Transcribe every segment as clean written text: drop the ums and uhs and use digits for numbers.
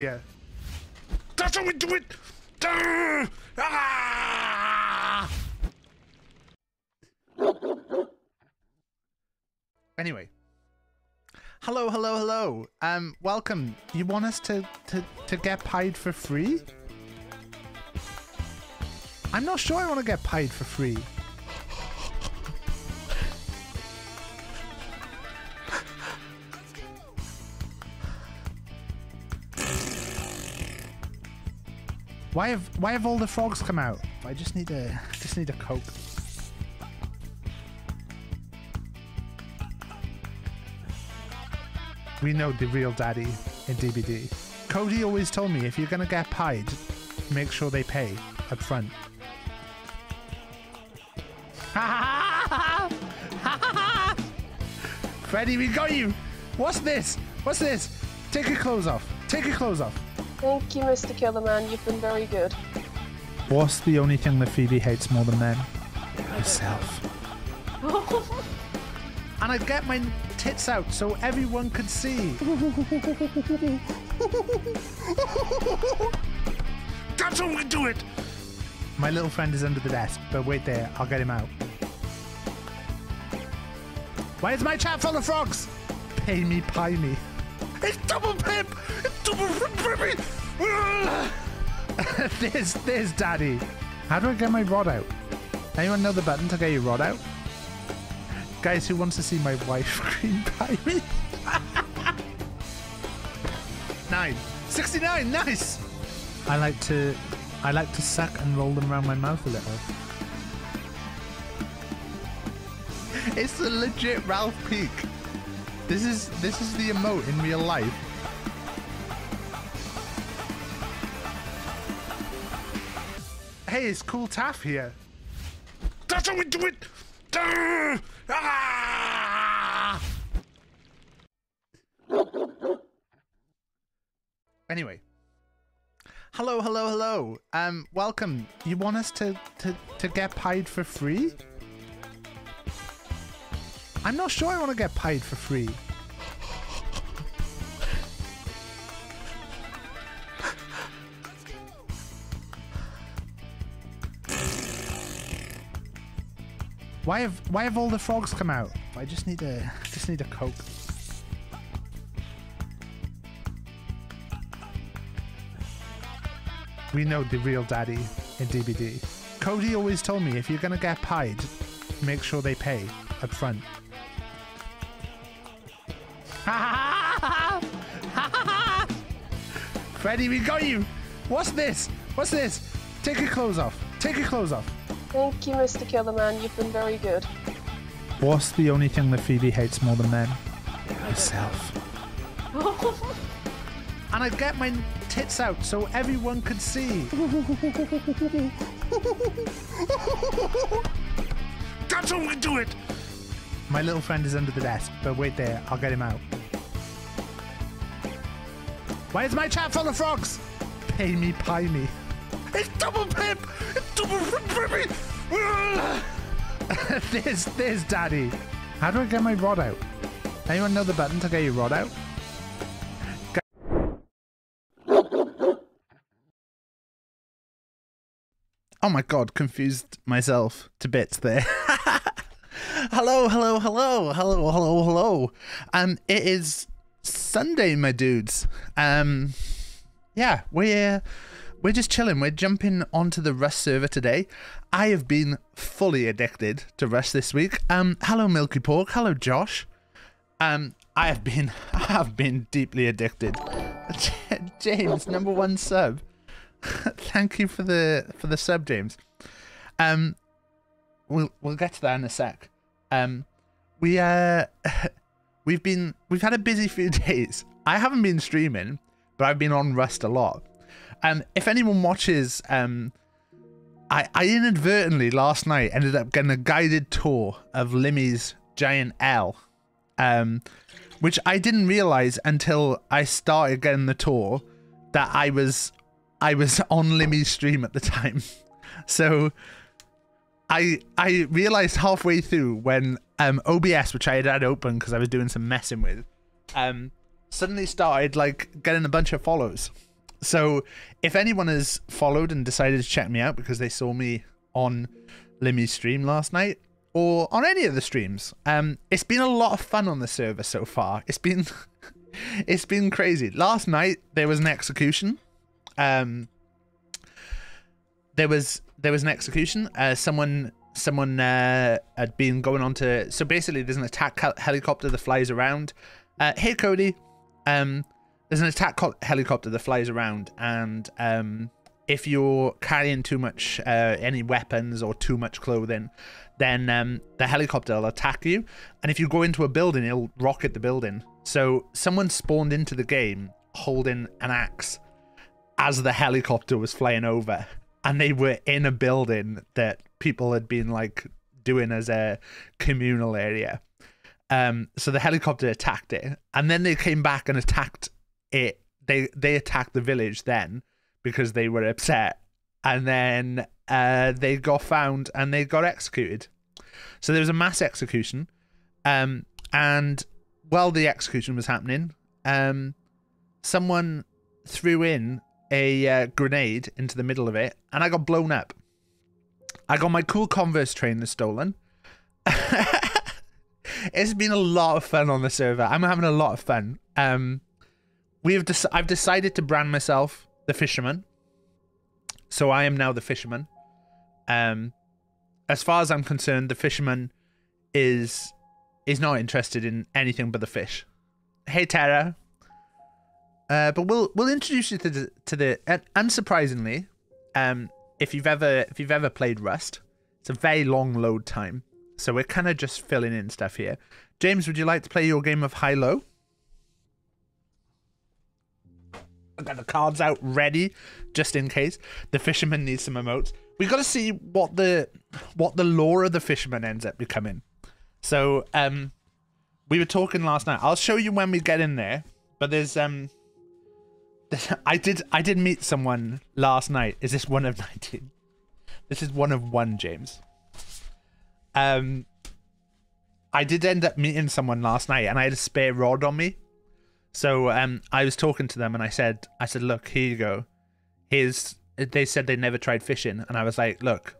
Yeah. That's how we do it! Ah! Anyway. Hello, hello, hello. Welcome. You want us to get paid for free? I'm not sure I want to get paid for free. Why have all the frogs come out? I just need a coke. We know the real daddy in DBD. Cody always told me if you're gonna get pied, make sure they pay up front. Freddy, we got you! What's this? What's this? Take your clothes off. Take your clothes off. Thank you, Mr. Killerman. You've been very good. What's the only thing that Phoebe hates more than men? Herself. And I'd get my tits out so everyone could see. That's how we do it! My little friend is under the desk, but wait there. I'll get him out. Why is my chat full of frogs? Pay me, pie me. It's double pimp! It's double pimp! There's daddy. How do I get my rod out? Anyone know the button to get your rod out? Guys, who wants to see my wife cream pie me? 969, nice! I like to suck and roll them around my mouth a little. It's the legit Ralph Peak. This is the emote in real life. Hey, it's cool Taff here. That's how we do it! Ah! Anyway. Hello, hello, hello. Welcome. You want us to get paid for free? I'm not sure I want to get paid for free. Why have all the frogs come out? I just need a coke. We know the real daddy in DBD. Cody always told me if you're gonna get paid, make sure they pay up front. Freddy, we got you! What's this? What's this? Take your clothes off. Take your clothes off. Thank you, Mr. Killerman. You've been very good. What's the only thing that Phoebe hates more than men? Herself. And I'd get my tits out so everyone could see. That's how we do it! My little friend is under the desk, but wait there. I'll get him out. Why is my chat full of frogs? Pay me, pie me. It's double pimp! It's double pimp! There's daddy. How do I get my rod out? Anyone know the button to get your rod out? Oh my god, confused myself to bits there. Hello, hello, hello, hello, hello, hello. It is Sunday, my dudes. Yeah, we're just chilling. We're jumping onto the Rust server today. I have been fully addicted to Rust this week. Hello, Milky Pork. Hello, Josh. I have been deeply addicted. James, #1 sub. Thank you for the sub, James. We'll get to that in a sec. We've had a busy few days. I haven't been streaming, but I've been on Rust a lot. If anyone watches, I inadvertently last night ended up getting a guided tour of Limmy's giant L, which I didn't realize until I started getting the tour that I was on Limmy's stream at the time. So I realized halfway through when OBS, which I had open because I was doing some messing with, suddenly started like getting a bunch of follows. So if anyone has followed and decided to check me out because they saw me on Limmy's stream last night or on any of the streams, it's been a lot of fun on the server so far. It's been crazy. Last night there was an execution. There was an execution. Someone had been going on to... So basically there's an attack helicopter that flies around. Hey Cody, there's an attack helicopter that flies around, and if you're carrying too much any weapons or too much clothing, then the helicopter will attack you, and if you go into a building it'll rocket the building. So someone spawned into the game holding an axe as the helicopter was flying over, and they were in a building that people had been like doing as a communal area. So the helicopter attacked it, and then they came back and attacked it. They attacked the village then because they were upset, and then they got found and they got executed. So there was a mass execution, and while the execution was happening, someone threw in a grenade into the middle of it, and I got blown up. I got my cool Converse trainer stolen. It's been a lot of fun on the server. I'm having a lot of fun. I've decided to brand myself the fisherman, so I am now the fisherman. As far as I'm concerned, the fisherman is not interested in anything but the fish. Hey Tara, but we'll introduce you to the unsurprisingly, if you've ever played Rust, it's a very long load time. So we're kind of just filling in stuff here. James, would you like to play your game of high-low? I've got the cards out ready, just in case. The fisherman needs some emotes. We've got to see what the lore of the fisherman ends up becoming. So we were talking last night. I'll show you when we get in there. But there's I did meet someone last night. Is this one of 19? This is one of one, James. I did end up meeting someone last night, and I had a spare rod on me. So I was talking to them, and I said, look, here you go. They said they never tried fishing, and I was like, look,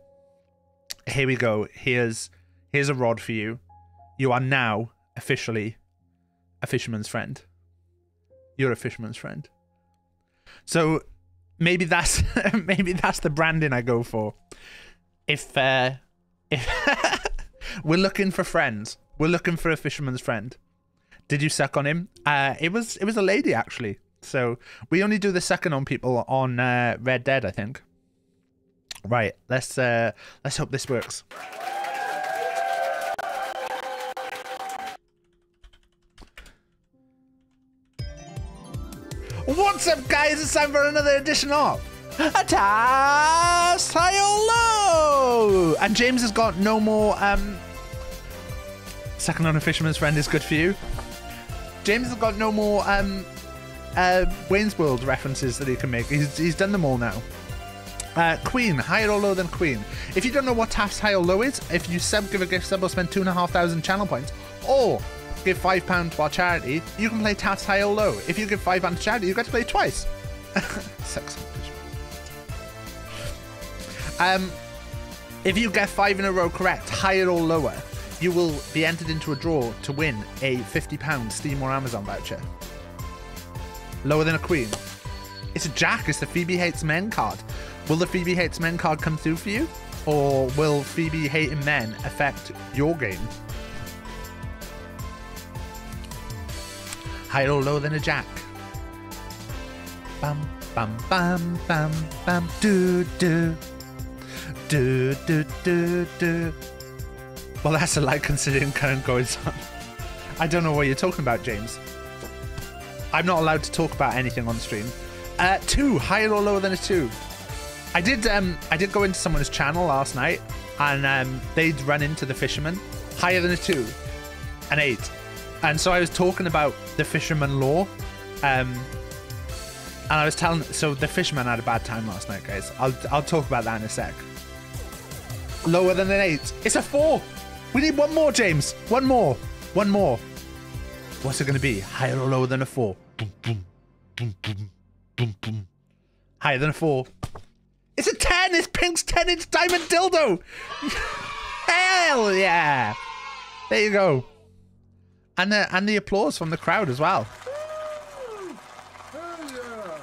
here we go. Here's a rod for you. You are now officially a fisherman's friend. You're a fisherman's friend. So maybe that's maybe that's the branding I go for. If we're looking for friends. We're looking for a fisherman's friend. Did you suck on him? It was a lady, actually. So we only do the sucking on people on Red Dead, I think. Right, let's hope this works. What's up, guys? It's time for another edition of Taff's High or Low! And James has got no more. Second on a fisherman's friend is good for you. James has got no more Wayne's World references that he can make. He's done them all now. Queen, higher or lower than Queen. If you don't know what Taff's High or Low is, if you sub, give a gift sub, or spend 2,500 channel points, or give £5 to our charity, you can play Taff's High or Low. If you give £5 to charity, you get to play twice. Sucks. If you get 5 in a row correct, higher or lower, you will be entered into a draw to win a £50 Steam or Amazon voucher. Lower than a Queen. It's a Jack, it's the Phoebe Hates Men card. Will the Phoebe Hates Men card come through for you? Or will Phoebe hating men affect your game? Higher or lower than a Jack. Bum, bum, bum, bum, bum, doo, doo. Do, do, do, do. Well, that's a lie considering current goings on. I don't know what you're talking about, James. I'm not allowed to talk about anything on stream. 2, higher or lower than a 2. I did go into someone's channel last night, and they'd run into the fisherman. Higher than a 2, an 8. And so I was talking about the fisherman lore. And I was telling, so the fisherman had a bad time last night, guys. I'll talk about that in a sec. Lower than an 8. It's a 4. We need one more, James. One more. One more. What's it going to be? Higher or lower than a 4? Boom, boom, boom, boom, boom, boom. Higher than a 4. It's a 10! It's Pink's 10-inch diamond dildo! Hell yeah! There you go. And the applause from the crowd as well. Hell yeah.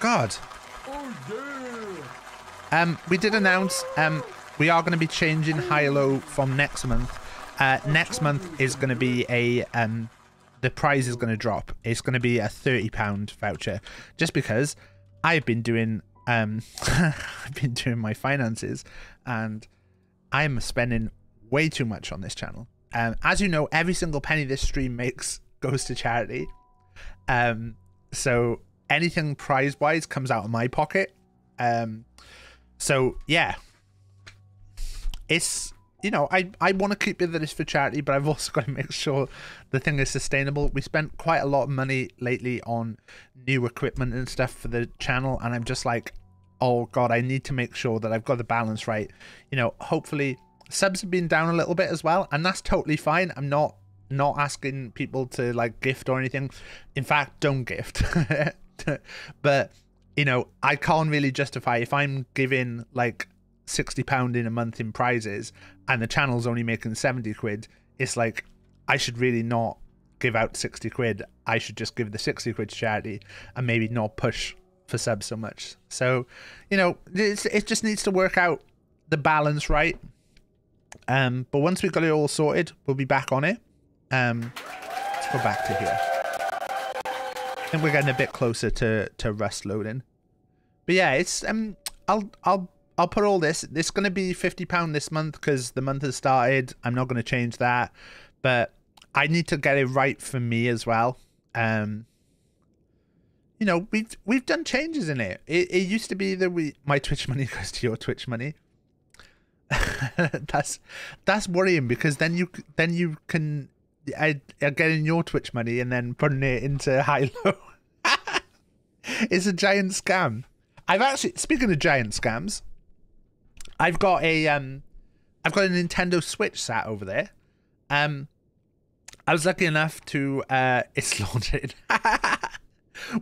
God. Oh yeah. We did announce we are going to be changing high-low from next month. Next month is going to be a... the prize is going to drop. It's going to be a £30 voucher. Just because I've been doing... I've been doing my finances and I'm spending way too much on this channel. As you know, every single penny this stream makes goes to charity. So anything prize-wise comes out of my pocket. So yeah, it's, you know, I want to keep it that it's for charity, but I've also got to make sure the thing is sustainable. We spent quite a lot of money lately on new equipment and stuff for the channel, and I'm just like, oh God, I need to make sure that I've got the balance right. You know, hopefully subs have been down a little bit as well, and that's totally fine. I'm not asking people to like gift or anything. In fact, don't gift. But, you know, I can't really justify if I'm giving like £60 in a month in prizes and the channel's only making 70 quid. It's like, I should really not give out 60 quid. I should just give the 60 quid to charity and maybe not push for subs so much. So, you know, it just needs to work out the balance right. But once we've got it all sorted, we'll be back on it. Let's go back to here. I think we're getting a bit closer to Rust loading, but yeah, it's I'll put all this. It's going to be £50 this month because the month has started. I'm not going to change that, but I need to get it right for me as well. You know, we've done changes in it. It used to be that my Twitch money goes to your Twitch money. that's worrying because then you can getting your Twitch money and then putting it into high-low. It's a giant scam. I've actually, speaking of giant scams, I've got a Nintendo Switch sat over there. I was lucky enough to it's laundering.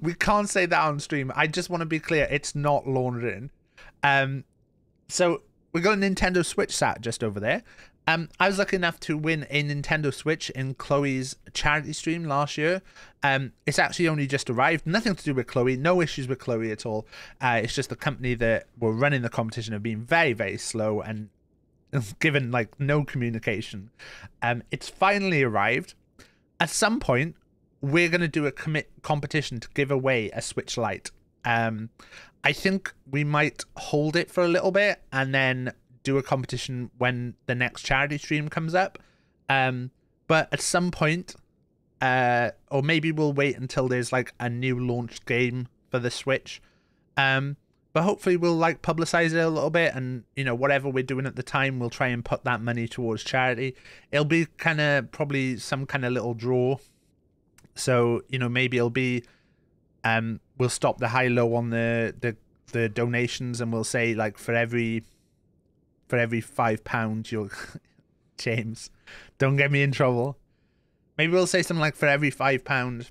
We can't say that on stream. I just want to be clear, it's not laundering. So we got a Nintendo Switch sat just over there. I was lucky enough to win a Nintendo Switch in Chloe's charity stream last year. It's actually only just arrived. Nothing to do with Chloe. No issues with Chloe at all. It's just the company that were running the competition have been very, very slow and given like no communication. It's finally arrived. At some point, we're going to do a competition to give away a Switch Lite. I think we might hold it for a little bit and then do a competition when the next charity stream comes up. But at some point, or maybe we'll wait until there's like a new launch game for the Switch. But hopefully we'll like publicize it a little bit, and you know, whatever we're doing at the time, we'll try and put that money towards charity. It'll be kind of probably some kind of little draw. So, you know, maybe it'll be we'll stop the high-low on the donations, and we'll say like for every £5 you'll James, don't get me in trouble. Maybe we'll say something like for every £5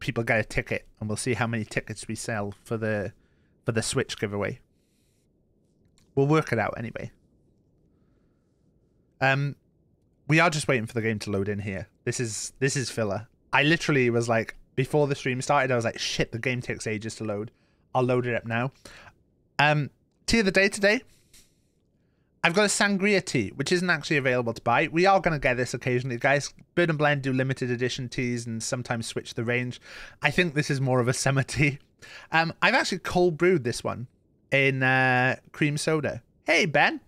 people get a ticket, and we'll see how many tickets we sell for the Switch giveaway. We'll work it out anyway. We are just waiting for the game to load in here. This is filler. I literally was like, before the stream started, I was like, shit, the game takes ages to load. I'll load it up now. Tea of the day today, I've got a sangria tea, which isn't actually available to buy. We are going to get this occasionally, guys. Bird and Blend do limited edition teas and sometimes switch the range. I think this is more of a summer tea. I've actually cold brewed this one in cream soda. Hey, Ben.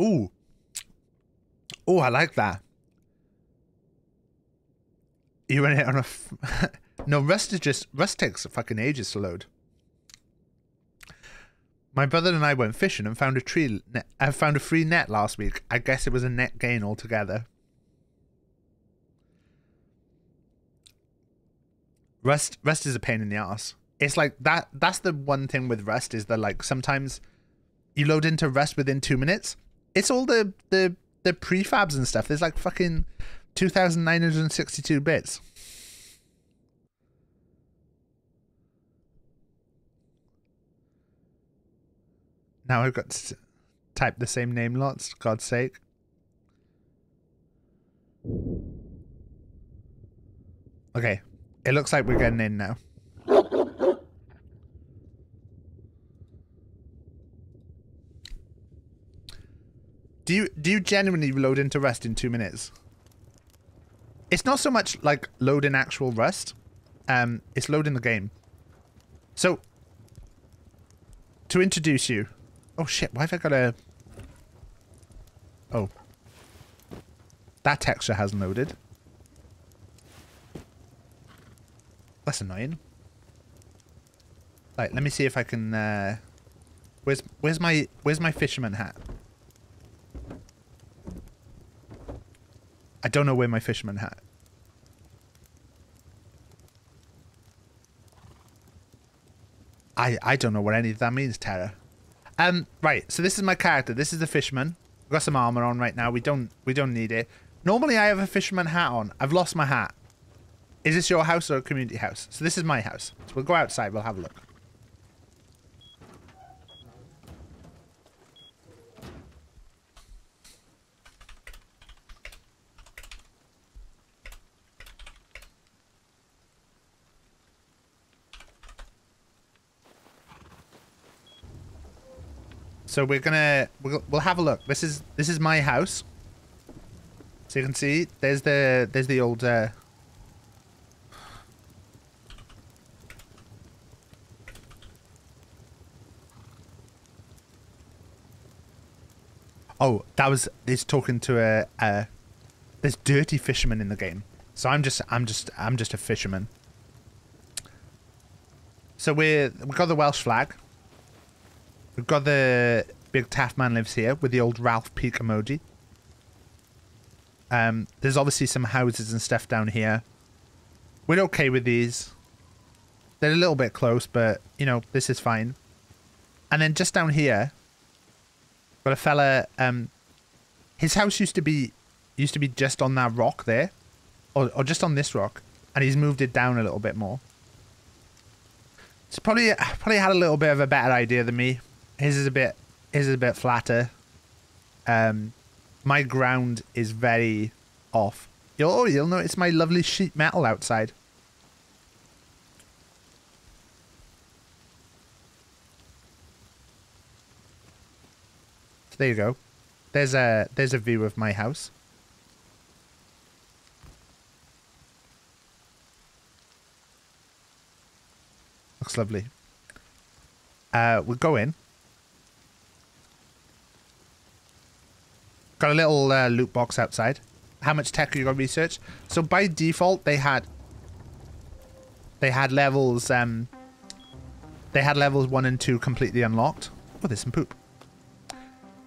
Ooh. Ooh, I like that. You went it on a... No, Rust takes fucking ages to load. My brother and I went fishing and found a free net last week. I guess it was a net gain altogether. Rust is a pain in the ass. It's like that. That's the one thing with Rust is that like sometimes you load into Rust within 2 minutes. It's all the prefabs and stuff. There's like fucking 2,962 bits. Now I've got to type the same name lots, for God's sake. Okay, it looks like we're getting in now. Do you genuinely load into Rust in 2 minutes? It's not so much like loading actual Rust, it's loading the game. So, to introduce you, oh shit, why have I got a? Oh, that texture hasn't loaded. That's annoying. Right, let me see if I can. Where's my fisherman hat? I don't know where my fisherman hat. I don't know what any of that means, Tara. Right, so this is my character. This is the fisherman. I've got some armor on right now. We don't need it. Normally I have a fisherman hat on. I've lost my hat. Is this your house or a community house? So this is my house. So we'll go outside, we'll have a look. So we'll have a look. This is my house. So you can see there's the old oh, that was it's talking to a there's dirty fishermen in the game. So I'm just a fisherman. So we've got the Welsh flag. We've got the big Taff man lives here with the old Ralph Peak emoji. There's obviously some houses and stuff down here. We're okay with these. They're a little bit close, but, you know, this is fine. And then just down here, got a fella. His house used to be just on that rock there, or just on this rock, and he's moved it down a little bit more. It's probably had a little bit of a better idea than me. His is a bit flatter. My ground is very off. You'll notice my lovely sheet metal outside. So there you go. There's a view of my house. Looks lovely. We'll go in. Got a little loot box outside. How much tech have you got research? So by default they had levels levels 1 and 2 completely unlocked. Oh, there's some poop.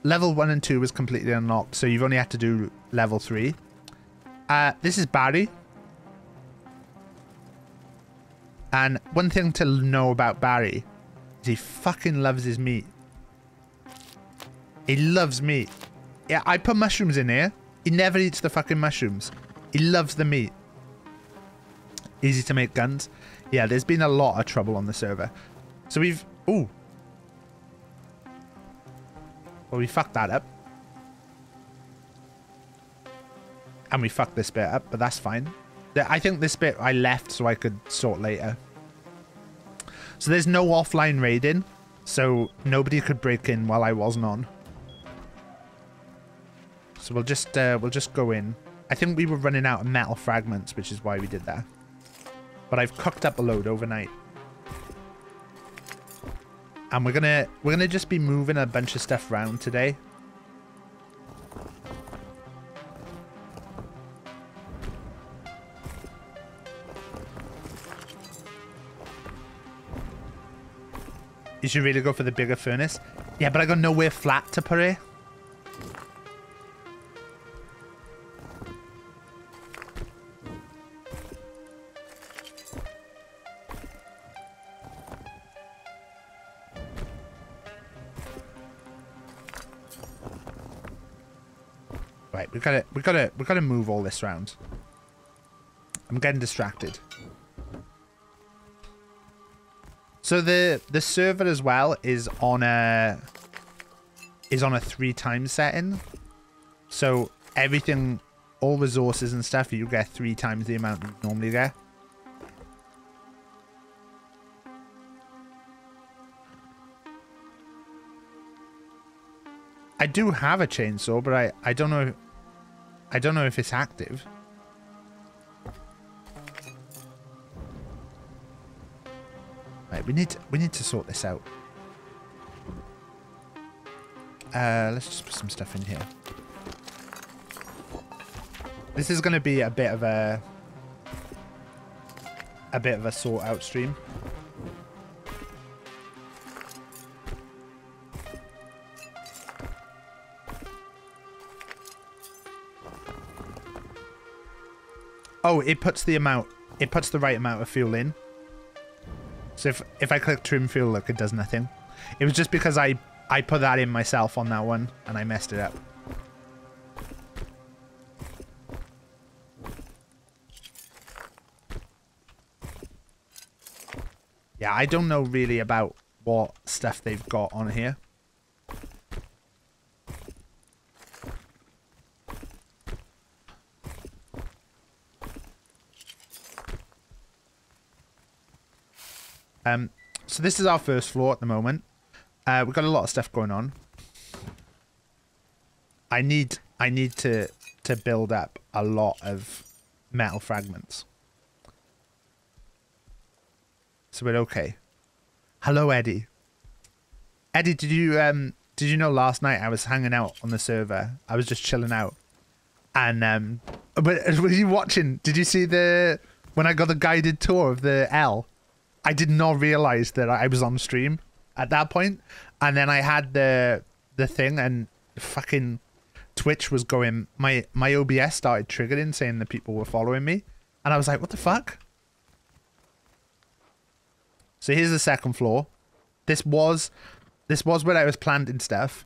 Level 1 and 2 was completely unlocked, so you've only had to do level 3. This is Barry. And one thing to know about Barry is he fucking loves his meat. He loves meat. Yeah, I put mushrooms in here. He never eats the fucking mushrooms. He loves the meat. Easy to make guns. Yeah, there's been a lot of trouble on the server. So we've... Ooh. Well, we fucked that up. And we fucked this bit up, but that's fine. I think this bit I left so I could sort later. So there's no offline raiding, so nobody could break in while I wasn't on. So we'll just go in. I think we were running out of metal fragments, which is why we did that. But I've cooked up a load overnight, and we're gonna just be moving a bunch of stuff around today. You should really go for the bigger furnace. Yeah, but I got nowhere flat to put it. Right, we gotta move all this round. I'm getting distracted. So the server as well is on a 3x setting. So everything, all resources and stuff, you get 3x the amount you normally get. I do have a chainsaw, but I don't know. I don't know if it's active. Right, we need to sort this out. Let's just put some stuff in here. This is going to be a bit of a sort out stream. Oh, it puts the right amount of fuel in. So if I click trim fuel, look, it does nothing. It was just because I put that in myself on that one and I messed it up. Yeah, I don't know really about what stuff they've got on here. So this is our first floor at the moment. We've got a lot of stuff going on. I need to build up a lot of metal fragments. So we're okay. Hello, Eddie. Eddie, did you know last night I was hanging out on the server? I was just chilling out, and but were you watching? Did you see when I got the guided tour of the L? I did not realize that I was on stream at that point, and then I had the thing, and fucking Twitch was going. My OBS started triggering, saying that people were following me, and I was like, "What the fuck?" So here's the second floor. This was where I was planting stuff,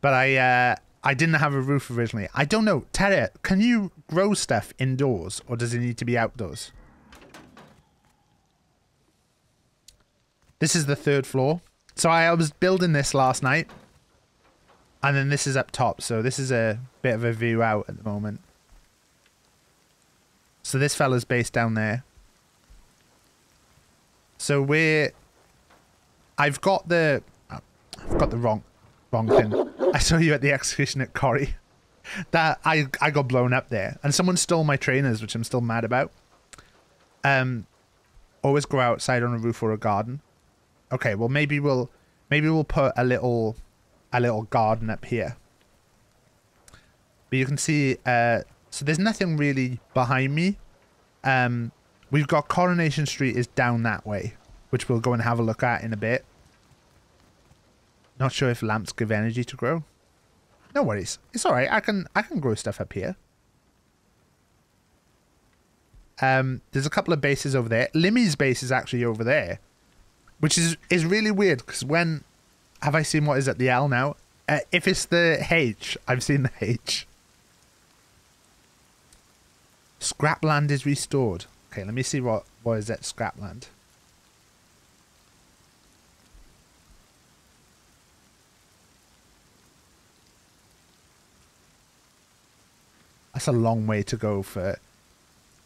but I didn't have a roof originally. I don't know, Terra, can you grow stuff indoors, or does it need to be outdoors? This is the third floor. So I was building this last night. And then this is up top. So this is a bit of a view out at the moment. So this fella's based down there. So I've got the wrong thing. I saw you at the execution at Corrie. That I got blown up there. And someone stole my trainers, which I'm still mad about. Always go outside on a roof or a garden. Okay, well maybe we'll put a little garden up here. But you can see so there's nothing really behind me. We've got Coronation Street is down that way, which we'll go and have a look at in a bit. Not sure if lamps give energy to grow. No worries. It's alright, I can grow stuff up here. There's a couple of bases over there. Limmy's base is actually over there. Which is really weird, because when... Have I seen what is at the L now? If it's the H, I've seen the H. Scrapland is restored. Okay, let me see what is at Scrapland. That's a long way to go for...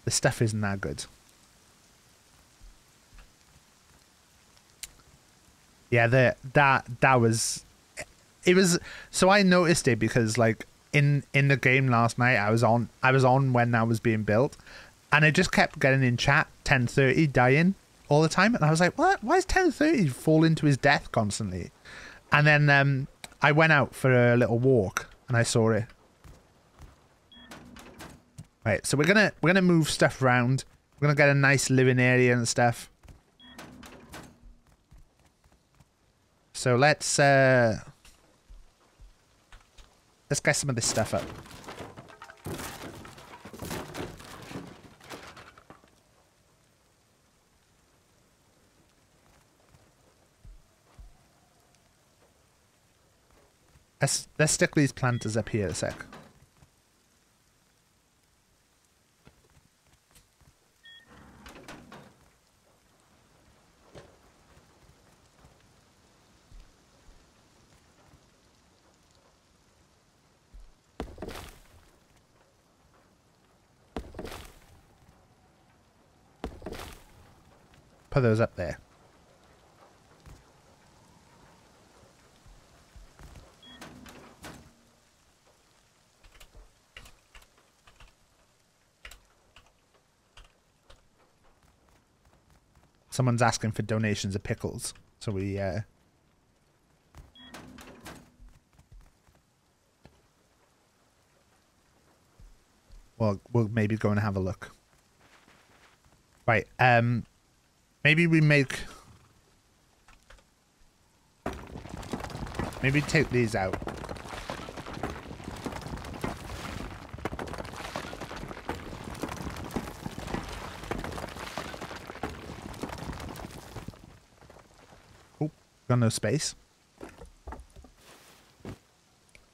The stuff isn't that good. Yeah, that was so I noticed it because like in the game last night I was on when that was being built, and I just kept getting in chat 10:30 dying all the time, and I was like, what? Why is 10:30 falling to his death constantly? And then I went out for a little walk and I saw it. Right, so we're gonna move stuff around. We're gonna get a nice living area and stuff. So let's get some of this stuff up. Let's stick these planters up here a sec. of those up there. Someone's asking for donations of pickles, so we we'll maybe go and have a look. Right, maybe we make... Maybe take these out. Oh, got no space.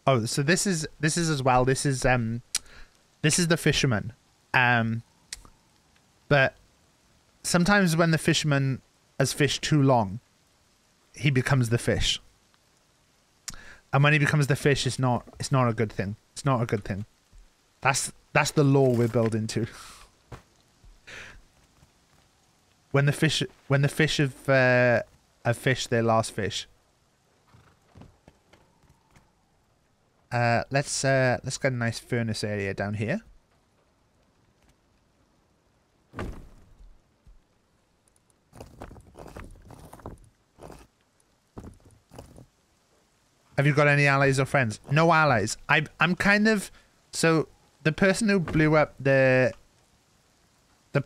Oh, so this is as well. This is the fisherman. But sometimes when the fisherman has fished too long, he becomes the fish. And when he becomes the fish, it's not a good thing. It's not a good thing. That's the law we're building to. When the fish have fished their last fish. Let's get a nice furnace area down here. Have you got any allies or friends? No allies. I'm kind of... So, the person who blew up the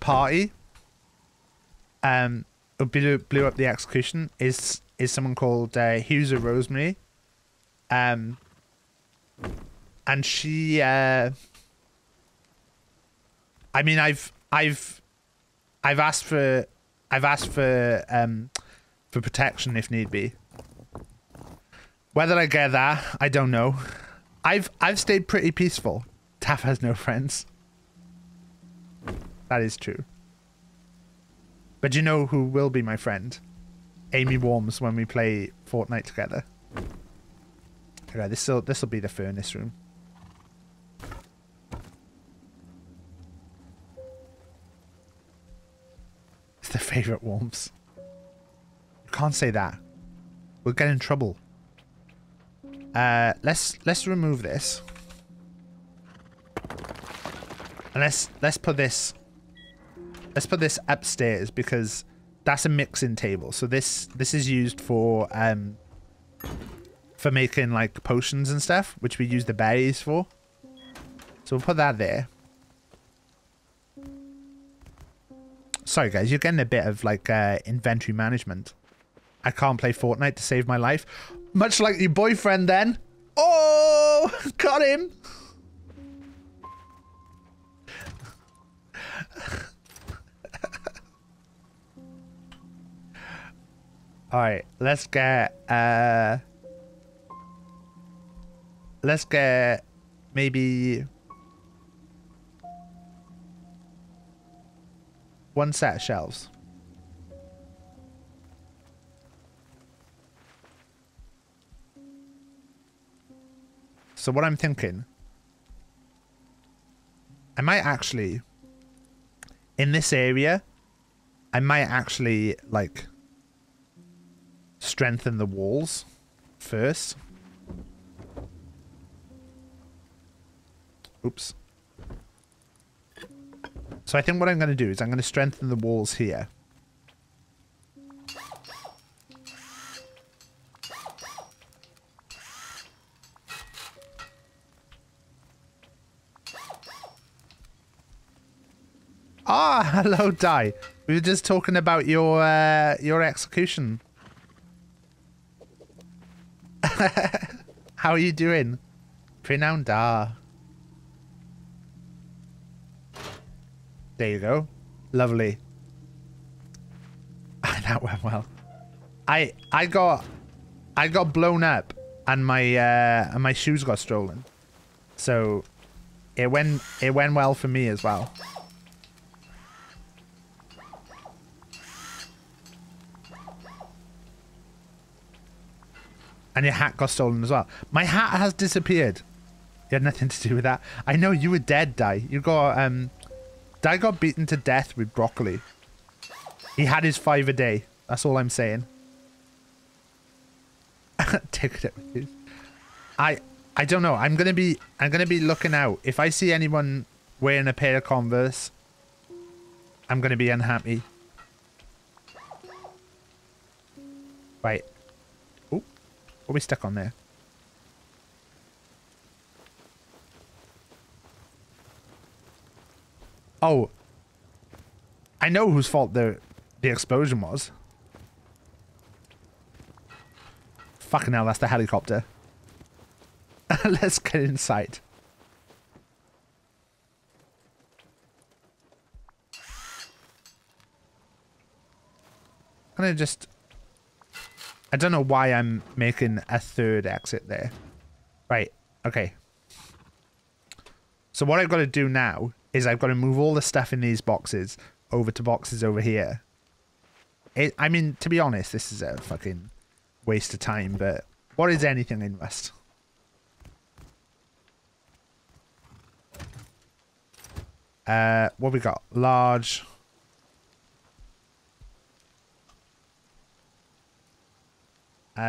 party, who blew up the execution, is someone called Hughes of Rosemary. And she, I mean, I've asked for for protection if need be. Whether I get that, I don't know. I've stayed pretty peaceful. Taff has no friends. That is true. But you know who will be my friend? Amy Warms when we play Fortnite together. Okay, this'll be the furnace room. It's their favourite Worms. You can't say that. We'll get in trouble. Let's remove this. And let's put this upstairs because that's a mixing table. So this is used for making like potions and stuff, which we use the berries for. So we'll put that there. Sorry guys, you're getting a bit of like inventory management. I can't play Fortnite to save my life. Much like your boyfriend then. Oh, got him. All right, let's get maybe one set of shelves. So what I'm thinking, I might actually, in this area, I might actually like strengthen the walls first. Oops. So I think what I'm going to do is I'm going to strengthen the walls here. Ah, hello, Dai. We were just talking about your execution. How are you doing? Prenounda. There you go. Lovely. That went well. I got blown up and my shoes got stolen. So it went well for me as well. And your hat got stolen as well. My hat has disappeared. You had nothing to do with that. I know you were dead, Dai. You got Dai got beaten to death with broccoli. He had his five a day. That's all I'm saying. I don't know. I'm gonna be looking out. If I see anyone wearing a pair of Converse, I'm gonna be unhappy. Right. Oh, what are we stuck on there? Oh, I know whose fault the explosion was. Fucking hell, that's the helicopter. Let's get inside. I don't know why I'm making a third exit there. Right, okay. So what I've got to do now is I've got to move all the stuff in these boxes over to boxes over here. I mean, to be honest, this is a fucking waste of time, but what is anything in Rust? What we got? Large.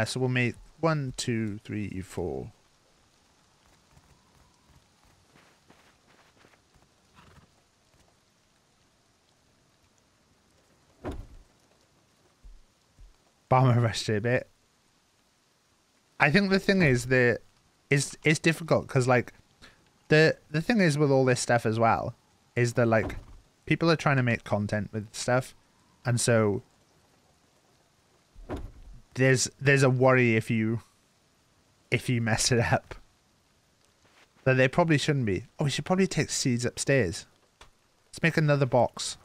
So we'll make 1, 2, 3, 4. Bomber rushed it a bit. I think the thing is that it's difficult because like the thing is with all this stuff as well is that like people are trying to make content with stuff, and so there's a worry if you mess it up. That they probably shouldn't be. Oh, we should probably take seeds upstairs. Let's make another box.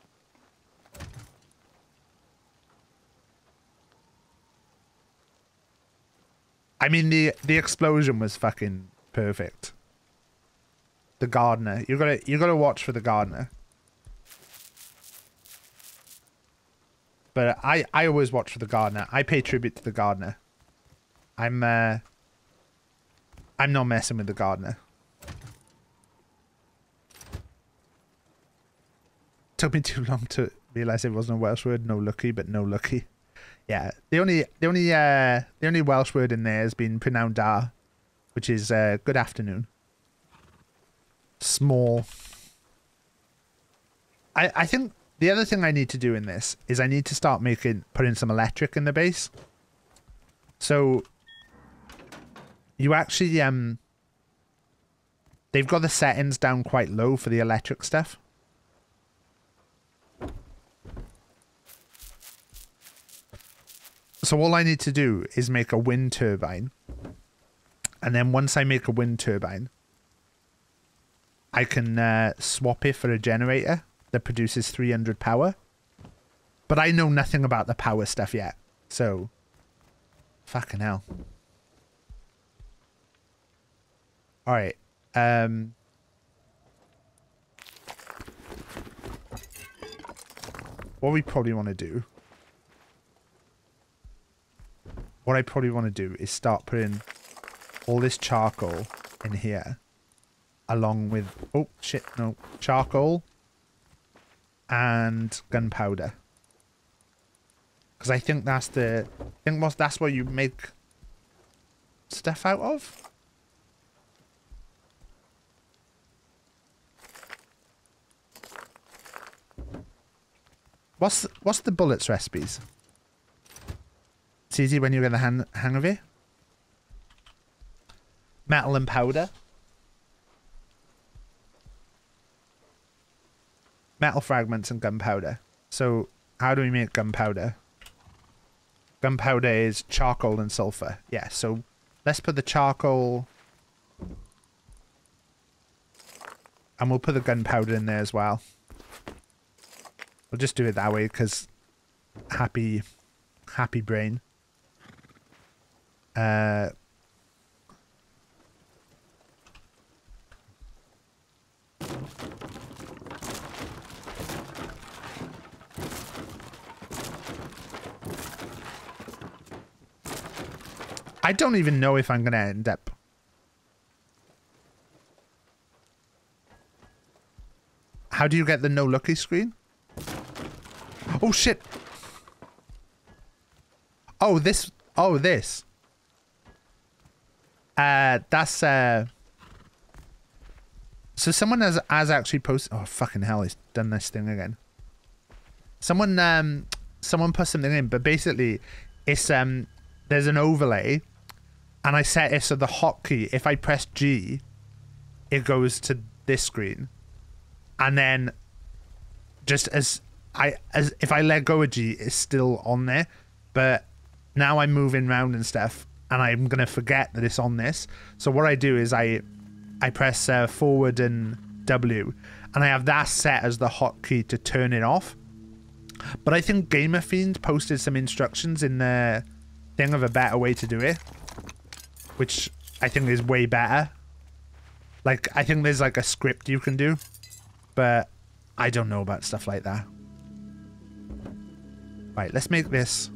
I mean, the explosion was fucking perfect. The gardener. You gotta watch for the gardener. But I always watch for the gardener. I pay tribute to the gardener. I'm not messing with the gardener. Took me too long to realize it wasn't a Welsh word. No lucky, but no lucky. Yeah, the only Welsh word in there has been pronounced da, which is good afternoon. Small. I think the other thing I need to do in this is I need to start putting some electric in the base. So you actually they've got the settings down quite low for the electric stuff. So all I need to do is make a wind turbine, and then once I make a wind turbine, I can swap it for a generator that produces 300 power. But I know nothing about the power stuff yet, so fucking hell. All right, what we probably want to do. What I probably want to do is start putting all this charcoal in here along with, oh shit, no, charcoal and gunpowder. Because I think that's that's what you make stuff out of. What's the bullets recipes? It's easy when you get the hang of it. Metal and powder. Metal fragments and gunpowder. So how do we make gunpowder? Gunpowder is charcoal and sulfur. Yeah, so let's put the charcoal. And we'll put the gunpowder in there as well. We'll just do it that way because happy brain. I don't even know if I'm going to end up. How do you get the no lucky screen? Oh shit. Oh, this. Oh, this. That's, so someone has actually posted... Oh, fucking hell, he's done this thing again. Someone, someone put something in, but basically, it's, there's an overlay, and I set it so the hotkey, if I press G, it goes to this screen. And then, just as if I let go of G, it's still on there, but now I'm moving around and stuff, and I'm gonna forget that it's on this. So what I do is I press forward and W, and I have that set as the hotkey to turn it off. But I think Gamer Fiend posted some instructions in the thing of a better way to do it, which I think is way better. Like, I think there's like a script you can do, but I don't know about stuff like that. Right, let's make this.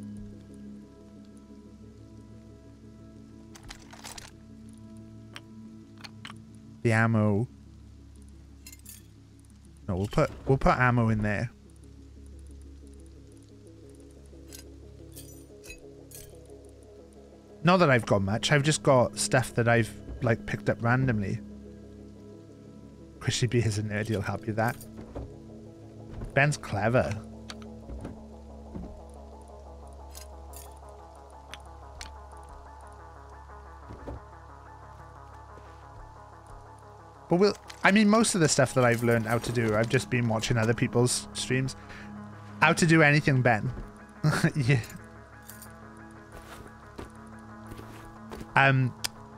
The ammo. No, we'll put ammo in there. Not that I've got much. I've just got stuff that I've like picked up randomly. Chrissy B is a nerd. He'll help you with that. Ben's clever. But we'll, I mean, most of the stuff that I've learned how to do, I've just been watching other people's streams. How to do anything, Ben. Yeah.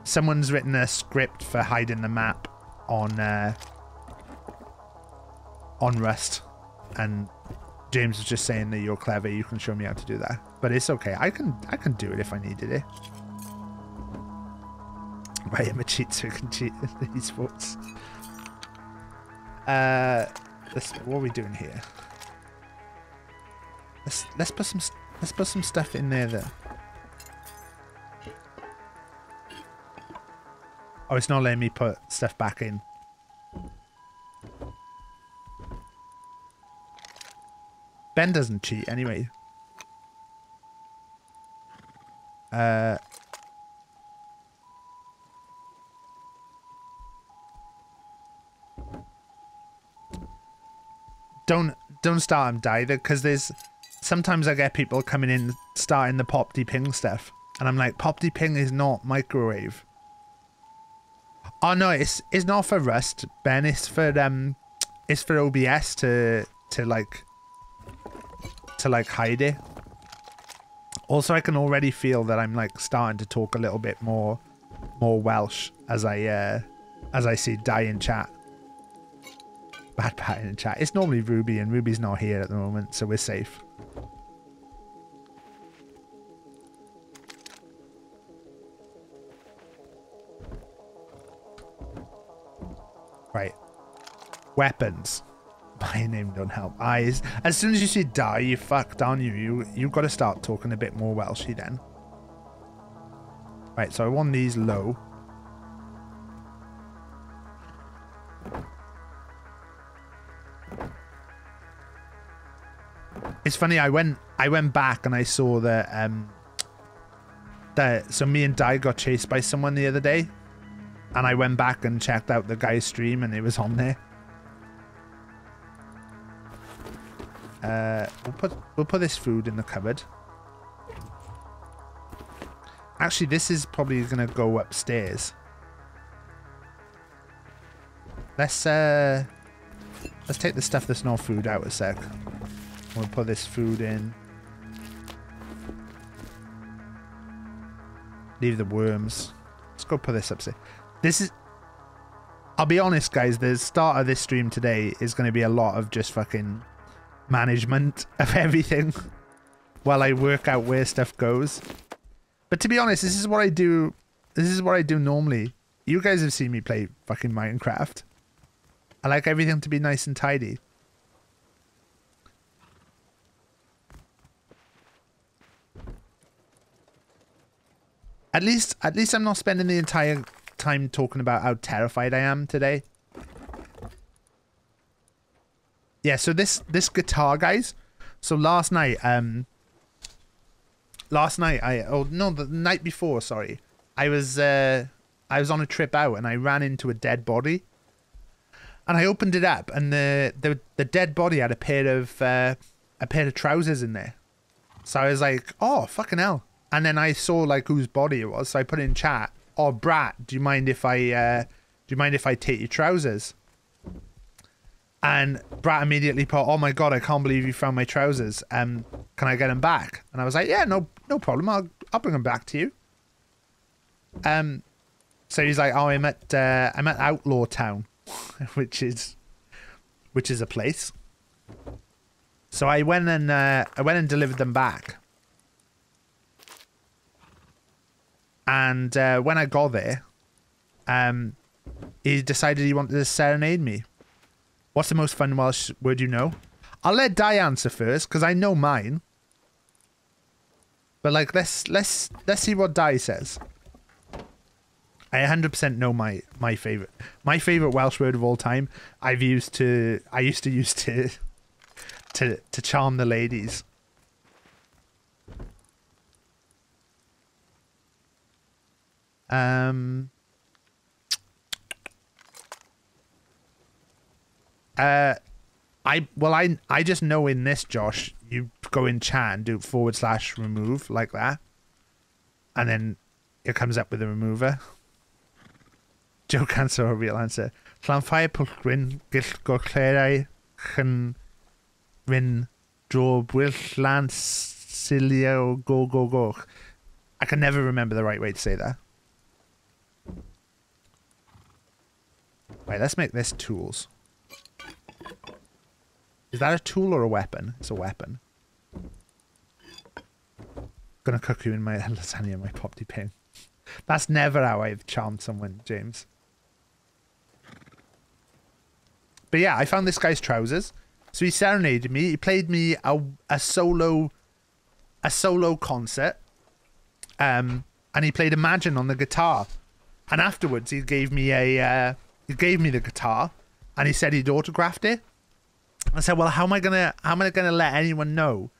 Someone's written a script for hiding the map on Rust, and James was just saying that you're clever. You can show me how to do that, but it's okay. I can do it if I needed it. Right, I'm a cheat, so I can cheat in these sports. What are we doing here? Let's put some stuff in there that. Oh, it's not letting me put stuff back in. Ben doesn't cheat anyway. Don't start him, Dai, because there's sometimes I get people coming in starting the pop de ping stuff, and I'm like, pop de ping is not microwave. Oh no, it's not for Rust, Ben. It's for OBS to like hide it. Also, I can already feel that I'm like starting to talk a little bit more Welsh as I see Dai in chat. Bad Pat in chat. It's normally Ruby, and Ruby's not here at the moment, so we're safe. Right. Weapons. My name don't help. Eyes. As soon as you see Dai, you fucked, aren't you? You've got to start talking a bit more Welshy then. Right, so I want these low. It's funny, I went back and I saw that so me and Dai got chased by someone the other day, and I went back and checked out the guy's stream, and it was on there. We'll put this food in the cupboard. Actually, this is probably gonna go upstairs. Let's take the stuff that's not food out a sec. We'll put this food in. Leave the worms. Let's go put this upstairs. This is... I'll be honest, guys. The start of this stream today is going to be a lot of just fucking management of everything while I work out where stuff goes. But to be honest, this is what I do. This is what I do normally. You guys have seen me play fucking Minecraft. I like everything to be nice and tidy. At least I'm not spending the entire time talking about how terrified I am today. Yeah, so this guitar, guys. So last night, Last night, the night before, sorry, I was on a trip out and I ran into a dead body. And I opened it up, and the dead body had a pair of trousers in there. So I was like, oh, fucking hell. And then I saw like whose body it was, so I put it in chat. Oh, Brat, do you mind if I take your trousers? And Brat immediately put, oh my god, I can't believe you found my trousers. Can I get them back? And I was like, yeah, no problem. I'll bring them back to you. So he's like, oh, I'm at Outlaw Town. which is a place. So I went and delivered them back. And when I got there, he decided he wanted to serenade me. What's the most fun Welsh word you know? I'll let Dai answer first because I know mine. But like, let's see what Dai says. I 100% know my favorite Welsh word of all time. I used to use to charm the ladies. I just know in this, Josh, you go in chat and do /remove like that, and then it comes up with a remover. Joke answer or real answer. Llanfair Pulgrin, Gilgo Clerai, Chan Rin, Job, Wilch, Lance, Silio, Go, Go, Go. I can never remember the right way to say that. Right, let's make this tools. Is that a tool or a weapon? It's a weapon. Gonna cook you in my lasagna and my popty pin. That's never how I've charmed someone, James. But yeah, I found this guy's trousers. So he serenaded me. He played me a solo concert. And he played Imagine on the guitar. And afterwards, he gave me the guitar, and he said he'd autographed it. I said, well, how am I gonna let anyone know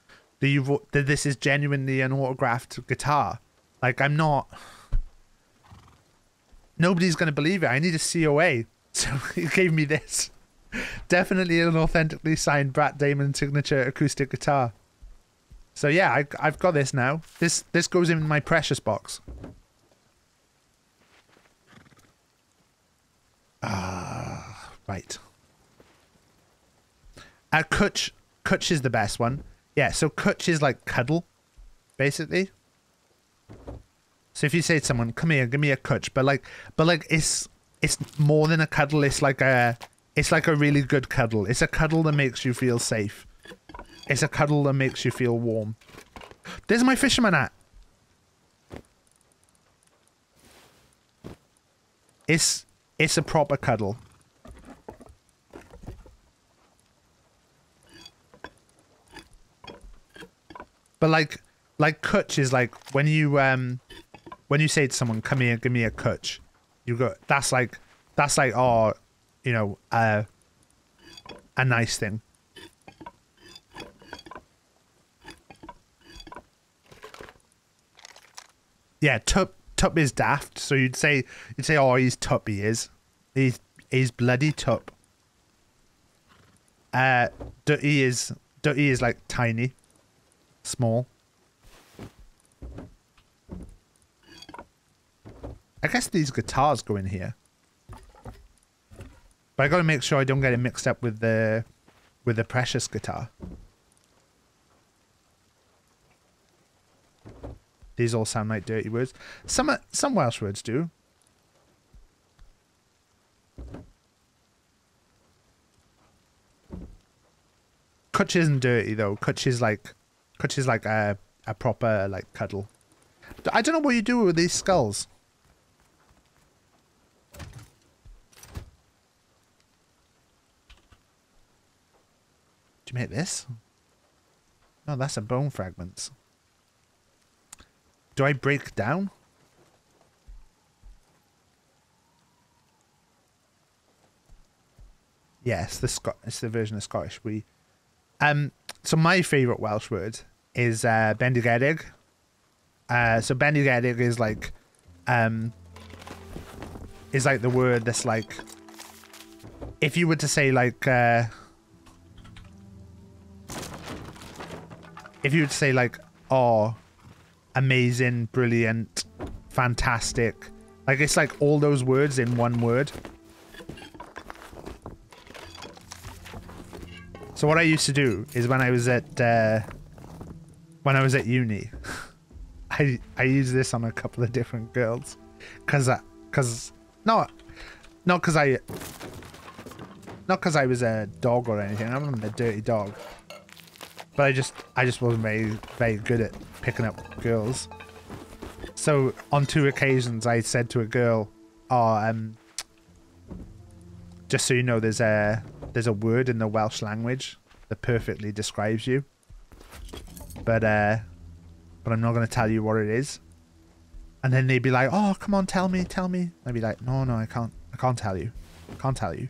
that that this is genuinely an autographed guitar? Like, I'm not. Nobody's gonna believe it. I need a COA. So he gave me this. Definitely an authentically signed Brat Damon signature acoustic guitar. So yeah, I've got this now. This goes in my precious box. Right. Kutch is the best one. Yeah, so Kutch is like cuddle, basically. So if you say to someone, "Come here, give me a kutch," but like it's more than a cuddle. It's like a really good cuddle. It's a cuddle that makes you feel safe. It's a cuddle that makes you feel warm. There's my fisherman hat. It's a proper cuddle. But like kutch is like when you when you say to someone, "Come here, give me a kutch," you go. That's like, oh, you know, a nice thing. Yeah, tup is daft. So you'd say, oh, he's tup. He's bloody tup. Dirty is like tiny, small. I guess these guitars go in here, but I gotta make sure I don't get it mixed up with the precious guitar. These all sound like dirty words. Some Welsh words do. Kutch isn't dirty though. Kutch is like a proper like cuddle. I don't know what you do with these skulls. Make this? Oh, that's a bone fragments. Do I break down? Yes, it's the version of Scottish. So my favourite Welsh word is bendigedig, So Bendigetic is like the word that's like, if you were to say like, if you were to say like, oh, amazing, brilliant, fantastic, like it's like all those words in one word. So what I used to do is when I was at uni, I used this on a couple of different girls, not because I was a dog or anything. I'm not a dirty dog, but I just wasn't very good at picking up girls. So on 2 occasions, I said to a girl, "Oh, just so you know, there's a." There's a word in the Welsh language that perfectly describes you, but I'm not going to tell you what it is." And then they'd be like, "Oh, come on, tell me, tell me." I'd be like, No, I can't tell you. I can't tell you."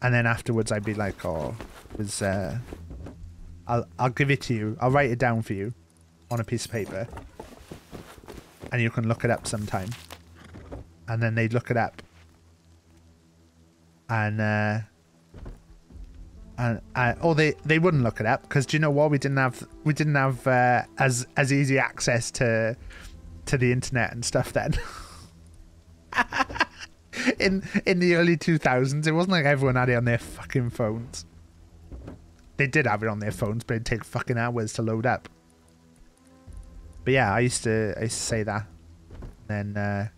And then afterwards I'd be like, "Oh, it was, I'll give it to you. I'll write it down for you on a piece of paper and you can look it up sometime." And then they'd look it up. Or they wouldn't look it up because, do you know what, we didn't have as easy access to the internet and stuff then. in the early 2000s, it wasn't like everyone had it on their fucking phones. They did have it on their phones, but it'd take fucking hours to load up. But yeah, I used to say that, and then.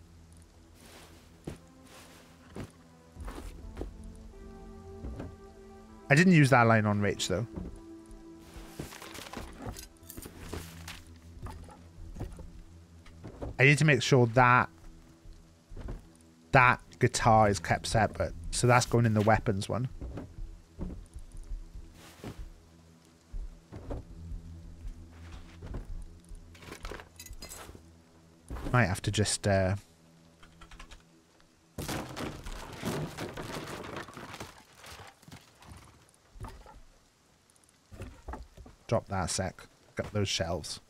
I didn't use that line on Rach, though. I need to make sure that that guitar is kept separate. So that's going in the weapons one. Might have to just... drop that a sec. Got those shelves.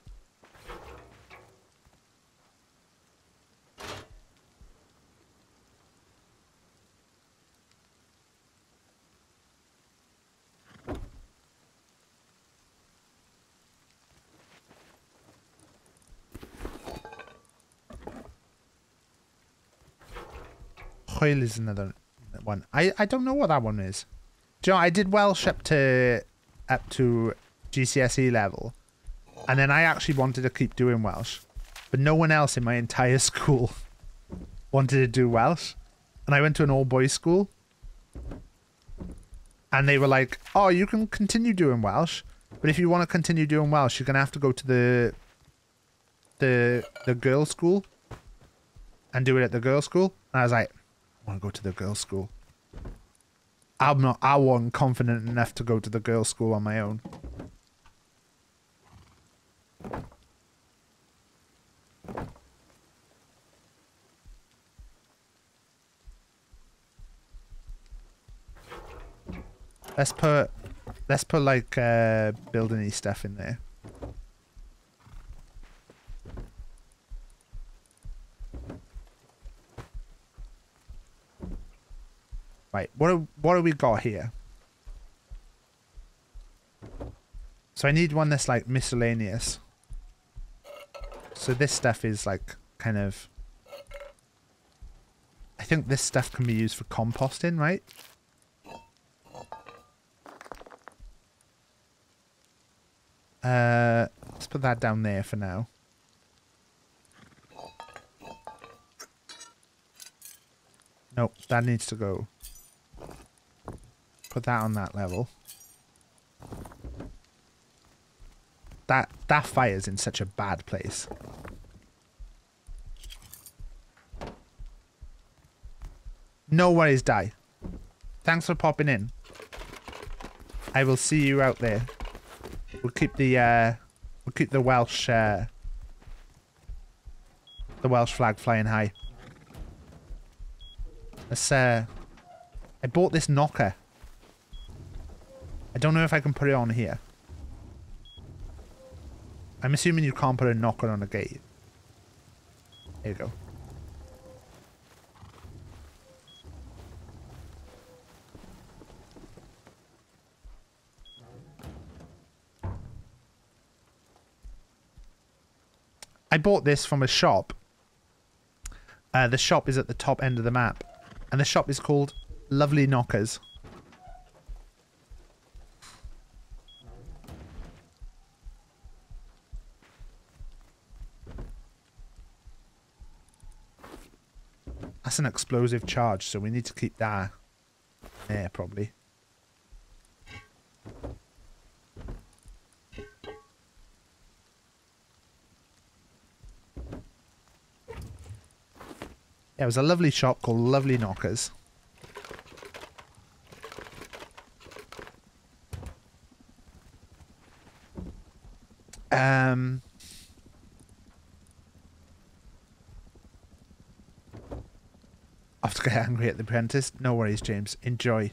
Hoyle is another one. I don't know what that one is. Do you know, I did Welsh up to GCSE level, and then I actually wanted to keep doing Welsh, but no one else in my entire school wanted to do Welsh, and I went to an all-boys school, and they were like, "Oh, you can continue doing Welsh, but if you want to continue doing Welsh, you're gonna have to go to the girls' school and do it at the girls' school." And I was like, "I want to go to the girls' school. I wasn't confident enough to go to the girls' school on my own." Let's put like building-y stuff in there. Right, what do we got here? So I need one that's like miscellaneous. So this stuff is like kind of... I think this stuff can be used for composting, right? Let's put that down there for now. Nope, that needs to go. Put that on that level. That fire's in such a bad place. No worries, Dai. Thanks for popping in. I will see you out there. We'll keep the Welsh flag flying high. Let's I bought this knocker. I don't know if I can put it on here. I'm assuming you can't put a knocker on a gate. There you go. I bought this from a shop. The shop is at the top end of the map. And the shop is called Lovely Knockers. That's an explosive charge, so we need to keep that there, probably. Yeah, it was a lovely shop called Lovely Knockers. I have to get angry at the apprentice. No worries, James. Enjoy.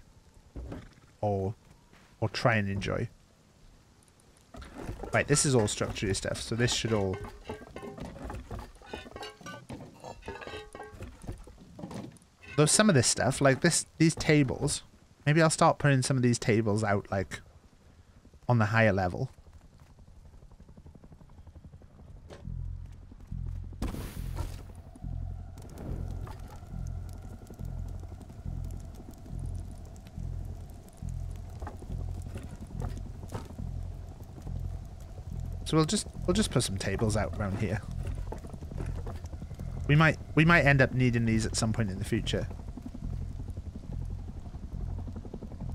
Or try and enjoy. Right, this is all structured stuff, so this should all... Though some of this stuff, like these tables, maybe I'll start putting some of these tables out, like, on the higher level. So we'll just put some tables out around here. We might end up needing these at some point in the future.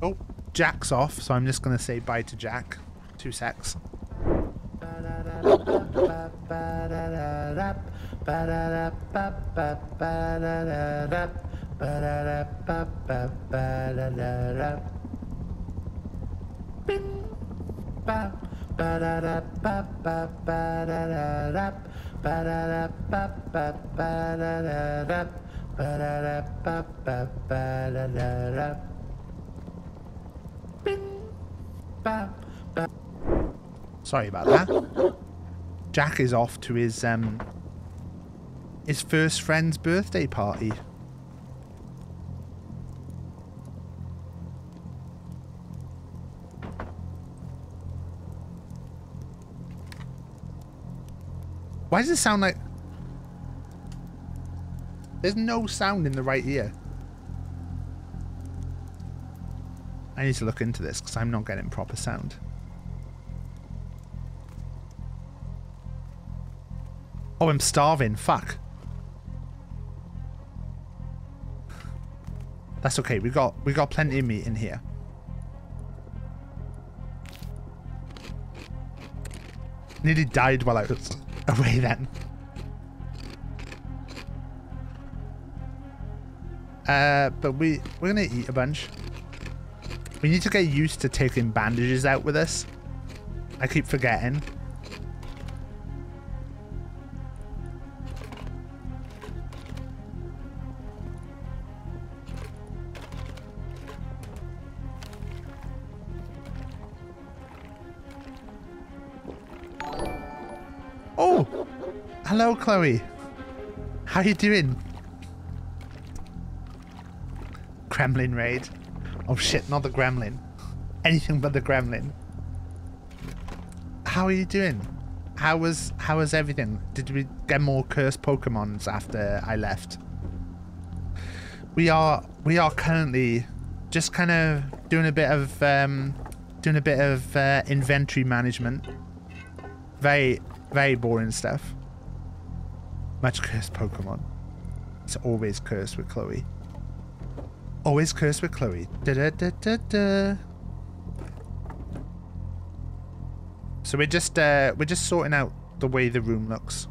Oh, Jack's off, so I'm just gonna say bye to Jack. 2 secs. Sorry about that. Jack is off to his first friend's birthday party. Why does it sound like... There's no sound in the right ear. I need to look into this because I'm not getting proper sound. Oh, I'm starving. Fuck. That's okay. We got plenty of meat in here. Nearly died while I was... away then. But we're gonna eat a bunch. We need to get used to taking bandages out with us. I keep forgetting. Hello, Chloe. How you doing? Gremlin raid. Oh shit, not the Gremlin. Anything but the Gremlin. How are you doing? How was everything? Did we get more cursed Pokemons after I left? We are currently just kind of doing a bit of inventory management. Very, very boring stuff. Much cursed Pokemon. It's always cursed with Chloe. Always cursed with Chloe. Da da da da da. So we're just sorting out the way the room looks.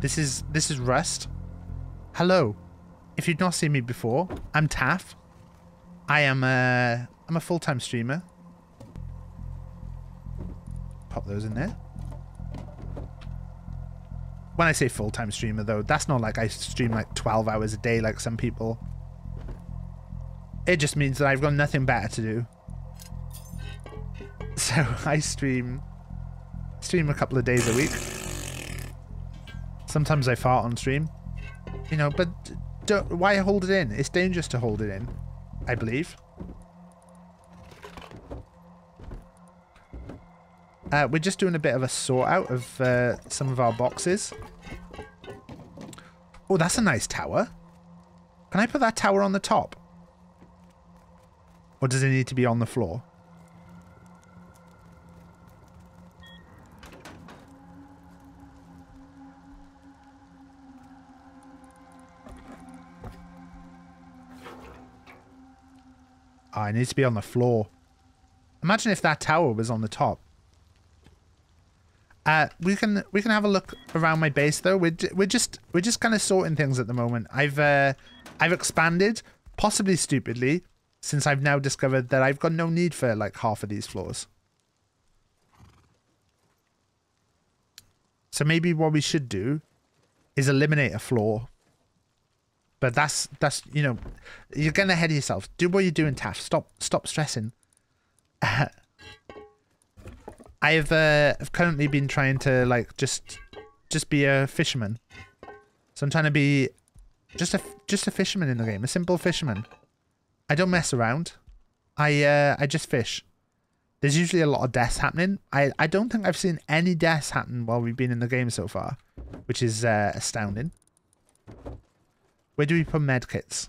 This is Rust. Hello. If you've not seen me before, I'm Taff. I'm a full-time streamer. Pop those in there. When I say full-time streamer, though, that's not like I stream like 12 hours a day like some people. It just means that I've got nothing better to do. So I stream a couple of days a week. Sometimes I fart on stream, you know, but why hold it in? It's dangerous to hold it in, I believe. We're just doing a bit of a sort out of some of our boxes. Oh, that's a nice tower. Can I put that tower on the top? Or does it need to be on the floor? Oh, it needs to be on the floor. Imagine if that tower was on the top. We can have a look around my base though. We're just kind of sorting things at the moment. I've expanded, possibly stupidly, since I've now discovered that I've got no need for like half of these floors. So maybe what we should do is eliminate a floor. But that's you know, you're getting ahead of yourself. Do what you're doing, Taff. Stop stressing. I've currently been trying to like just be a fisherman. So I'm trying to be just a fisherman in the game, a simple fisherman. I don't mess around. I just fish. There's usually a lot of deaths happening. I don't think I've seen any deaths happen while we've been in the game so far, which is astounding. Where do we put medkits?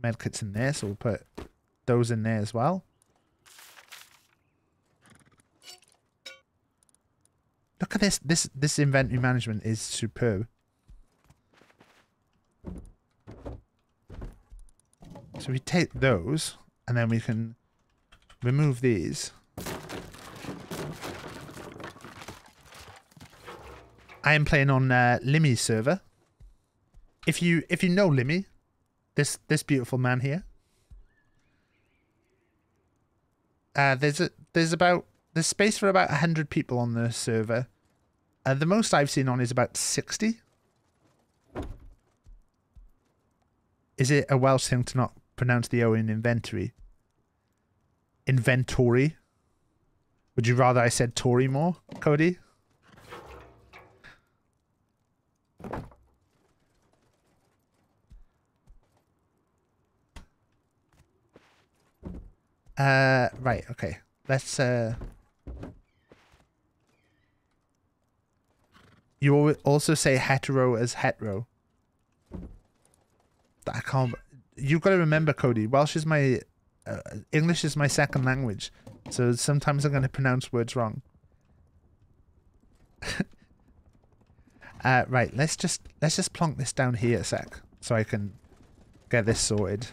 Medkits in there, so we'll put those in there as well. Look at this. This inventory management is superb. So we take those and then we can remove these. I am playing on Limmy's server. If you know Limmy, this beautiful man here. There's space for about 100 people on the server. The most I've seen on is about 60. Is it a Welsh thing to not pronounce the O in inventory? Inventory. Would you rather I said Tory more, Cody? Right, okay. Let's, You also say hetero as hetero. I can't... You've got to remember, Cody, Welsh is my... English is my second language. So sometimes I'm going to pronounce words wrong. Right, let's just plonk this down here a sec. So I can get this sorted.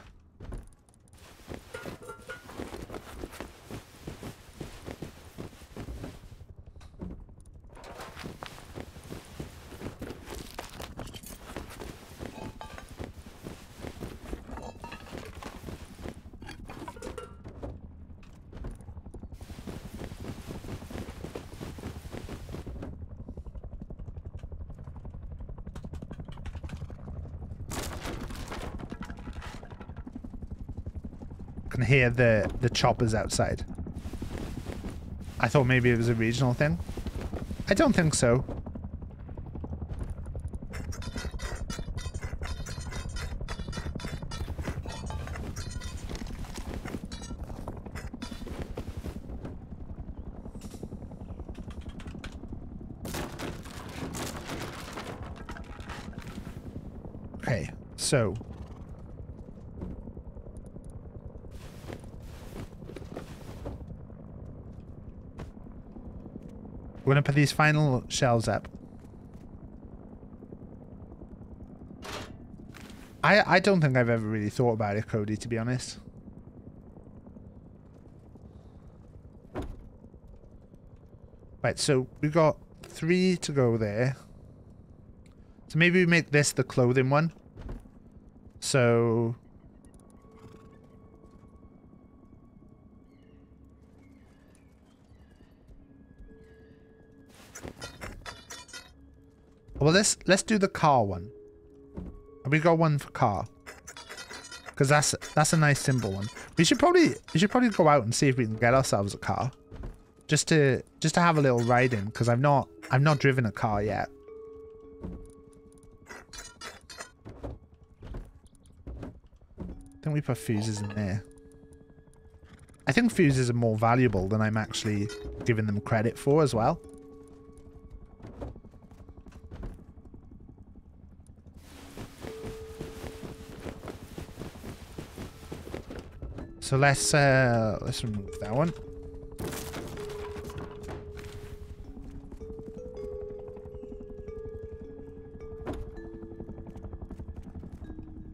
Hear the choppers outside. I thought maybe it was a regional thing. I don't think so. Okay, so we're going to put these final shelves up. I don't think I've ever really thought about it, Cody, to be honest. Right, so we've got 3 to go there. So maybe we make this the clothing one. So... Well, let's do the car one. Have we got one for car? Because that's a nice simple one. We should probably go out and see if we can get ourselves a car, just to have a little ride in. Because I've not driven a car yet. Don't we put fuses in there? I think fuses are more valuable than I'm actually giving them credit for as well. So let's remove that one.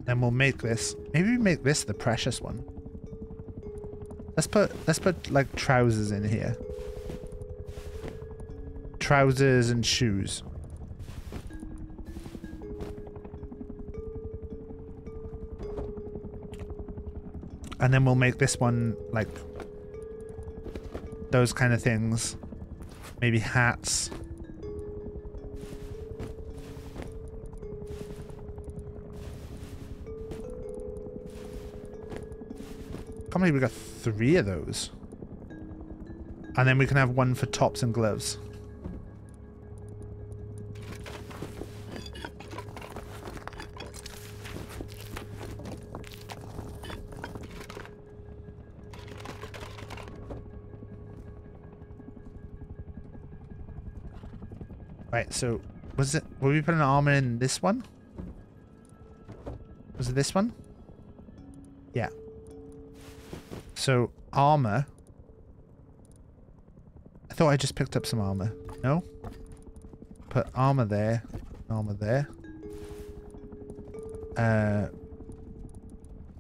Then we'll make this. Maybe we make this the precious one. Let's put like trousers in here. Trousers and shoes. And then we'll make this one like those kind of things. Maybe hats. Can't believe we got 3 of those. And then we can have one for tops and gloves. Right, so was it? Were we putting an armor in this one? Was it this one? Yeah. So, armor. I thought I just picked up some armor. No? Put armor there. Armor there.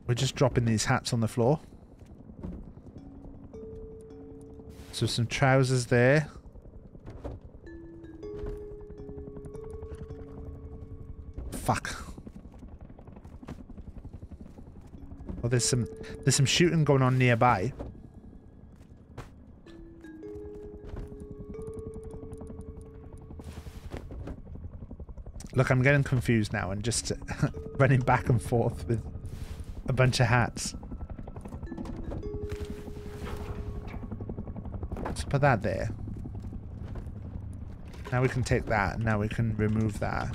We're just dropping these hats on the floor. So, some trousers there. Fuck. Well, there's some shooting going on nearby. Look, I'm getting confused now and just running back and forth with a bunch of hats. Let's put that there. Now we can take that and now we can remove that.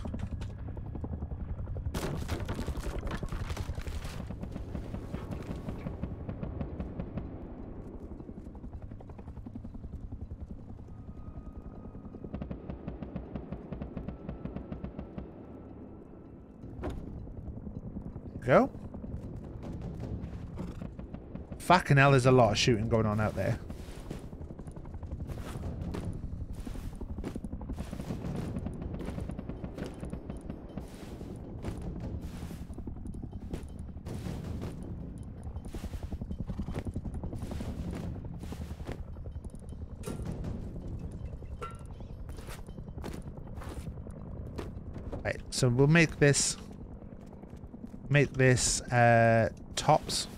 Go. Fucking hell, there's a lot of shooting going on out there. Right, so we'll make this... tops.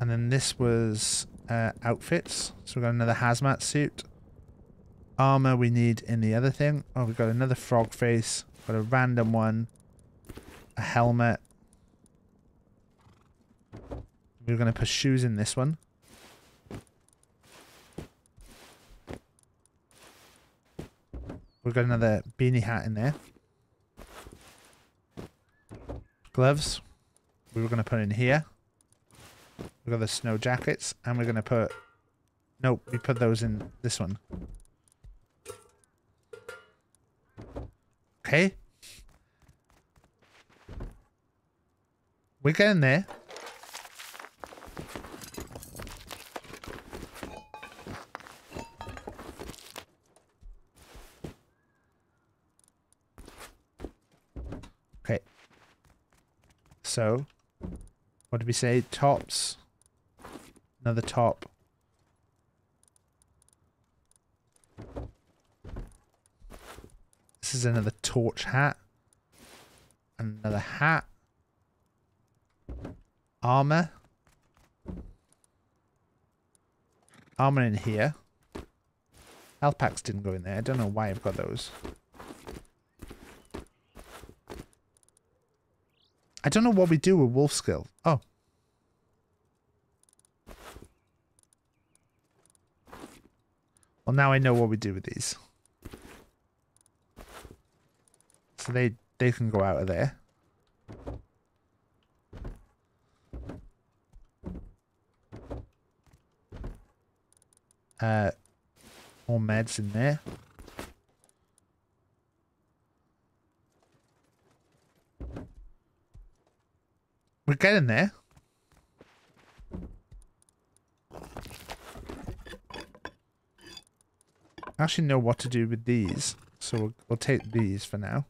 And then this was outfits. So we've got another hazmat suit. Armor we need in the other thing. Oh, we've got another frog face. Got a random one. A helmet. We're going to put shoes in this one. We've got another beanie hat in there. Gloves. We were going to put in here. We've got the snow jackets. And we're going to put... Nope, we put those in this one. Okay. We're getting there. So, what did we say? Tops. Another top. This is another torch hat. Another hat. Armor. Armor in here. Health packs didn't go in there. I don't know why I've got those. I don't know what we do with wolf skill. Oh. Well, now I know what we do with these. So they can go out of there. More meds in there. We're getting there. I actually know what to do with these, so we'll take these for now.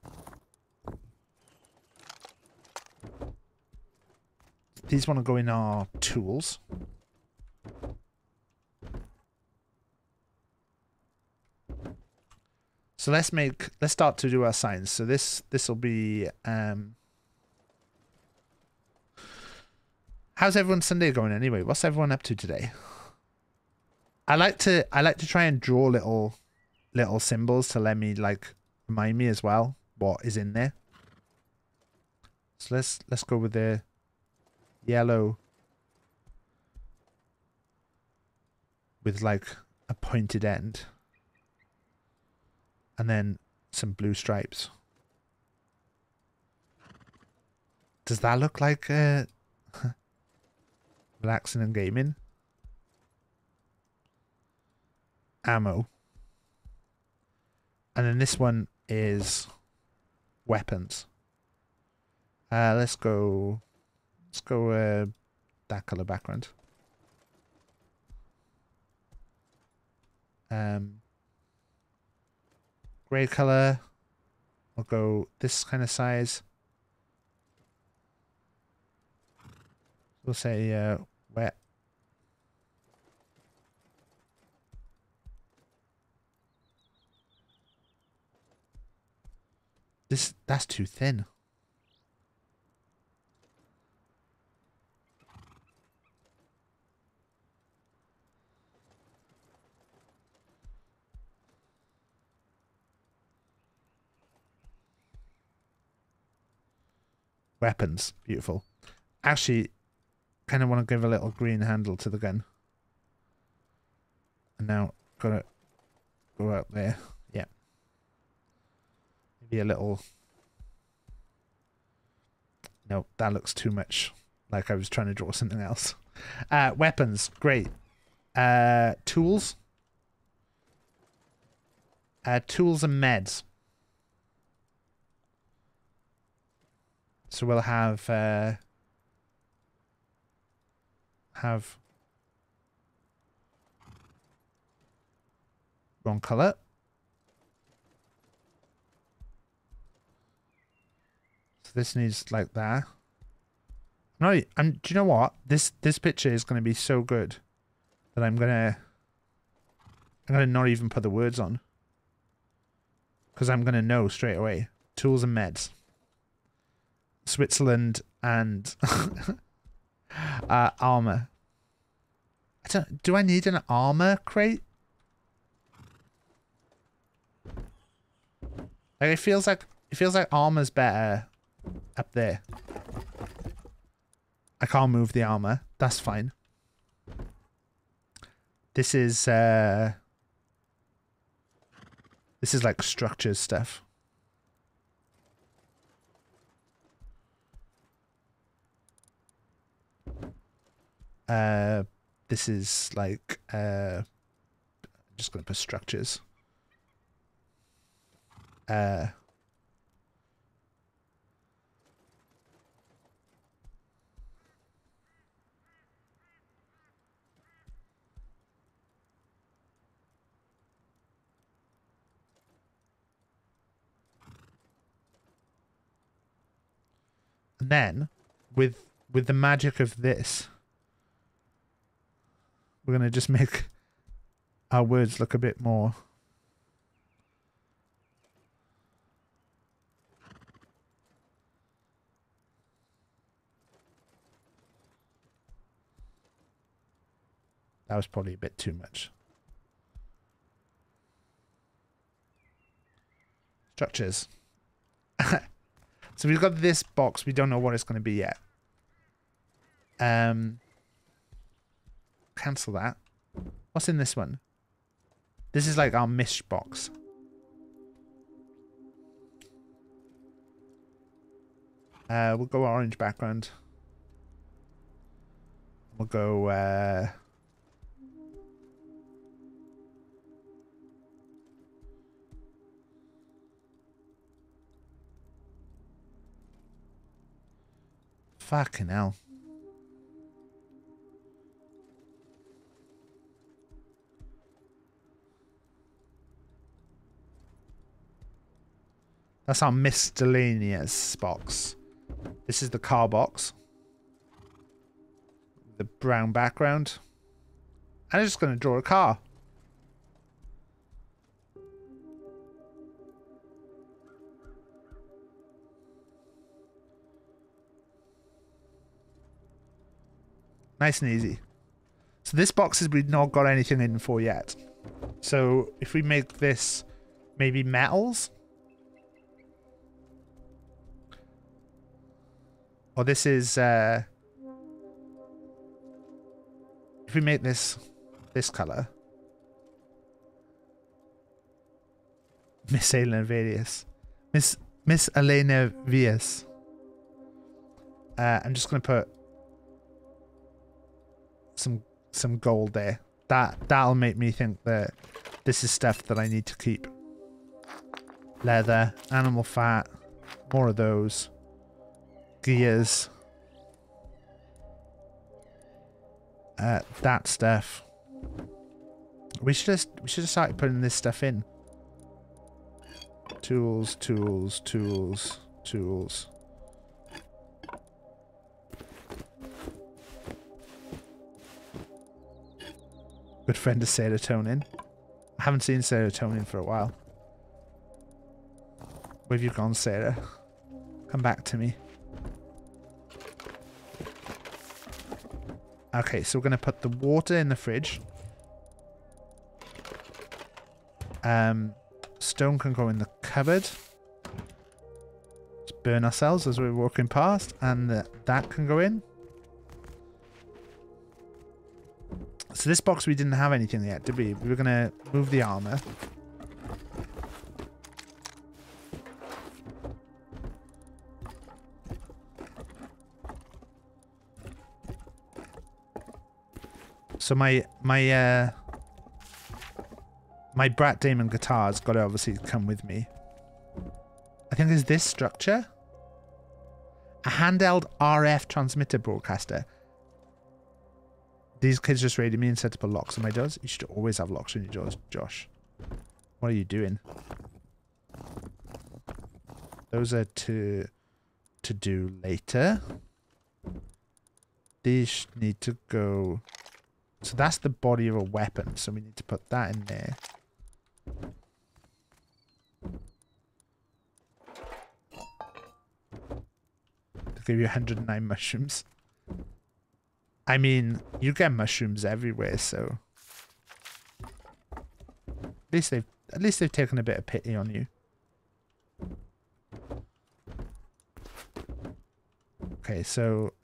These want to go in our tools. So let's start to do our science. So this will be how's everyone's Sunday going anyway? What's everyone up to today? I like to try and draw little symbols to let me remind me as well what is in there. So let's go with the yellow with a pointed end. And then some blue stripes. Does that look like relaxing and gaming? Ammo. And then this one is weapons. Let's go that color background. Grey color. I'll go this kind of size. We'll say wet. That's too thin. Weapons, beautiful. Actually, kind of want to give a little green handle to the gun. And now gotta go out there. Yeah, maybe a little. No, that looks too much. Like I was trying to draw something else. Weapons, great. Tools. Tools and meds. So we'll have wrong color. So this needs like that. No, and do you know what? This picture is going to be so good that I'm gonna not even put the words on because I'm gonna know straight away. Tools and meds. Switzerland and armor. Do I need an armor crate? Like it feels like armor's better up there. I can't move the armor. That's fine. This is like structures stuff. This is like I'm just gonna put structures. And then with the magic of this, we're going to just make our words look a bit more. That was probably a bit too much. Structures. So we've got this box. We don't know what it's going to be yet. Cancel that. What's in this one? This is like our mist box. We'll go orange background. We'll go fucking hell. That's our miscellaneous box. This is the car box. The brown background. I'm just going to draw a car. Nice and easy. So this box is we've not got anything in for yet. So if we make this maybe metals. Or this is if we make this color. Miss Elena Vias. Miss Elena Vias. I'm just gonna put some gold there. That'll make me think that this is stuff that I need to keep. Leather, animal fat, more of those. Gears, that stuff. We should just start putting this stuff in. Tools, tools, tools, tools. Good friend of Serotonin. I haven't seen Serotonin for a while. Where have you gone, Sarah? Come back to me. Okay, so we're going to put the water in the fridge. Stone can go in the cupboard. Just burn ourselves as we're walking past. And that can go in. So this box, we didn't have anything yet, did we? We were going to move the armor. So my Brat Damon guitar's got to obviously come with me. I think it's this structure. A handheld RF transmitter broadcaster. These kids just raided me and set up a lock on my doors. You should always have locks on your doors, Josh. What are you doing? Those are to do later. These need to go... So that's the body of a weapon, so we need to put that in there. They'll give you 109 mushrooms. I mean, you get mushrooms everywhere, so at least they've taken a bit of pity on you. Okay, so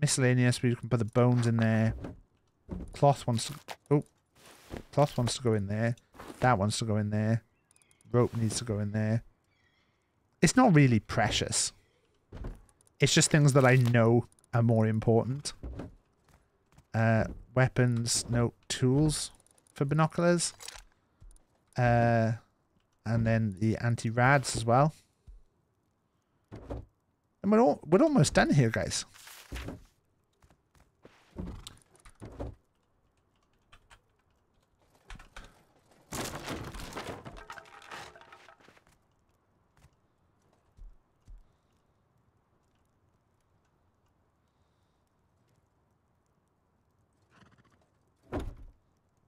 miscellaneous, we can put the bones in there. Cloth wants to... Oh. Cloth wants to go in there. That wants to go in there. Rope needs to go in there. It's not really precious. It's just things that I know are more important. Weapons. No. Tools for binoculars. And then the anti-rads as well. And we're almost done here, guys.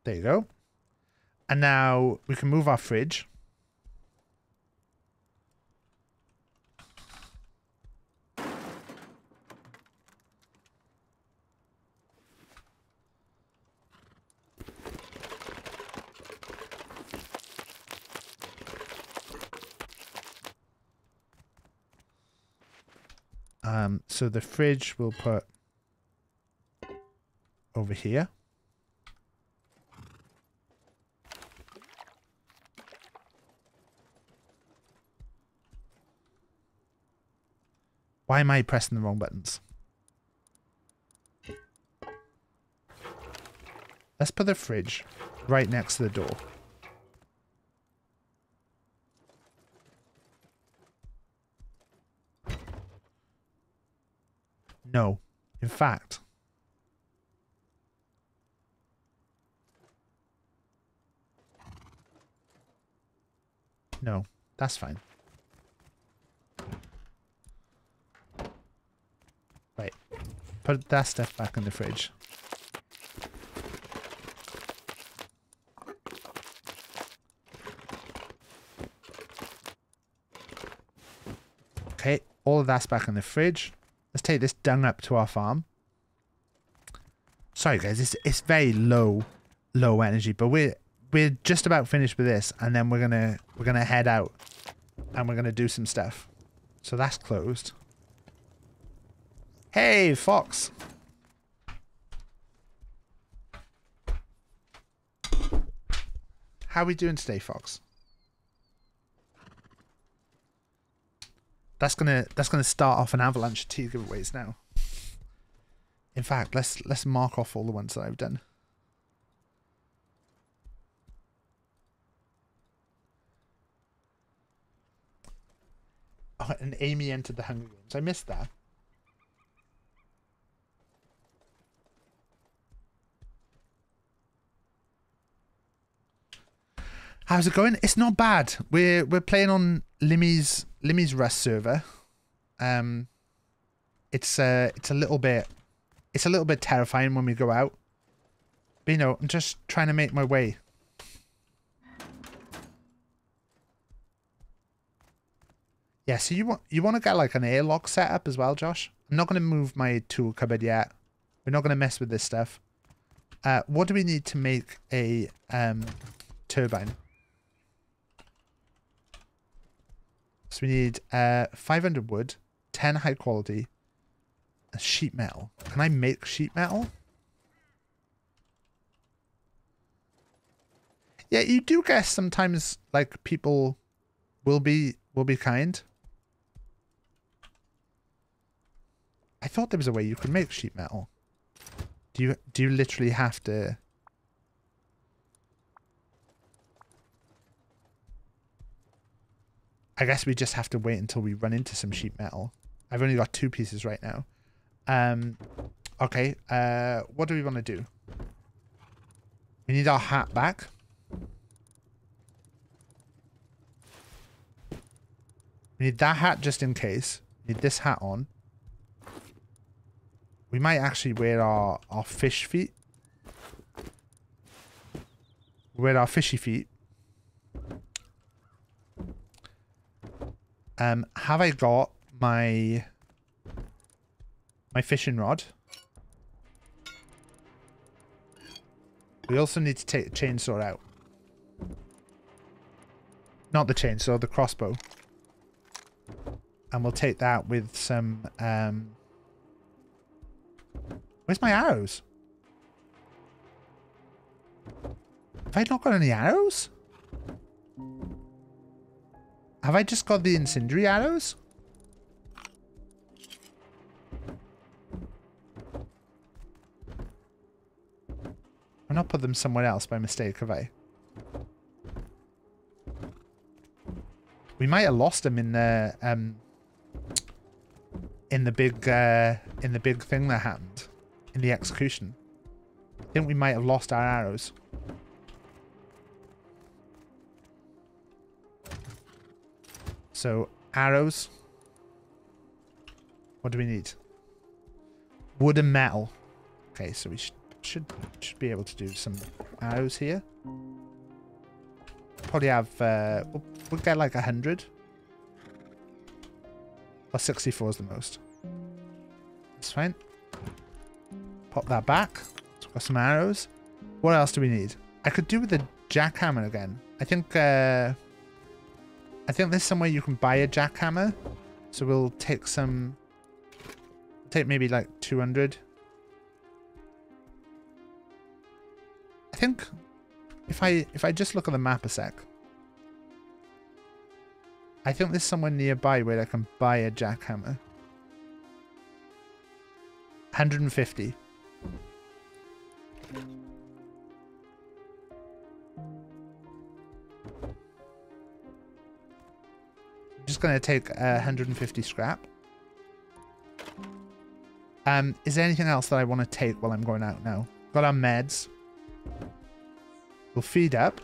There you go. And now we can move our fridge. So the fridge we'll put over here. Why am I pressing the wrong buttons? Let's put the fridge right next to the door. No. In fact, no, that's fine. Right. Put that stuff back in the fridge. Okay, all of that's back in the fridge. Let's take this dung up to our farm. Sorry guys, it's very low energy, but we're just about finished with this, and then we're gonna head out and we're gonna do some stuff. So that's closed. Hey, fox. How are we doing today, fox? That's gonna start off an avalanche of tea giveaways now. In fact, let's mark off all the ones that I've done. Oh, and Amy entered the Hunger Games. I missed that. How's it going? It's not bad. We're playing on Limmy's Rust server. It's a little bit terrifying when we go out. But you know, I'm just trying to make my way. Yeah, so you want to get like an airlock set up as well, Josh. I'm not going to move my tool cupboard yet. We're not going to mess with this stuff. What do we need to make a turbine? So we need 500 wood, 10 high quality, and sheet metal. Can I make sheet metal? Yeah, you do guess sometimes like people will be kind. I thought there was a way you could make sheet metal. Do you literally have to? I guess we just have to wait until we run into some sheet metal. I've only got 2 pieces right now. Okay, what do we want to do? We need our hat back. We need that hat just in case. We need this hat on. We might actually wear our fish feet. Wear our fishy feet. Have I got my fishing rod? We also need to take the chainsaw out. Not the chainsaw, the crossbow. And we'll take that with some, where's my arrows? Have I not got any arrows? Have I just got the incendiary arrows? I've not put them somewhere else by mistake, have I? We might have lost them in the big thing that happened in the execution. I think we might have lost our arrows. So, arrows. What do we need? Wood and metal. Okay, so we should be able to do some arrows here. Probably have, we'll get like 100. Plus 64 is the most. That's fine. Pop that back. So we've got some arrows. What else do we need? I could do with the jackhammer again. I think there's somewhere you can buy a jackhammer. So we'll take some take maybe like 200. I think if I just look at the map a sec, I think there's somewhere nearby where I can buy a jackhammer. 150. I'm just going to take 150 scrap. Is there anything else that I want to take while I'm going out now? Got our meds. We'll feed up.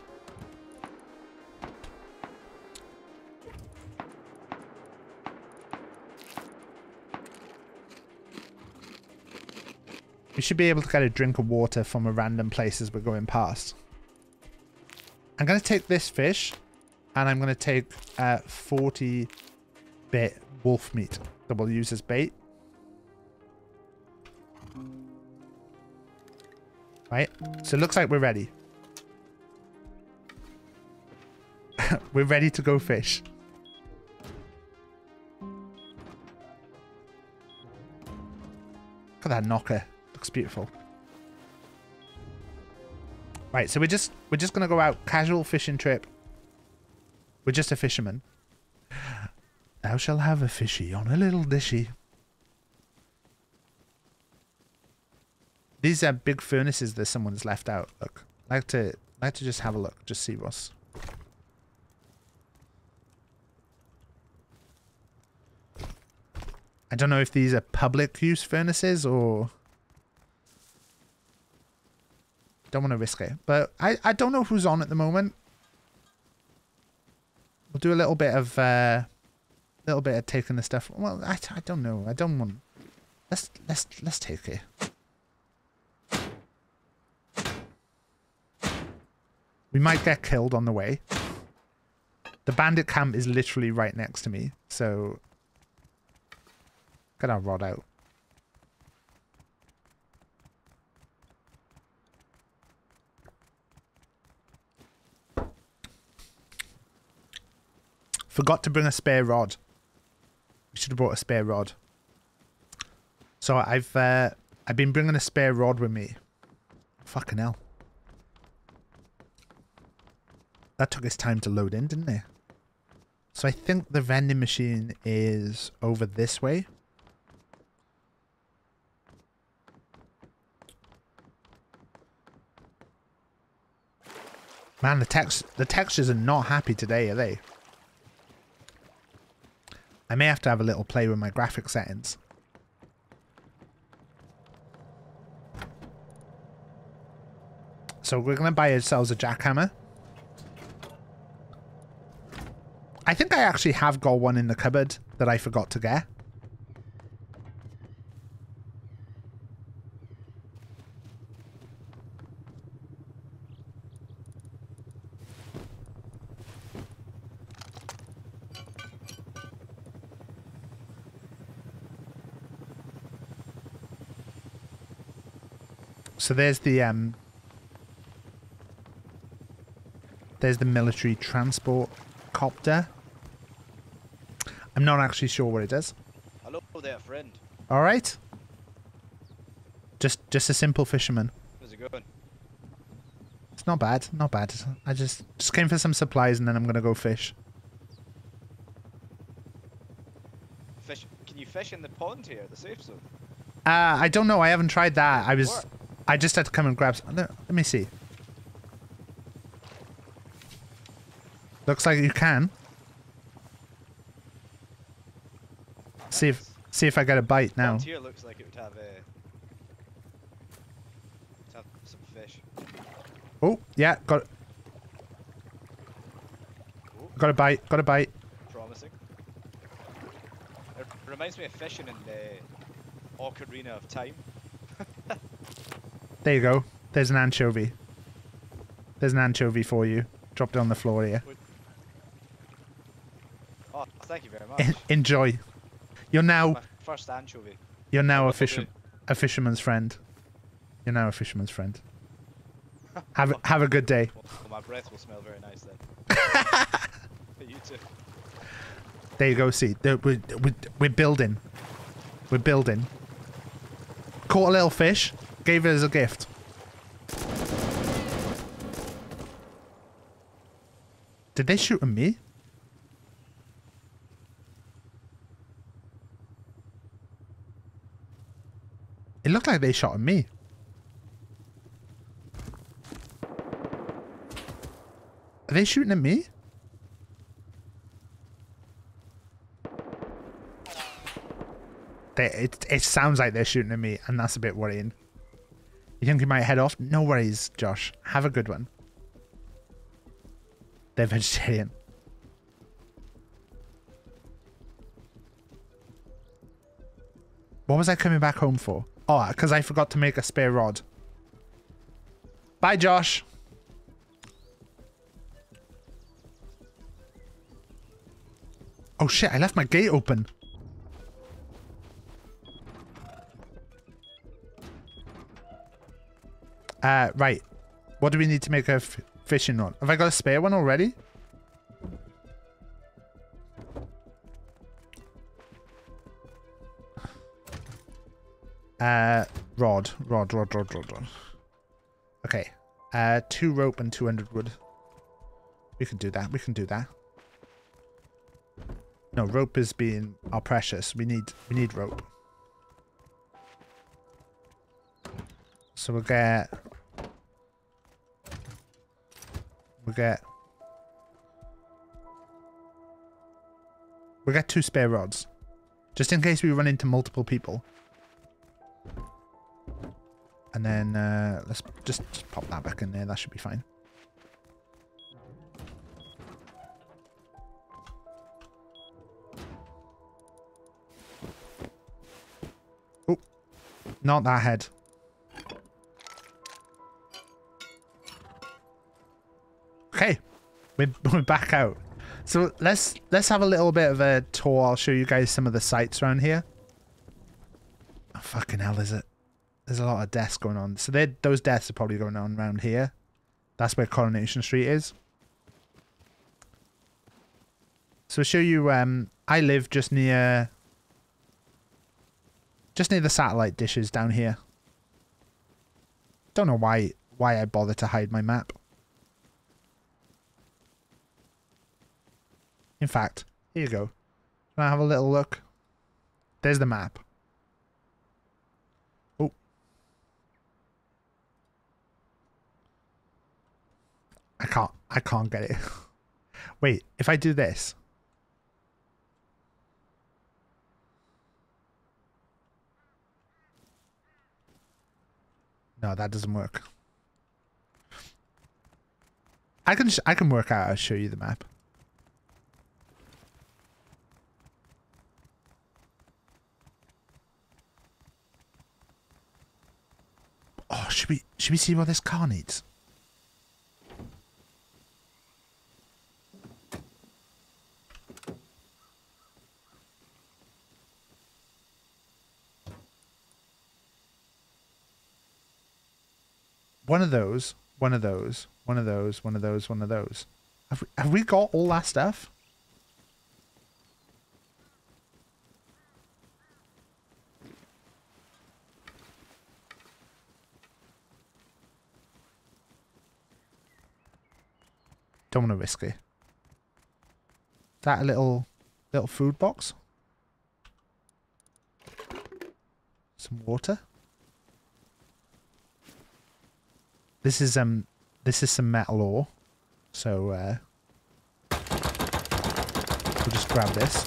We should be able to get a drink of water from a random place as we're going past. I'm going to take this fish, and I'm going to take 40 bit wolf meat that we'll use as bait. Right, so it looks like we're ready. We're ready to go fish. Look at that knocker. Looks beautiful. Right, so we're just gonna go out, casual fishing trip. We're just a fisherman. Thou shall have a fishy on a little dishy. These are big furnaces that someone's left out. Look, I like to just have a look, just see what's. I don't know if these are public use furnaces or. Don't want to risk it. But I don't know who's on at the moment. We'll do a little bit of taking the stuff. Well, I don't know. I don't want. Let's take it. We might get killed on the way. The bandit camp is literally right next to me, so get our rod out. Forgot to bring a spare rod. We should have brought a spare rod. So I've been bringing a spare rod with me. Fucking hell. That took its time to load in, didn't it? So I think the vending machine is over this way. Man, the textures are not happy today, are they? I may have to have a little play with my graphic settings. So we're going to buy ourselves a jackhammer. I think I actually have got one in the cupboard that I forgot to get. So there's the military transport copter. I'm not actually sure what it does. Hello there, friend. All right. Just a simple fisherman. How's it going? It's not bad, not bad. I just came for some supplies and then I'm gonna go fish. Fish? Can you fish in the pond here, the safe zone? I don't know. I haven't tried that. I was. I just had to come and grab some. Let me see. Looks like you can. See if I get a bite now. Here looks like it would have some fish. Oh yeah, got a bite. Promising. It reminds me of fishing in the Ocarina of Time. There you go. There's an anchovy. There's an anchovy for you. Dropped it on the floor here. Oh, thank you very much. Enjoy. You're now... My first anchovy. You're now a fisherman's friend. You're now a fisherman's friend. Have a good day. Well, my breath will smell very nice then. For you too. There you go, see. We're building. We're building. Caught a little fish, gave it as a gift. Did they shoot at me? It looked like they shot at me. Are they shooting at me? It sounds like they're shooting at me, and that's a bit worrying. You think we might head off? No worries, Josh. Have a good one. They're vegetarian. What was I coming back home for? Oh, because I forgot to make a spare rod. Bye, Josh. Oh shit, I left my gate open. Right. What do we need to make a fishing rod? Have I got a spare one already? Rod. Okay. 2 rope and 200 wood. We can do that. No, rope is being our precious. We need rope. So we'll get 2 spare rods. Just in case we run into multiple people. And then let's just pop that back in there. That should be fine. Oh, not that head. Okay, we're back out. So let's have a little bit of a tour. I'll show you guys some of the sights around here. Oh, fucking hell, is it? There's a lot of deaths going on. So those deaths are probably going on around here. That's where Coronation Street is. So I'll show you. I live just near the satellite dishes down here. Don't know why I bother to hide my map. In fact, here you go. Can I have a little look? There's the map. Oh. I can't get it. Wait, if I do this. No, that doesn't work. I can work out how to show you the map. Oh, should we see what this car needs? One of those. Have we got all that stuff? Don't want to risk it. That a little food box. Some water. This is some metal ore. So we'll just grab this.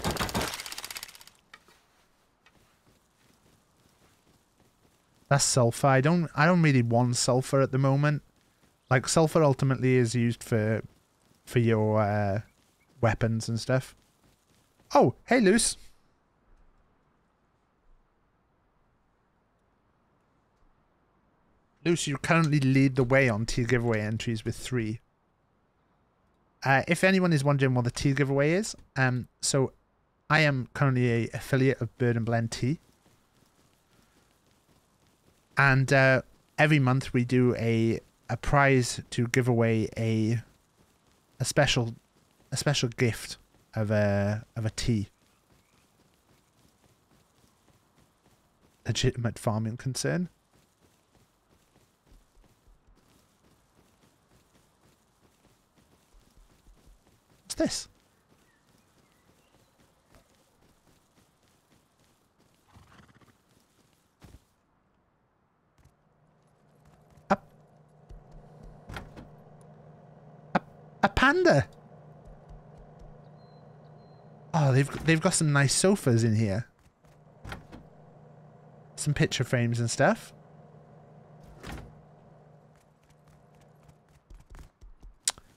That's sulfur. I don't really want sulfur at the moment. Like sulfur ultimately is used for your weapons and stuff. Oh, hey, Luce. Luce, you currently lead the way on tea giveaway entries with 3. If anyone is wondering what the tea giveaway is, so I am currently an affiliate of Bird and Blend Tea. And every month we do a prize to give away a special gift of a tea. legitimate farming concern. What's this? A panda. Oh, they've got some nice sofas in here. Some picture frames and stuff.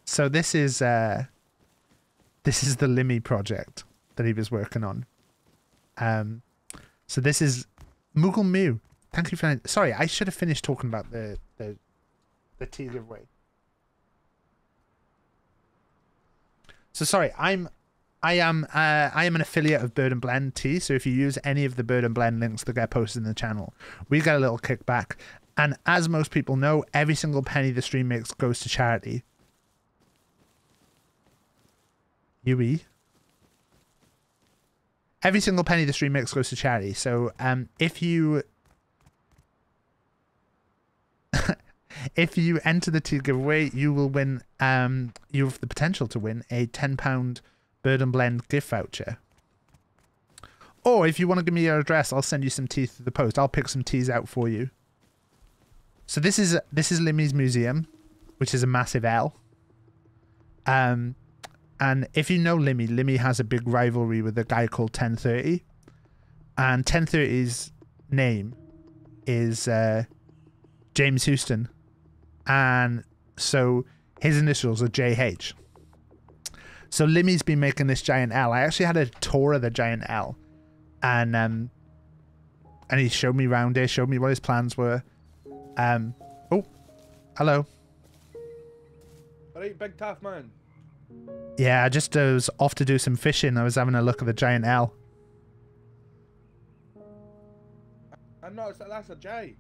So this is the Limmy project that he was working on. So this is Moogle Moo. Thank you for. Sorry, I should have finished talking about the tea giveaway. So sorry, I am an affiliate of Bird and Blend Tea. So if you use any of the Bird and Blend links that get posted in the channel, we get a little kickback. And as most people know, every single penny the stream makes goes to charity. Every single penny the stream makes goes to charity. So if you if you enter the tea giveaway, you will win. You have the potential to win a £10 Bird and Blend gift voucher. Or if you want to give me your address, I'll send you some tea through the post. I'll pick some teas out for you. So this is Limmy's museum, which is a massive L. And if you know Limmy, Limmy has a big rivalry with a guy called 1030, and 1030's name is James Houston. And so his initials are JH. So Limmy's been making this giant L. I actually had a tour of the giant L, and he showed me around here, showed me what his plans were. Oh, hello. All right, big tough man. Yeah, I just was off to do some fishing. I was having a look at the giant L. I noticed that that's a J.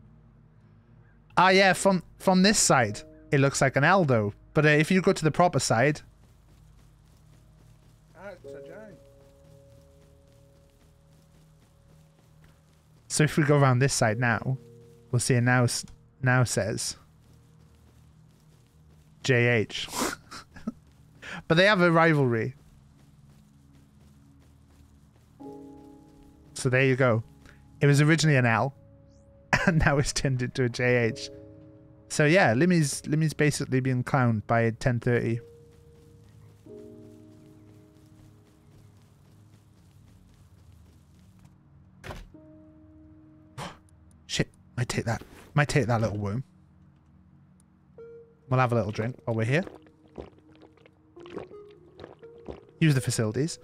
Ah, yeah, from this side, it looks like an L, though. But if you go to the proper side... Ah, it's a J. So if we go around this side now, we'll see it now says... JH. But they have a rivalry. So there you go. It was originally an L. And now it's turned into a JH. So yeah, Limmy's basically being clowned by 1030. Shit, might take that little worm. We'll have a little drink while we're here. Use the facilities.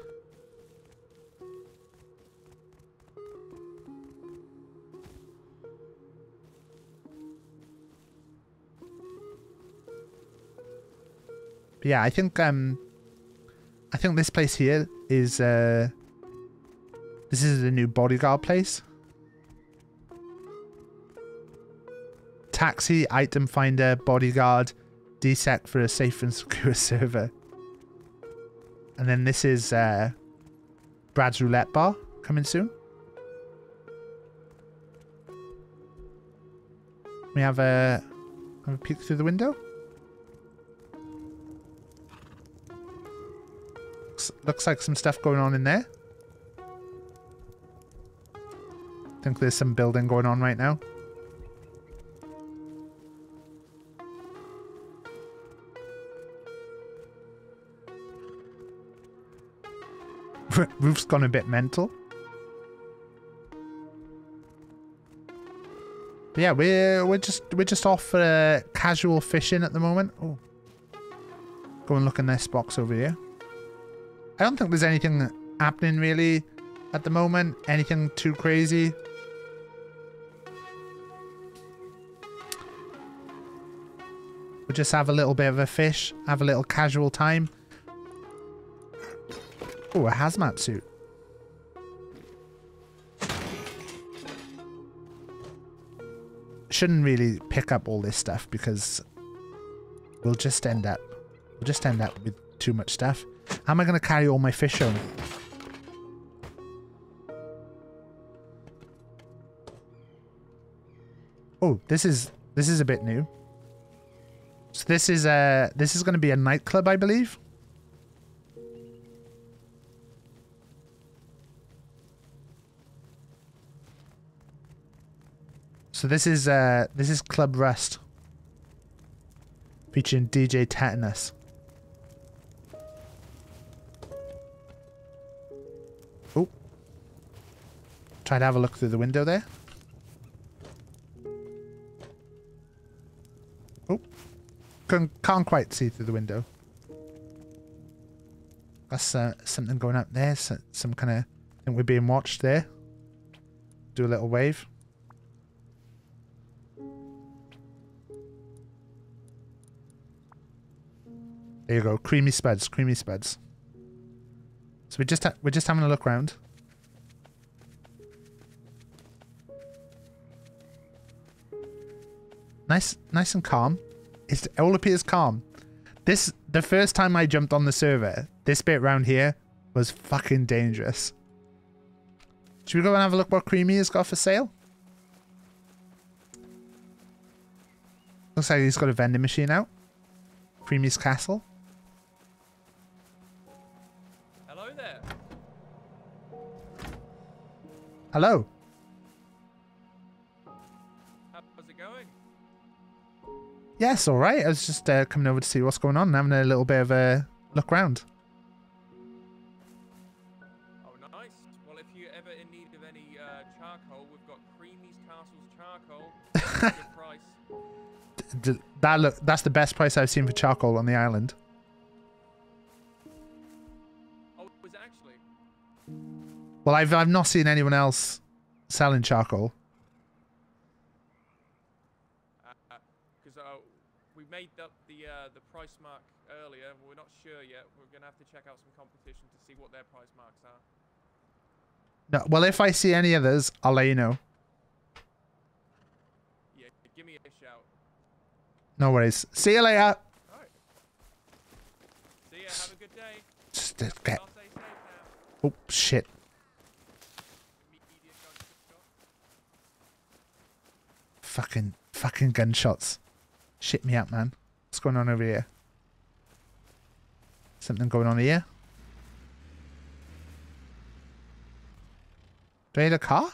But yeah, I think this place here is this is the new bodyguard place. Taxi, item finder, bodyguard, DSEC for a safe and secure server. And then this is Brad's Roulette Bar coming soon. We have a peek through the window. Looks like some stuff going on in there. I think there's some building going on right now. Roof's gone a bit mental. But yeah, we're just off for casual fishing at the moment. Oh, go and look in this box over here. I don't think there's anything happening really at the moment. Anything too crazy. We'll just have a little bit of a fish. Have a little casual time. Oh, a hazmat suit. Shouldn't really pick up all this stuff because we'll just end up with too much stuff. How am I going to carry all my fish home? Oh, this is a bit new. So this is going to be a nightclub, I believe. So this is Club Rust, featuring DJ Tatanus. Oh, try to have a look through the window there. Oh, can't quite see through the window. That's something going up there. So, some kind of, I think we're being watched there. Do a little wave. There you go, Creamy Spuds, Creamy Spuds. So we're just having a look around. Nice and calm. It all appears calm. The first time I jumped on the server, this bit round here was fucking dangerous. Should we go and have a look what Creamy has got for sale? Looks like he's got a vending machine out. Creamy's Castle. Hello. How's it going? Yes, all right. I was just coming over to see what's going on and having a little bit of a look round. Oh, nice. Well, if you're ever in need of any charcoal, we've got Creamy's Castle's charcoal. That's a good price. That's the best price I've seen for charcoal on the island. Well, I've not seen anyone else selling charcoal. Because we made up the price mark earlier. We're not sure yet. We're going to have to check out some competition to see what their price marks are. No, well, if I see any others, I'll let you know. Yeah, give me a shout. No worries. See you later. All right. See ya. Have a good day. Just get. Oh, shit. Fucking gunshots. Shit me up, man. What's going on over here? Something going on here? Do I need a car?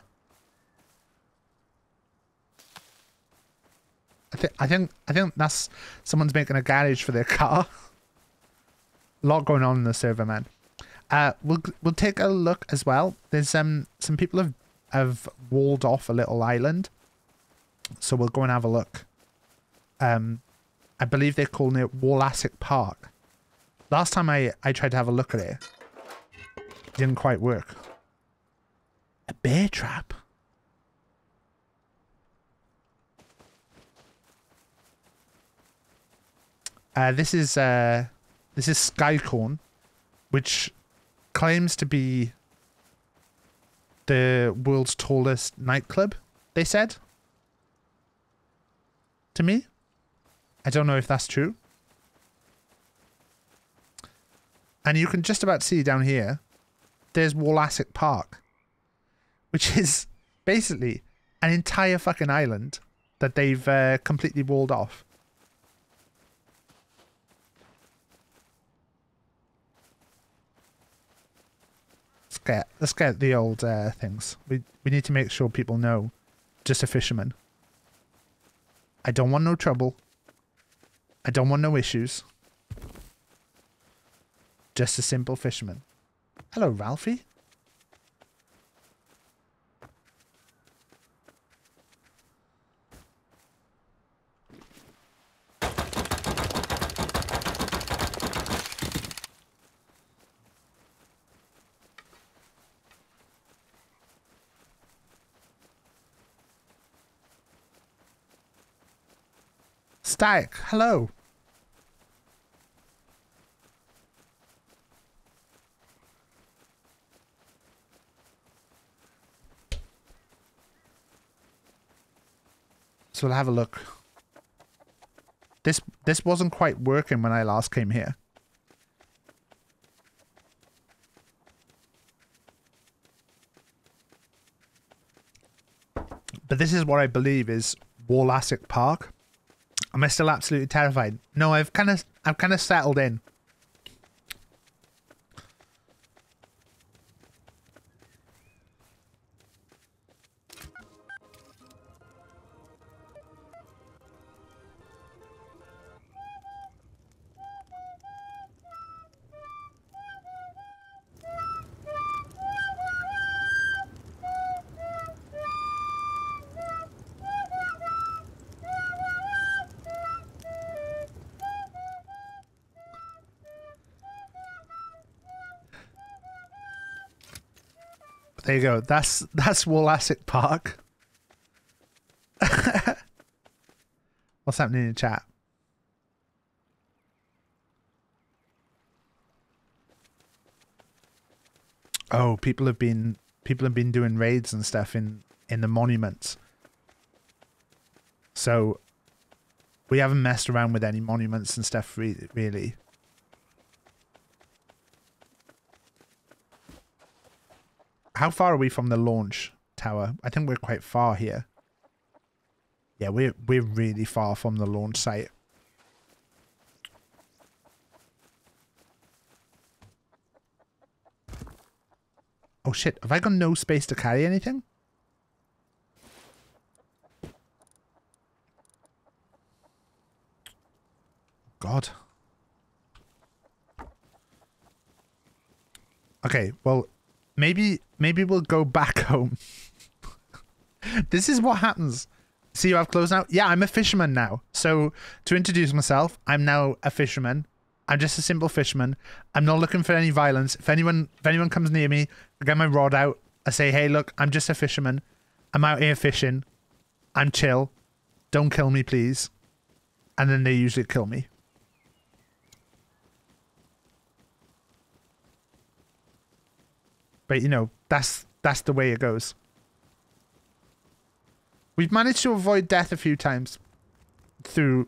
I think that's someone's making a garage for their car. A lot going on in the server, man. We'll take a look as well. There's some people have walled off a little island. So we'll go and have a look. I believe they're calling it Wallassic Park. Last time I tried to have a look at it, it didn't quite work. A bear trap? This is Skycorn, which claims to be the world's tallest nightclub, they said. To me, I don't know if that's true. And you can just about see down here, there's Wallassic Park, which is basically an entire fucking island that they've completely walled off. Let's get the old things. We need to make sure people know. Just a fisherman. I don't want no trouble. I don't want no issues. Just a simple fisherman. Hello, Ralphie. Static, hello. So we'll have a look. This wasn't quite working when I last came here. But this is what I believe is Wallassic Park. Am I still absolutely terrified? No, I've kind of settled in. There you go. That's Wallassic Park. What's happening in the chat? Oh, people have been doing raids and stuff in the monuments. So we haven't messed around with any monuments and stuff really. How far are we from the launch tower? I think we're quite far here. Yeah, we're really far from the launch site. Oh shit, have I got no space to carry anything? God. Okay, well... Maybe we'll go back home. This is what happens. See, you have clothes now? Yeah, I'm a fisherman now. So, to introduce myself, I'm now a fisherman. I'm just a simple fisherman. I'm not looking for any violence. If anyone comes near me, I get my rod out. I say, hey, look, I'm just a fisherman. I'm out here fishing. I'm chill. Don't kill me, please. And then they usually kill me. But, you know, that's the way it goes. We've managed to avoid death a few times through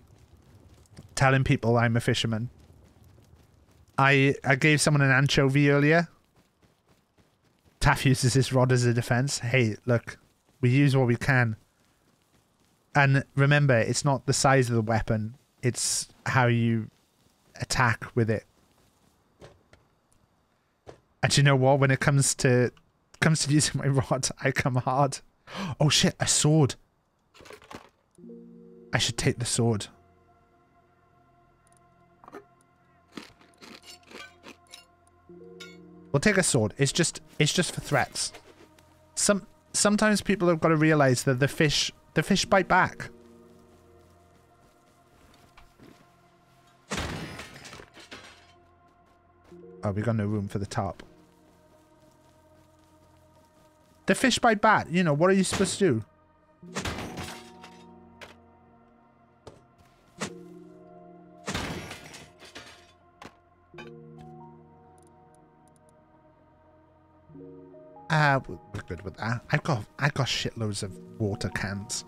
telling people I'm a fisherman. I gave someone an anchovy earlier. Taff uses his rod as a defense. Hey, look, we use what we can. And remember, it's not the size of the weapon. It's how you attack with it. And you know what? When it comes to using my rod, I come hard. Oh shit, a sword. I should take the sword. We'll take a sword. It's just for threats. Sometimes people have got to realize that the fish bite back. Oh, we got no room for the tarp. The fish bite back. You know, what are you supposed to do? We're good with that. I've got shitloads of water cans.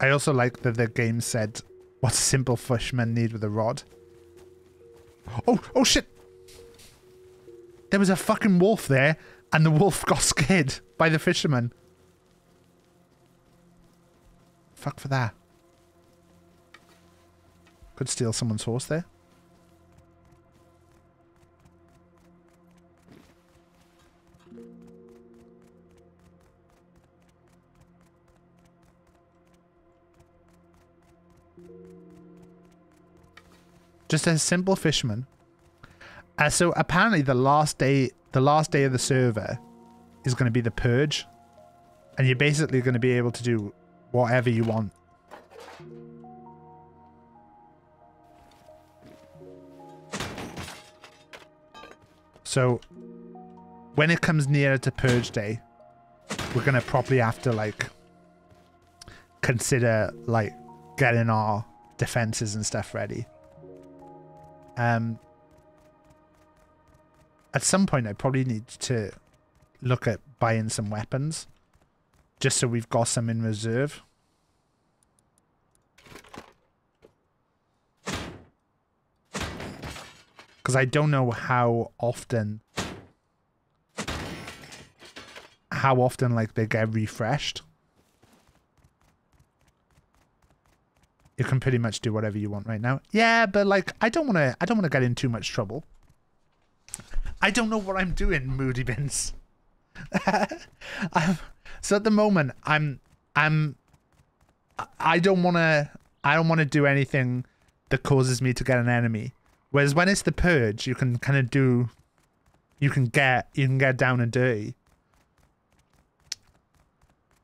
I also like that the game said, "What simple fishmen need with a rod." Oh shit! There was a fucking wolf there, and the wolf got scared by the fisherman. Fuck for that. Could steal someone's horse there. Just a simple fisherman. So apparently the last day of the server is going to be the purge. And you're basically going to be able to do whatever you want. So when it comes nearer to purge day, we're going to probably have to like consider like getting our defenses and stuff ready. At some point I probably need to look at buying some weapons just so we've got some in reserve. Because I don't know how often like they get refreshed. You can pretty much do whatever you want right now. Yeah, but like, I don't want to get in too much trouble. I don't know what I'm doing, Moody Bins. So at the moment, I don't want to do anything that causes me to get an enemy. Whereas when it's the purge, you can kind of do, you can get down and dirty.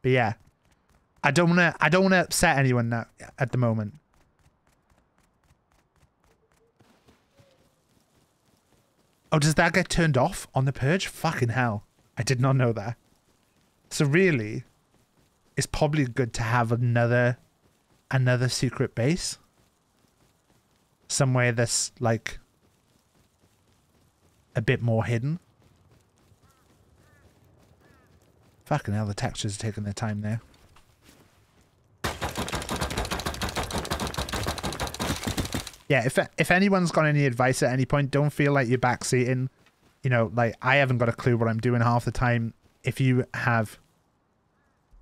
But yeah, I don't want to upset anyone now at the moment. Oh, does that get turned off on the purge? Fucking hell. I did not know that. So really, it's probably good to have another secret base. Somewhere that's like a bit more hidden. Fucking hell, the textures are taking their time there. Yeah, if anyone's got any advice at any point, don't feel like you're backseating. You know, like, I haven't got a clue what I'm doing half the time. If you have...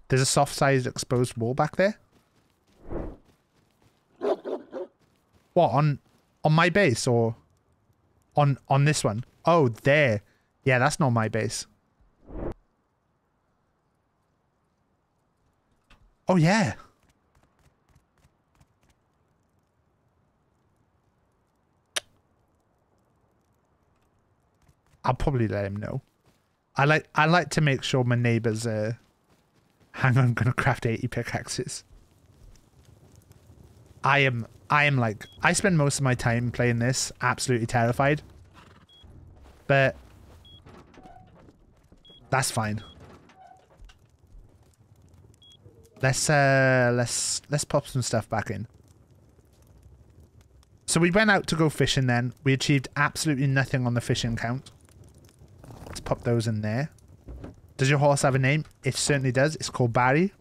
There's a soft-sized exposed wall back there. What, on my base or on this one? Oh, there. Yeah, that's not my base. Oh, yeah. I'll probably let him know. I like to make sure my neighbors hang on, I'm gonna craft 80 pickaxes. I am like, I spend most of my time playing this absolutely terrified. But that's fine. Let's pop some stuff back in. So we went out to go fishing then. We achieved absolutely nothing on the fishing count. Let's pop those in there. Does your horse have a name? It certainly does. It's called Barry.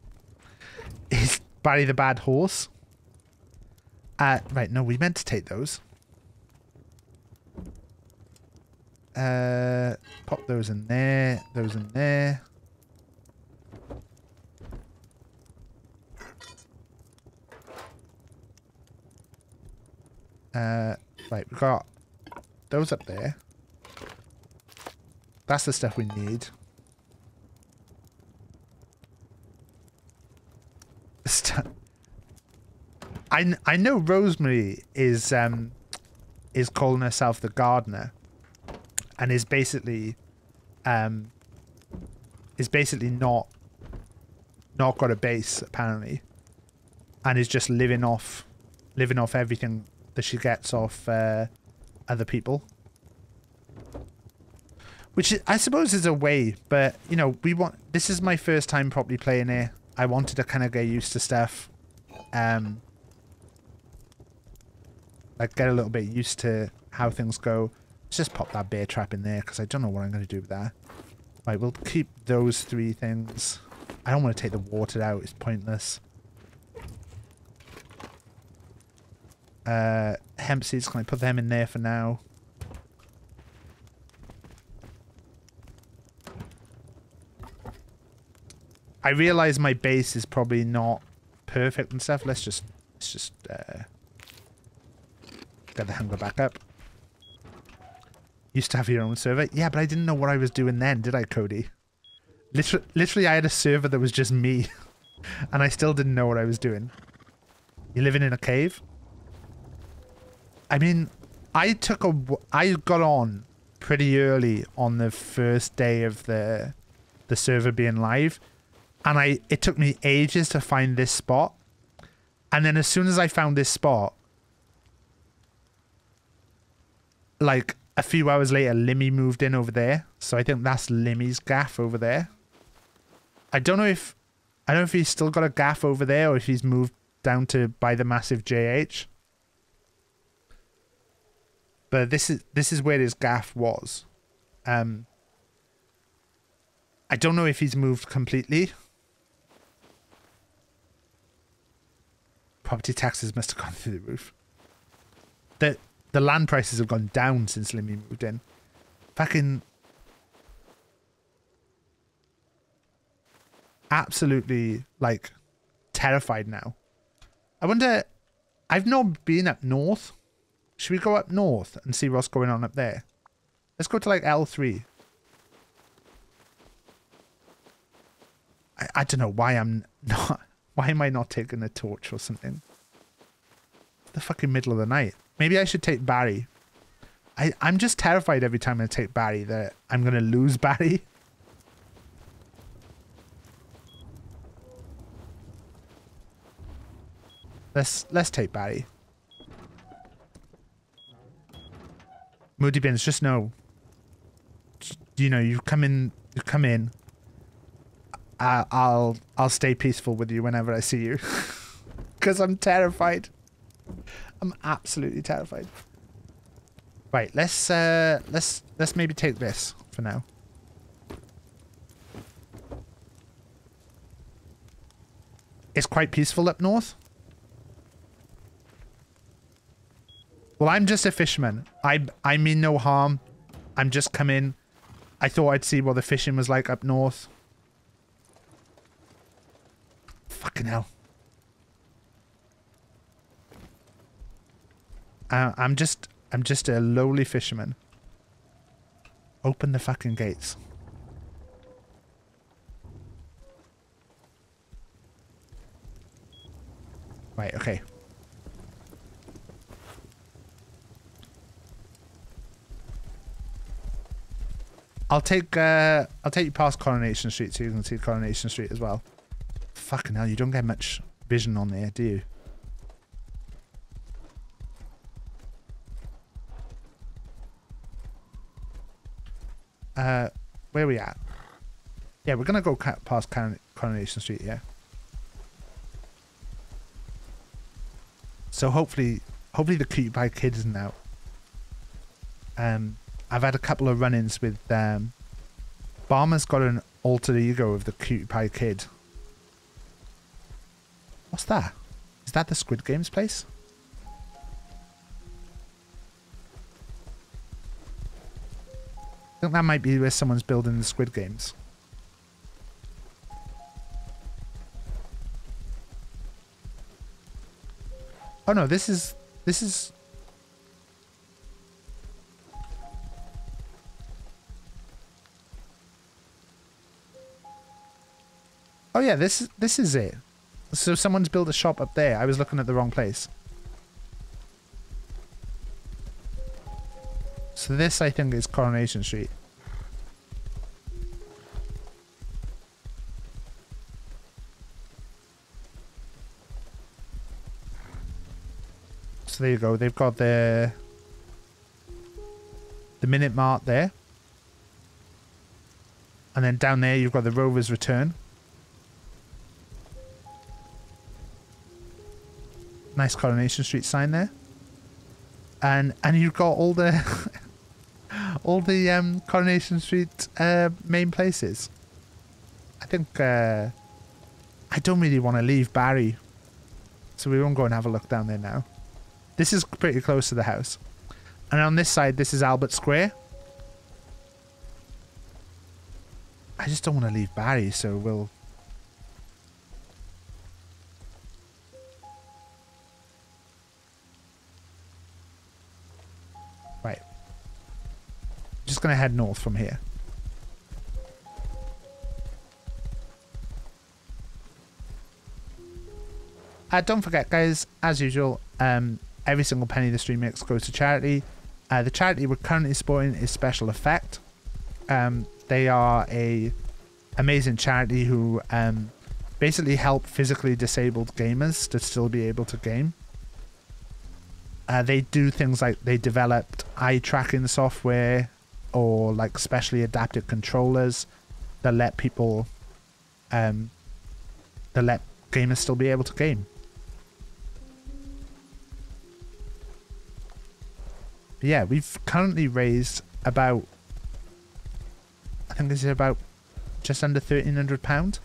It's Barry the Bad Horse. Right, no, we meant to take those. Pop those in there. Those in there. Right, we've got those up there. That's the stuff we need. I know Rosemary is calling herself the gardener, and is basically not got a base apparently, and is just living off everything that she gets off other people. Which I suppose is a way, but, you know, this is my first time properly playing it. I wanted to kind of get used to stuff. Like, get a little bit used to how things go. Let's just pop that bear trap in there, because I don't know what I'm going to do with that. Right, we'll keep those three things. I don't want to take the water out. It's pointless. Hemp seeds, can I put them in there for now? I realize my base is probably not perfect and stuff. Let's just get the hunger back up. Used to have your own server. Yeah, but I didn't know what I was doing then, did I, Cody? Literally, I had a server that was just me. And I still didn't know what I was doing. You're living in a cave? I mean, I got on pretty early on the first day of the server being live. And it took me ages to find this spot. And then as soon as I found this spot, like a few hours later, Limmy moved in over there. So I think that's Limmy's gaff over there. I don't know if he's still got a gaff over there or if he's moved down to by the massive JH. But this is where his gaff was. I don't know if he's moved completely. Property taxes must have gone through the roof. The land prices have gone down since Limmy moved in. Fucking absolutely, like, terrified now. I wonder I've not been up north. Should we go up north and see what's going on up there? Let's go to like L3. I don't know why I'm not... Why am I not taking a torch or something? The fucking middle of the night. Maybe I should take Barry. I'm just terrified every time I take Barry that I'm going to lose Barry. Let's take Barry. Moody Bins, just know, you know, you come in. I'll stay peaceful with you whenever I see you, because I'm terrified. I'm absolutely terrified. Right, let's maybe take this for now. It's quite peaceful up north. Well, I'm just a fisherman. I mean no harm. I'm just coming. I thought I'd see what the fishing was like up north. Fucking hell. I'm just a lowly fisherman. Open the fucking gates. Right, okay. I'll take you past Coronation Street so you can see Coronation Street as well. Fucking hell, you don't get much vision on there, do you? Where are we at? Yeah, we're gonna go past Coronation Street, yeah. So hopefully the Cutie Pie Kid isn't out. I've had a couple of run-ins with Barmer's got an alter ego of the Cutie Pie Kid. What's that? Is that the Squid Game's place? I think that might be where someone's building the Squid Games. Oh no, this is oh yeah, this is it. So someone's built a shop up there. I was looking at the wrong place. So this, I think, is Coronation Street. So there you go. They've got their... the Minute Mart there. And then down there, you've got the Rover's Return. Nice Coronation Street sign there, and you've got all the Coronation Street main places. I think I don't really want to leave Barry, so we won't go and have a look down there now. This is pretty close to the house, and on this side, this is Albert Square. I just don't want to leave Barry, so we'll. Just gonna head north from here. Don't forget, guys, as usual, every single penny the stream makes goes to charity. The charity we're currently supporting is Special Effect. They are a amazing charity who basically help physically disabled gamers to still be able to game. They do things like they developed eye tracking software, or like specially adapted controllers that let people that let gamers still be able to game. But yeah, we've currently raised about, I think this is about just under £1,300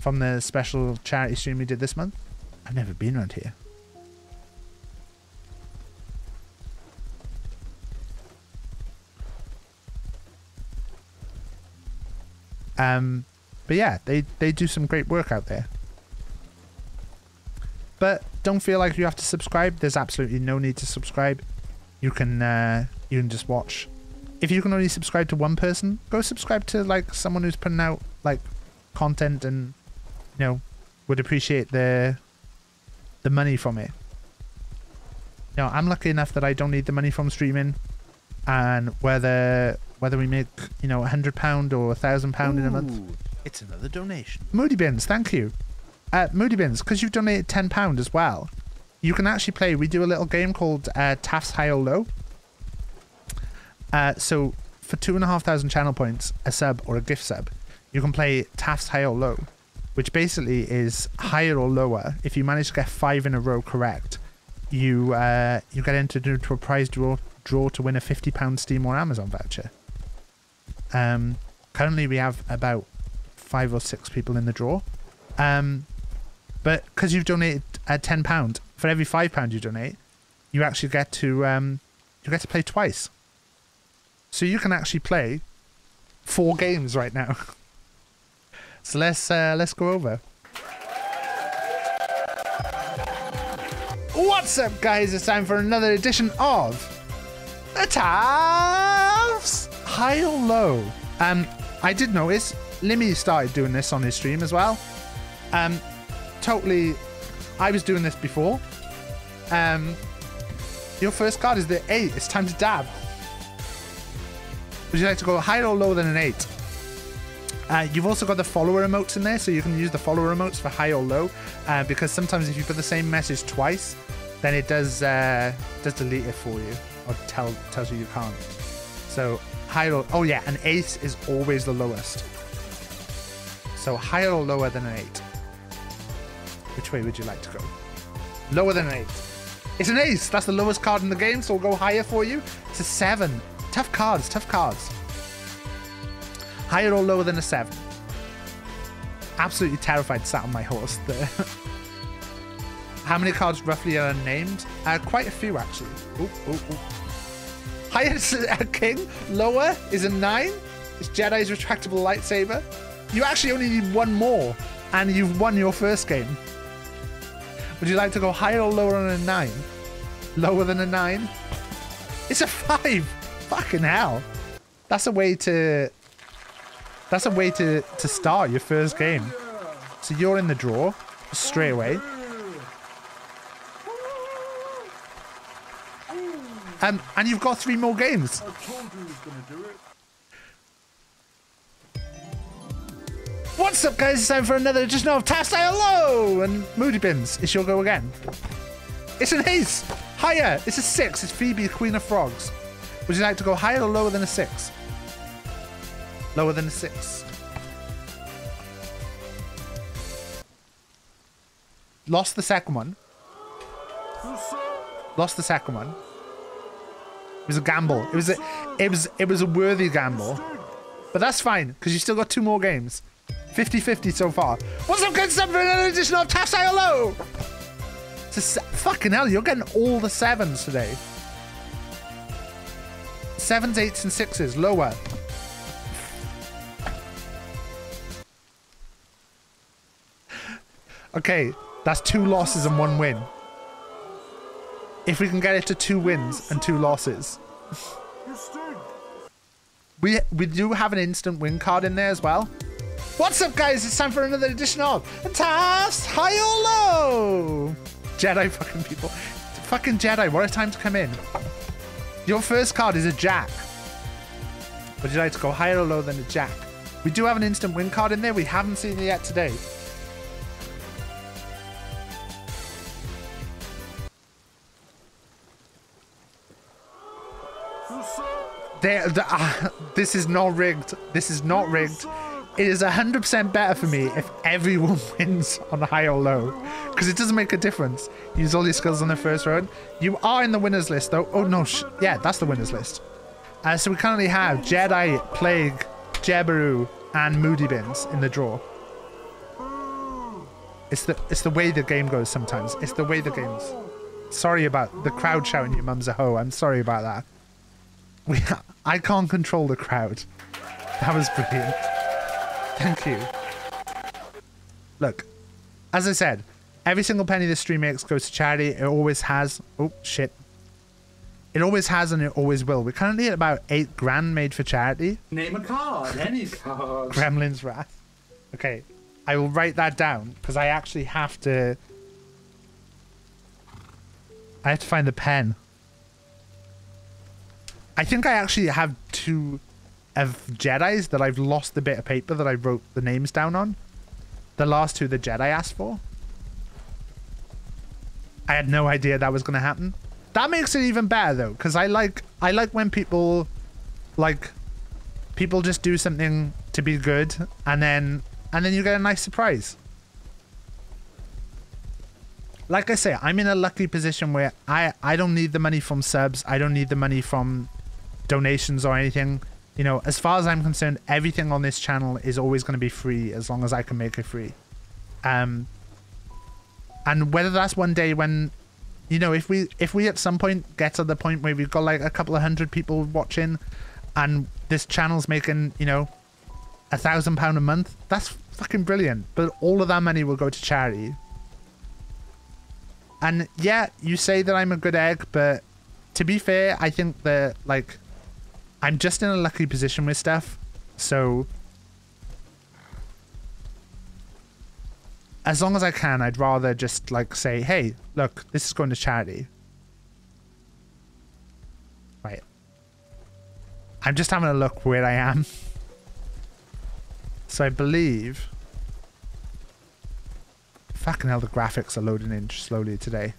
from the special charity stream we did this month. I've never been around here. But yeah, they do some great work out there. But don't feel like you have to subscribe. There's absolutely no need to subscribe. You can just watch. If you can only subscribe to one person, go subscribe to like someone who's putting out like content and, you know, would appreciate the money from it. Now, I'm lucky enough that I don't need the money from streaming, and whether we make, you know, £100 or £1,000 in a month, it's another donation. Moody Bins, thank you. Moody Bins, because you've donated £10 as well, you can actually play. We do a little game called Taff's High or Low. So for 2,500 channel points, a sub or a gift sub, you can play Taff's High or Low, which basically is higher or lower. If you manage to get 5 in a row correct, you you get entered into a prize draw to win a £50 Steam or Amazon voucher. Currently we have about 5 or 6 people in the draw, but because you've donated £10, for every £5 you donate, you actually get to play twice. So you can actually play 4 games right now. So let's go over. What's up, guys? It's time for another edition of the Taff's High or Low. I did notice Limmy started doing this on his stream as well. Totally, I was doing this before. Your first card is the 8. It's time to dab. Would you like to go higher or lower than an 8? You've also got the follower emotes in there, so you can use the follower emotes for high or low, because sometimes if you put the same message twice, then it does delete it for you, or tells you you can't. So higher or, oh yeah, an 8 is always the lowest. So higher or lower than an 8? Which way would you like to go? Lower than an 8. It's an ace. That's the lowest card in the game, so we'll go higher for you. It's a 7. Tough cards, tough cards. Higher or lower than a 7? Absolutely terrified sat on my horse there. How many cards roughly are unnamed? Quite a few, actually. Ooh, ooh, ooh. Higher is a king. Lower is a 9. It's Jedi's retractable lightsaber. You actually only need 1 more, and you've won your first game. Would you like to go higher or lower than a 9? Lower than a 9? It's a 5! Fucking hell, that's a way to start your first game. So you're in the draw straight away. And you've got 3 more games. What's up, guys? It's time for another edition of Taff's High or Low, and Moody Bins, it's your go again. It's an ace. Higher, it's a 6. It's Phoebe, Queen of Frogs. Would you like to go higher or lower than a 6? Lower than a 6. Lost the second one. Lost the second one. It was a gamble. It was a worthy gamble. But that's fine, because you still got 2 more games. 50-50 so far. What's up, guys? Time for another edition of Taff's High or Low. It's a fucking hell, you're getting all the 7s today. 7s, 8s, and 6s. Lower. Okay, that's 2 losses and 1 win. If we can get it to 2 wins and 2 losses. We do have an instant win card in there as well. What's up, guys? It's time for another edition of Taff's High or Low. Jedi fucking people. Fucking Jedi, what a time to come in. Your first card is a Jack. Would you like to go higher or lower than a Jack? We do have an instant win card in there. We haven't seen it yet today. This is not rigged. This is not rigged. It is 100% better for me if everyone wins on high or low, because it doesn't make a difference. Use all your skills on the first round. You are in the winners list though. Oh no, yeah, that's the winners list. So we currently have Jedi, Plague, Jebaru, and Moody Bins in the draw. It's the way the game goes sometimes. It's the way the game's. Sorry about the crowd shouting your mum's a hoe. I'm sorry about that. I can't control the crowd. That was brilliant. Thank you. Look, as I said, Every single penny this stream makes goes to charity. It always has. Oh, shit. It always has and it always will. We're currently at about 8 grand made for charity. Name a card. Any card. Gremlin's Wrath. Okay. I will write that down because I actually have to... I have to find the pen. I think I actually have two of Jedis that I've lost the bit of paper that I wrote the names down on. The last two the Jedi asked for. I had no idea that was going to happen. That makes it even better though, because I like when people just do something to be good and then you get a nice surprise. Like I say, I'm in a lucky position where I don't need the money from subs. I don't need the money from donations or anything. You know, as far as I'm concerned, everything on this channel is always going to be free as long as I can make it free. And whether that's one day when, you know, if we at some point get to the point where we've got like a couple of hundred people watching and this channel's making, you know, £1,000 a month, that's fucking brilliant. But all of that money will go to charity. And yeah, you say that I'm a good egg, but to be fair, I think that, like, I'm just in a lucky position with stuff. So as long as I can, I'd rather just like say, hey, look, this is going to charity. Right. I'm just having a look where I am. So I believe... Fucking hell, the graphics are loading in slowly today.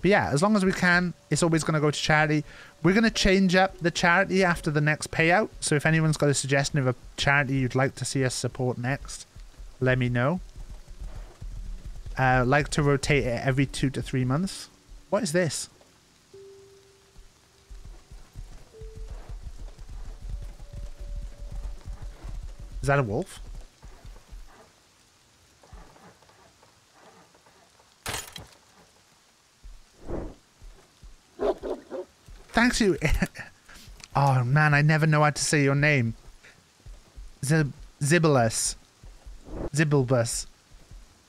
But yeah, as long as we can, it's always going to go to charity. We're going to change up the charity after the next payout. So if anyone's got a suggestion of a charity you'd like to see us support next, let me know. I like to rotate it every 2 to 3 months. What is this? Is that a wolf? Thanks you. Oh man, I never know how to say your name. Zibulus. Zibulbus.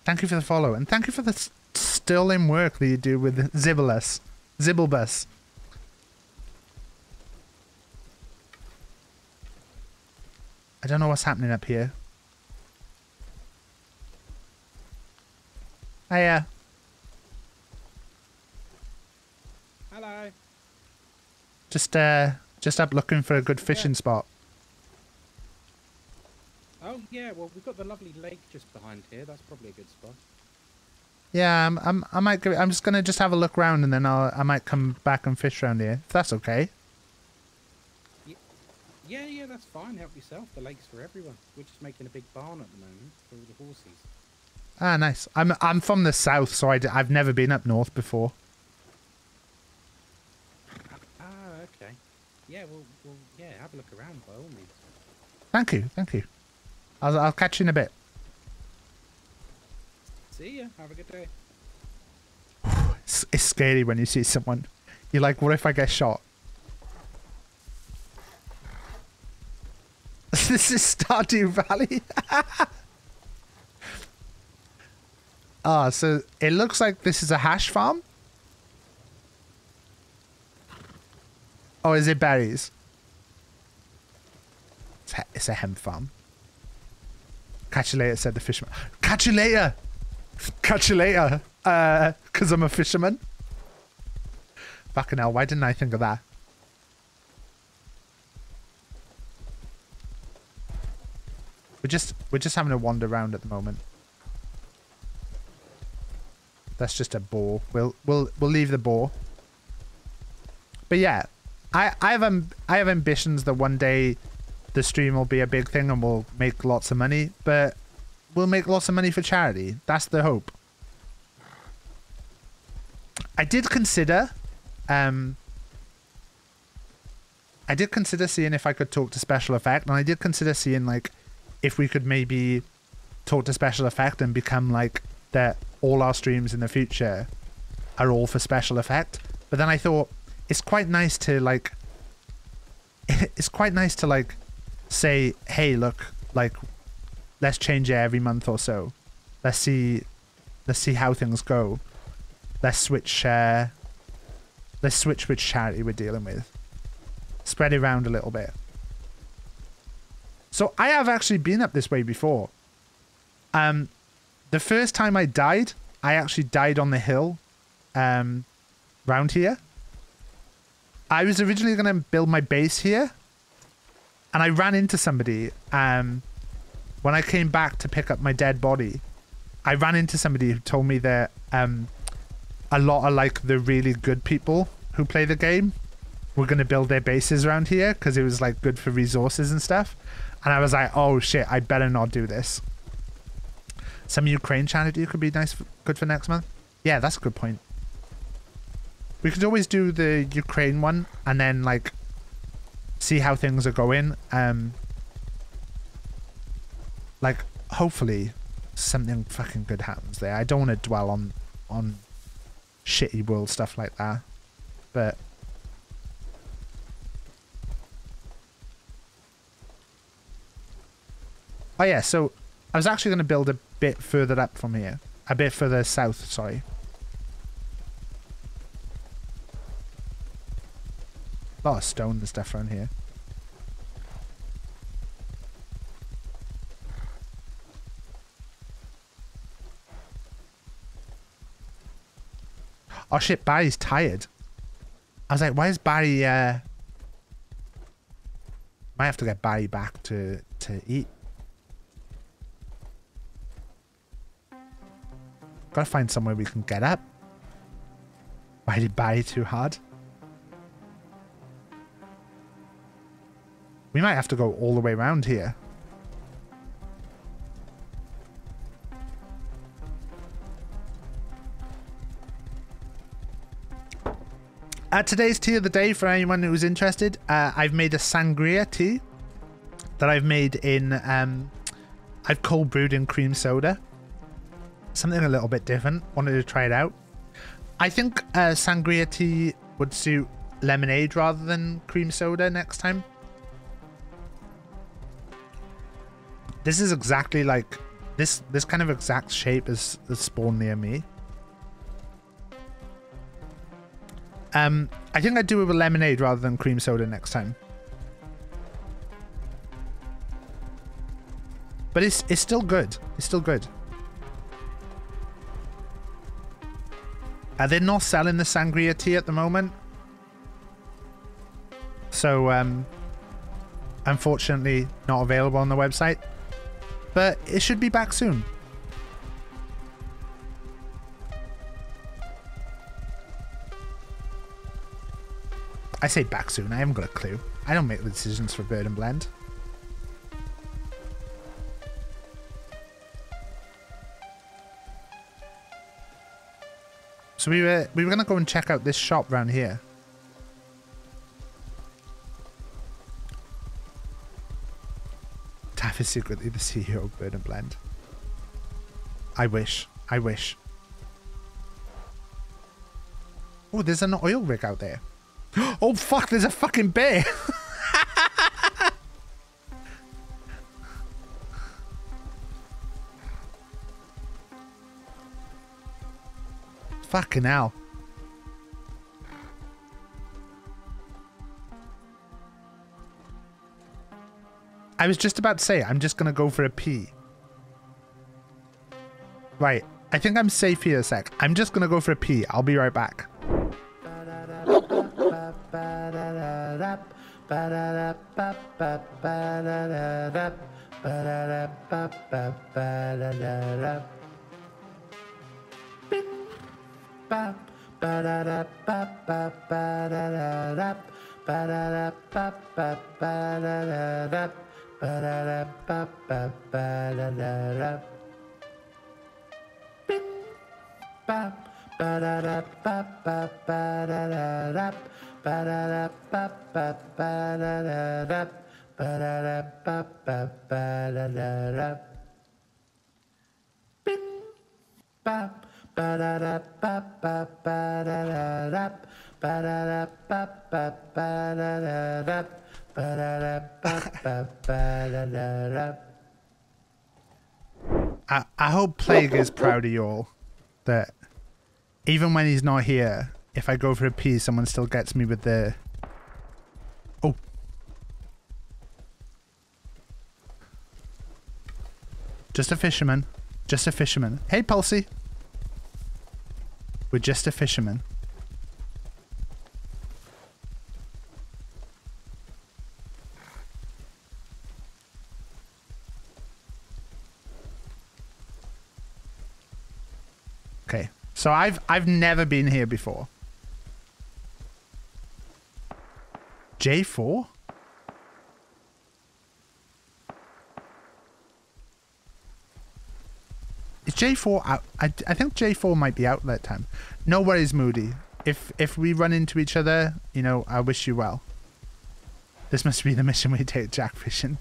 Thank you for the follow and thank you for the sterling work that you do with Zibulus. Zibulbus. I don't know what's happening up here. Hiya. Hello. Just up looking for a good fishing spot. Oh yeah, well we've got the lovely lake just behind here. That's probably a good spot. Yeah, I might. I'm just gonna have a look around and then I might come back and fish around here. If that's okay. Yeah, yeah, that's fine. Help yourself. The lake's for everyone. We're just making a big barn at the moment for all the horses. Ah, nice. I'm from the south, so I've never been up north before. Ah, okay. Yeah, well, yeah, have a look around by all means. Thank you, thank you. I'll catch you in a bit. See ya. Have a good day. It's scary when you see someone. You're like, what if I get shot? This is Stardew Valley. Ah, so it looks like this is a hash farm. Oh, is it berries? It's a hemp farm. Catch you later, said the fisherman. Catch you later. Catch you later. Because I'm a fisherman. Fucking hell, why didn't I think of that? We're just having a wander around at the moment. That's just a boar. We'll leave the boar. But yeah, I have ambitions that one day the stream will be a big thing and we'll make lots of money. But we'll make lots of money for charity. That's the hope. I did consider, seeing if I could talk to Special Effect, and I did consider seeing like. If we could maybe talk to Special Effect and become like that all our streams in the future are all for Special Effect. But then I thought it's quite nice to like say, hey, look, like, let's change it every month or so. Let's see how things go. Let's switch which charity we're dealing with. Spread it around a little bit. So I have actually been up this way before. The first time I died, I actually died on the hill round here. I was originally going to build my base here, and I ran into somebody. When I came back to pick up my dead body, I ran into somebody who told me that a lot of, like, the really good people who play the game were going to build their bases around here because it was, like, good for resources and stuff. And I was like, oh shit, I better not do this. Some Ukraine charity could be nice, good for next month. Yeah, that's a good point. We could always do the Ukraine one and then, like, see how things are going. Like, hopefully something fucking good happens there. I don't want to dwell on shitty world stuff like that, but oh yeah, so I was actually going to build a bit further up from here, a bit further south, sorry. A lot of stone and stuff around here. Oh shit, Barry's tired. I was like, why is Barry, might have to get Barry back to eat. Gotta find somewhere we can get up. Why did Barry too hard? We might have to go all the way around here. Today's tea of the day, for anyone who's interested, I've made a sangria tea that I've made in, I've cold brewed in cream soda. Something a little bit different. Wanted to try it out. I think sangria tea would suit lemonade rather than cream soda next time. This is exactly like, this kind of exact shape is spawned near me. I think I'd do it with lemonade rather than cream soda next time. But it's still good. It's still good. They're not selling the sangria tea at the moment. So, unfortunately, not available on the website. But it should be back soon. I say back soon, I haven't got a clue. I don't make the decisions for Bird and Blend. So we were gonna go and check out this shop around here. Taff is secretly the CEO of Bird and Blend. I wish. Oh, there's an oil rig out there. Oh fuck, there's a fucking bear. Fucking hell. I was just about to say, I'm just gonna go for a pee. Right, I think I'm safe here a sec. I'm just gonna go for a pee. I'll be right back. I hope Plague is proud of you all. That even when he's not here, if I go for a pee, someone still gets me with the... Oh. Just a fisherman. Just a fisherman. Hey, Pulsey. We're just a fisherman. Okay, so I've never been here before. J4? Is J4 out? I think J4 might be out that time. No worries, Moody. If we run into each other, you know, I wish you well. This must be the mission we take Jack fishing.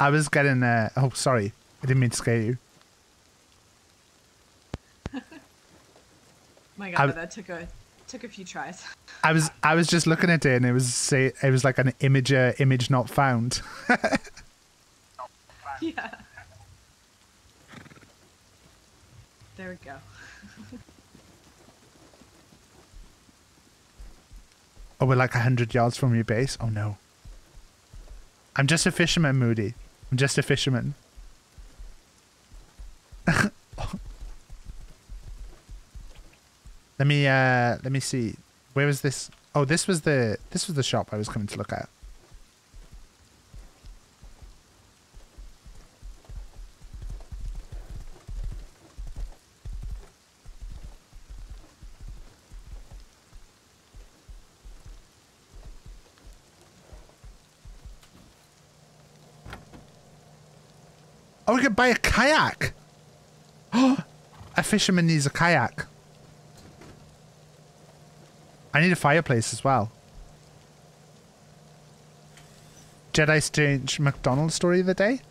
I was getting oh, sorry. I didn't mean to scare you. My God, that took a few tries. I was just looking at it, and it was like an image not found. Yeah. There we go. Oh, we're like 100 yards from your base. Oh no. I'm just a fisherman, Moody. I'm just a fisherman. Let me see. Where was this? Oh, this was the shop I was coming to look at. Oh, we could buy a kayak. Oh, a fisherman needs a kayak. I need a fireplace as well. Jedi strange McDonald's story of the day?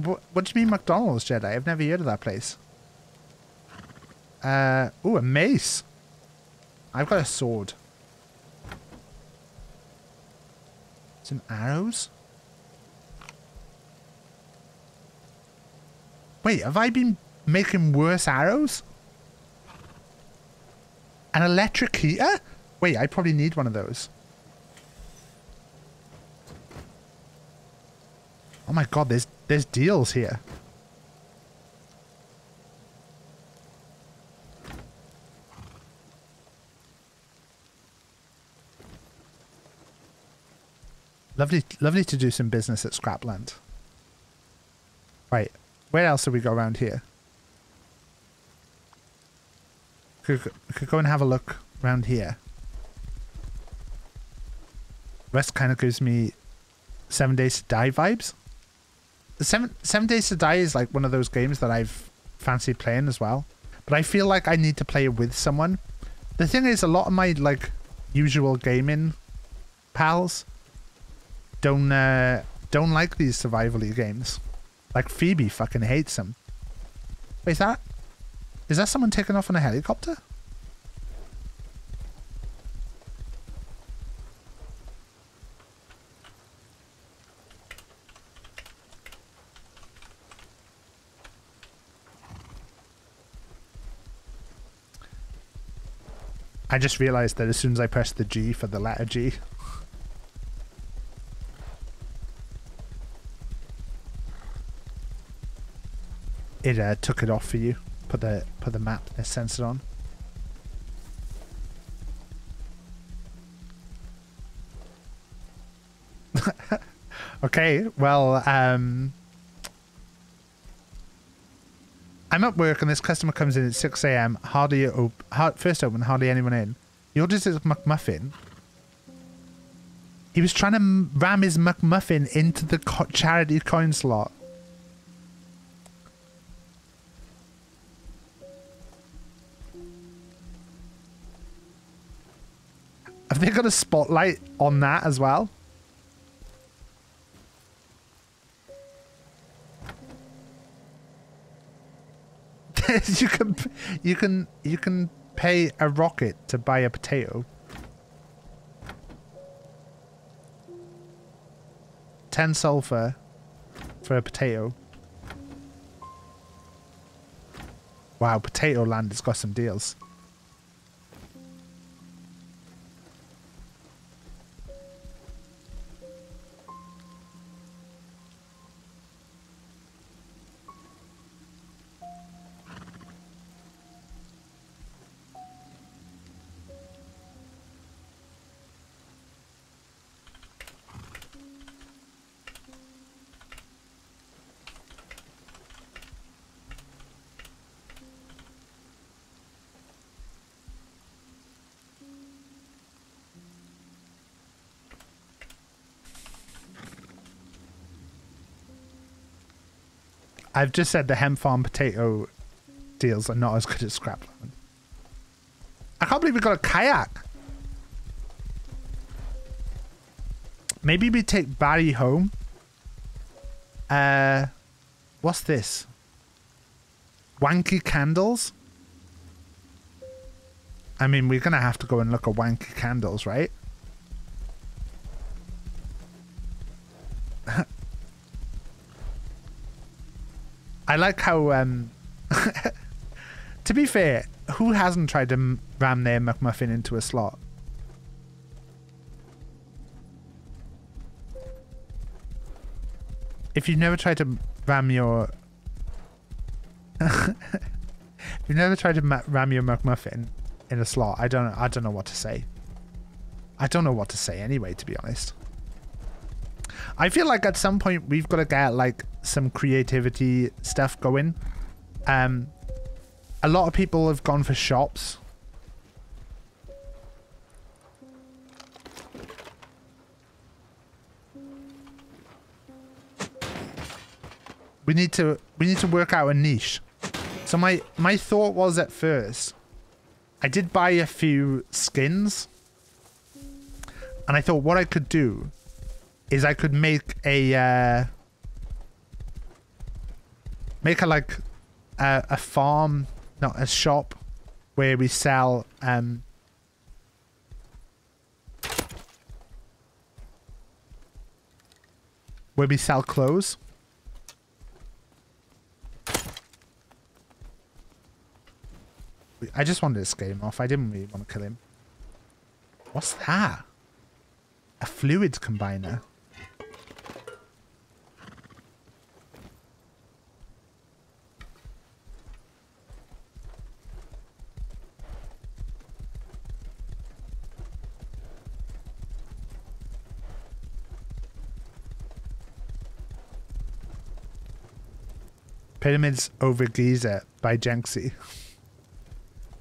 What do you mean McDonald's, Jedi? I've never heard of that place. Ooh, a mace. I've got a sword. Some arrows? Wait, have I been making worse arrows? An electric heater? Wait, I probably need one of those. Oh my God, there's deals here. Lovely to do some business at Scrapland. Right. Where else do we go around here? Could go and have a look around here. Rust kind of gives me 7 Days to Die vibes. Seven Days to Die is like one of those games that I've fancied playing as well. But I feel like I need to play it with someone. The thing is, a lot of my like usual gaming pals don't like these survival-y games. Like Phoebe fucking hates him. Wait, is that someone taking off on a helicopter? I just realized that as soon as I pressed the G for the letter G. It took it off for you. Put the map that's censored on. Okay, well, I'm at work and this customer comes in at 6 AM. First open, hardly anyone in. He orders his McMuffin. He was trying to ram his McMuffin into the charity coin slot. got a spotlight on that as well? You can pay a rocket to buy a potato. 10 sulfur for a potato. Wow, Potato Land has got some deals. I've just said the hemp farm potato deals are not as good as Scrapland. I can't believe we got a kayak. Maybe we take Barry home. What's this? Wanky candles? I mean, we're gonna have to go and look at wanky candles, right? I like how, to be fair, who hasn't tried to ram their McMuffin into a slot? If you've never tried to ram your... if you've never tried to ram your McMuffin in a slot, I don't know what to say. I don't know what to say anyway, to be honest. I feel like at some point we've got to get, like, some creativity stuff going. A lot of people have gone for shops. We need to work out a niche. So my thought was at first, I did buy a few skins, and I thought what I could do is I could make a farm, not a shop, where we sell clothes. I just wanted to scare him off. I didn't really want to kill him. What's that? A fluid combiner. Pyramids over Giza by Jenksy.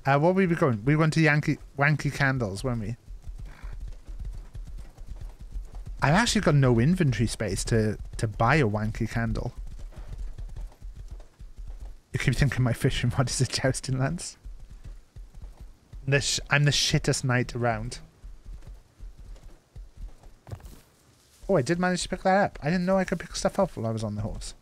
What were we going? We went to Wanky Candles, weren't we? I've actually got no inventory space to buy a wanky candle. You keep thinking my fishing rod is a jousting lance. I'm the shittest knight around. Oh, I did manage to pick that up. I didn't know I could pick stuff up while I was on the horse.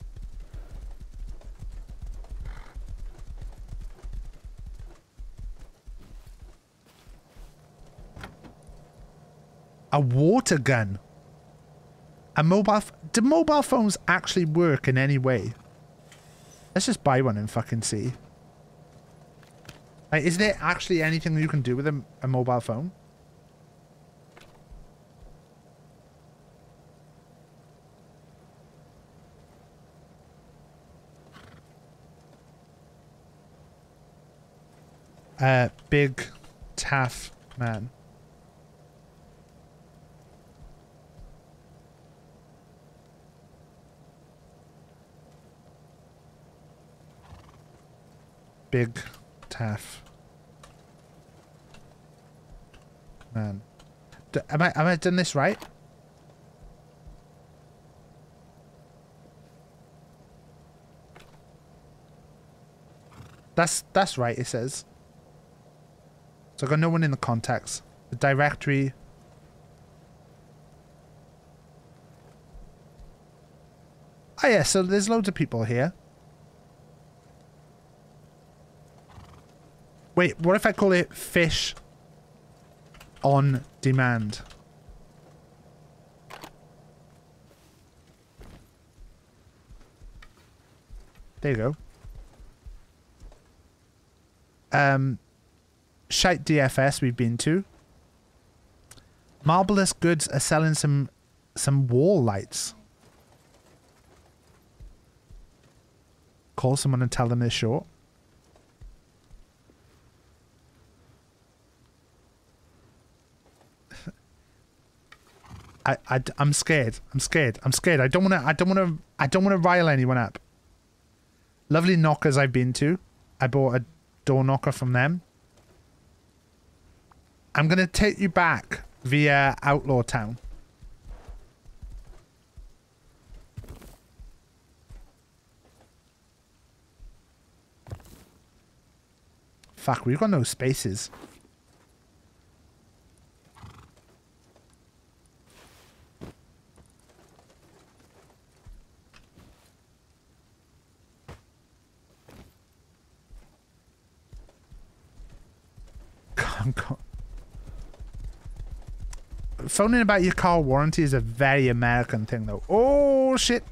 A water gun. Do mobile phones actually work in any way? Let's just buy one and fucking see. Like, is there actually anything you can do with a mobile phone? Big Taff man. Big Taff man. Am I done this right? That's right, it says. So I've got no one in the contacts. The directory Oh yeah, so there's loads of people here. Wait, what if I call it Fish on Demand? There you go. Shite DFS we've been to. Marvelous Goods are selling some wall lights. Call someone and tell them they're short. I'm scared. I'm scared. I'm scared. I don't wanna rile anyone up. Lovely Knockers I've been to. I bought a door knocker from them. I'm gonna take you back via Outlaw Town. Fuck, we've got no spaces. Phoning about your car warranty is a very American thing, though. Oh, shit.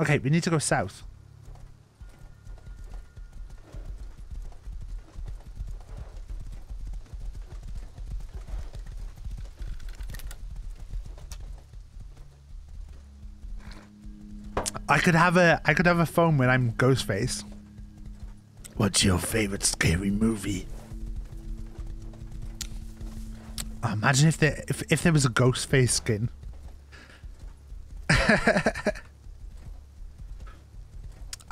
Okay, we need to go south. I could have a phone when I'm Ghostface. What's your favorite scary movie? Oh, imagine if there was a Ghostface skin. I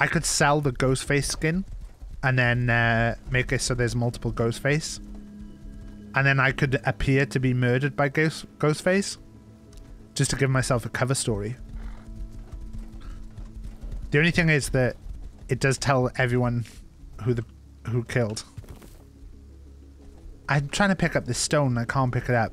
could sell the Ghostface skin, and then make it so there's multiple Ghostface, and then I could appear to be murdered by Ghostface, just to give myself a cover story. The only thing is that it does tell everyone who killed. I'm trying to pick up this stone. I can't pick it up.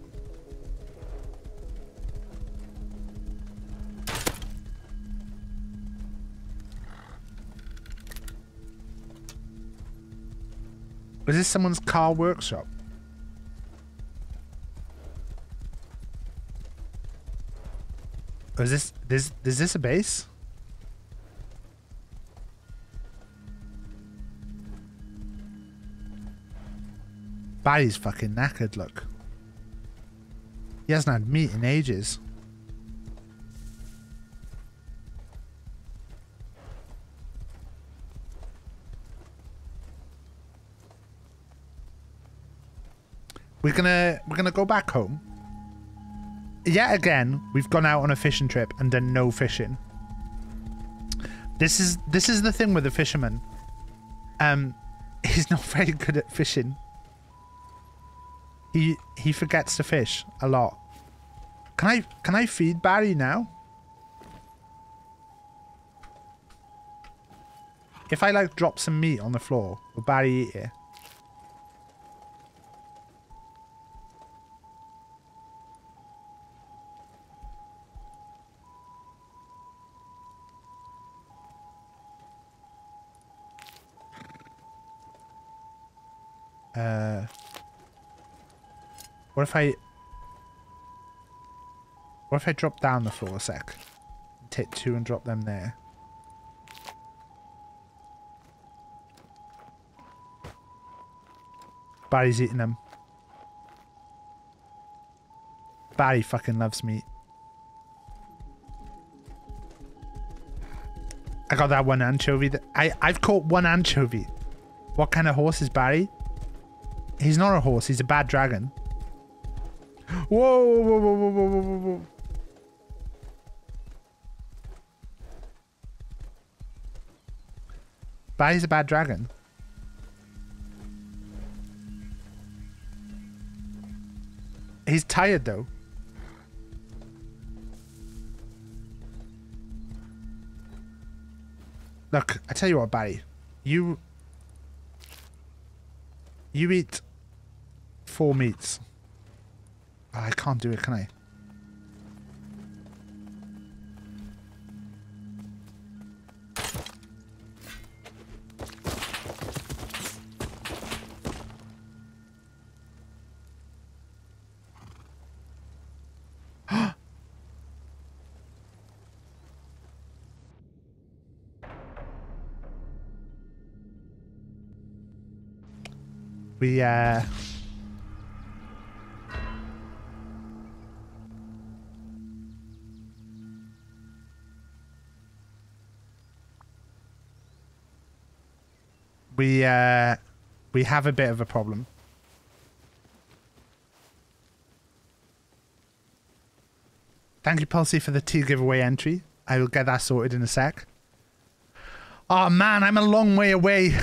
Is this someone's car workshop? Or is this a base? Barry's fucking knackered, look. He hasn't had meat in ages. We're gonna go back home. Yet again, we've gone out on a fishing trip and done no fishing. This is the thing with the fisherman. He's not very good at fishing. He forgets to fish a lot. Can I feed Barry now? If I like drop some meat on the floor, will Barry eat it? What if I drop down the floor a sec? Take two and drop them there. Barry's eating them. Barry fucking loves meat. I got that one anchovy. I've caught one anchovy. What kind of horse is Barry? He's not a horse. He's a bad dragon. Whoa, whoa, whoa, whoa, whoa, whoa, whoa. Barry's a bad dragon. He's tired though. Look, I tell you what, Barry. You eat 4 meats. Oh, I can't do it, can I? We have a bit of a problem. Thank you, Pulsey, for the tea giveaway entry. I will get that sorted in a sec. Oh man, I'm a long way away.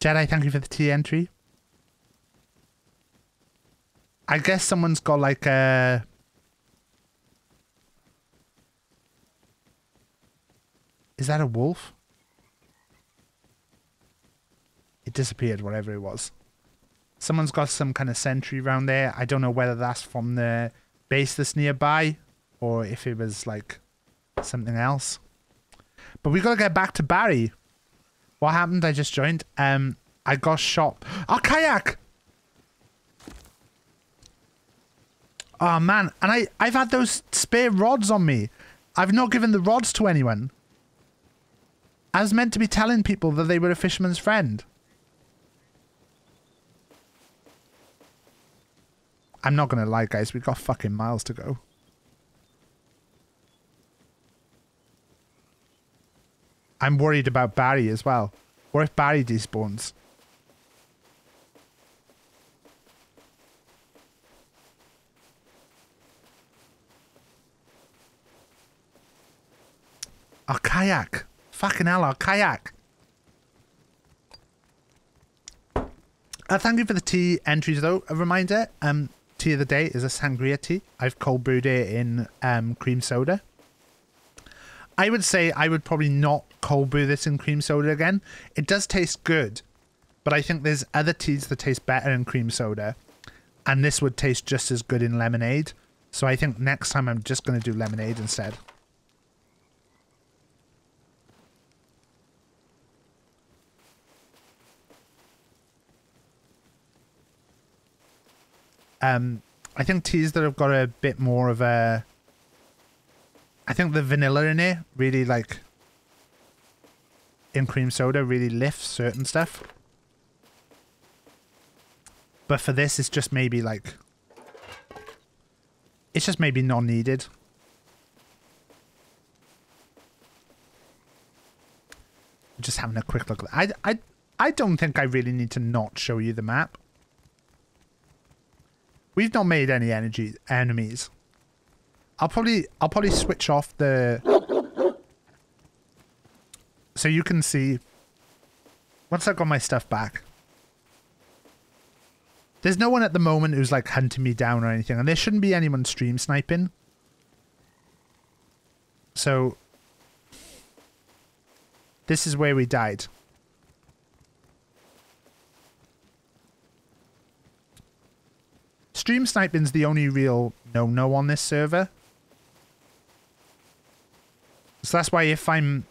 Jedi, thank you for the tea entry. I guess someone's got like a... Is that a wolf? It disappeared, whatever it was. Someone's got some kind of sentry around there. I don't know whether that's from the base that's nearby or if it was like something else. But we gotta get back to Barry. What happened? I just joined. I got shot. Oh, kayak! Oh, man. And I've had those spare rods on me. I've not given the rods to anyone. I was meant to be telling people that they were a fisherman's friend. I'm not gonna lie, guys. We've got fucking miles to go. I'm worried about Barry as well. What if Barry despawns? Our kayak. Fucking hell, our kayak. Thank you for the tea entries, though. A reminder, tea of the day is a sangria tea. I've cold brewed it in cream soda. I would say I would probably not cold brew this in cream soda again. It does taste good, but I think there's other teas that taste better in cream soda, and this would taste just as good in lemonade. So I think next time I'm just going to do lemonade instead. I think teas that have got a bit more of a... I think the vanilla in here really, like, in cream soda, really lifts certain stuff. But for this, it's just maybe, like, it's just maybe not needed. Just having a quick look at that. I don't think I really need to not show you the map. We've not made any enemies. I'll probably switch off the... So you can see... Once I've got my stuff back... There's no one at the moment who's, like, hunting me down or anything. And there shouldn't be anyone stream sniping. So... This is where we died. Stream sniping's the only real no-no on this server. So that's why if I'm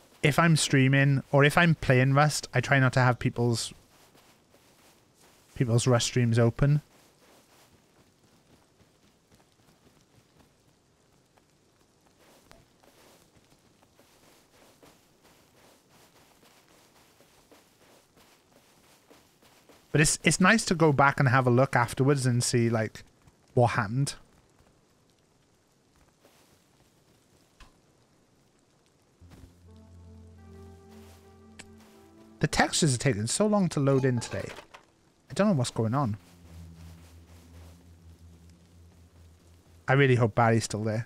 streaming or if I'm playing Rust, I try not to have people's Rust streams open. But it's nice to go back and have a look afterwards and see like what happened. The textures are taking so long to load in today. I don't know what's going on. I really hope Barry's still there.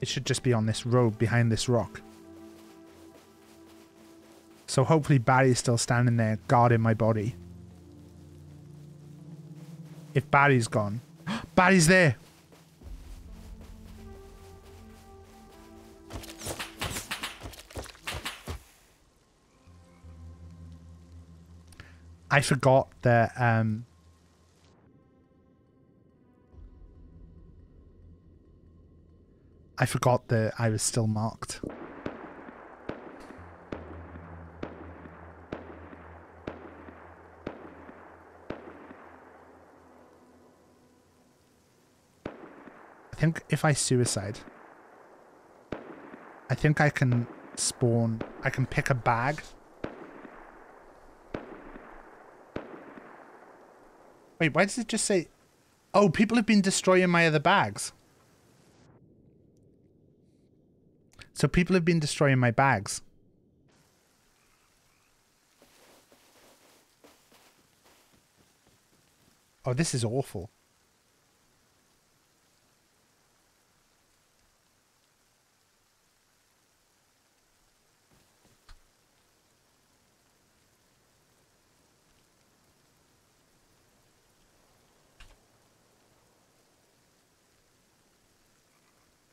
It should just be on this road behind this rock. So hopefully Barry's still standing there guarding my body. If Barry's gone... Barry's there. I forgot that, I was still marked. I think if I suicide, I think I can spawn, I can pick a bag. Wait, why does it just say, oh, people have been destroying my other bags. So people have been destroying my bags. Oh, this is awful.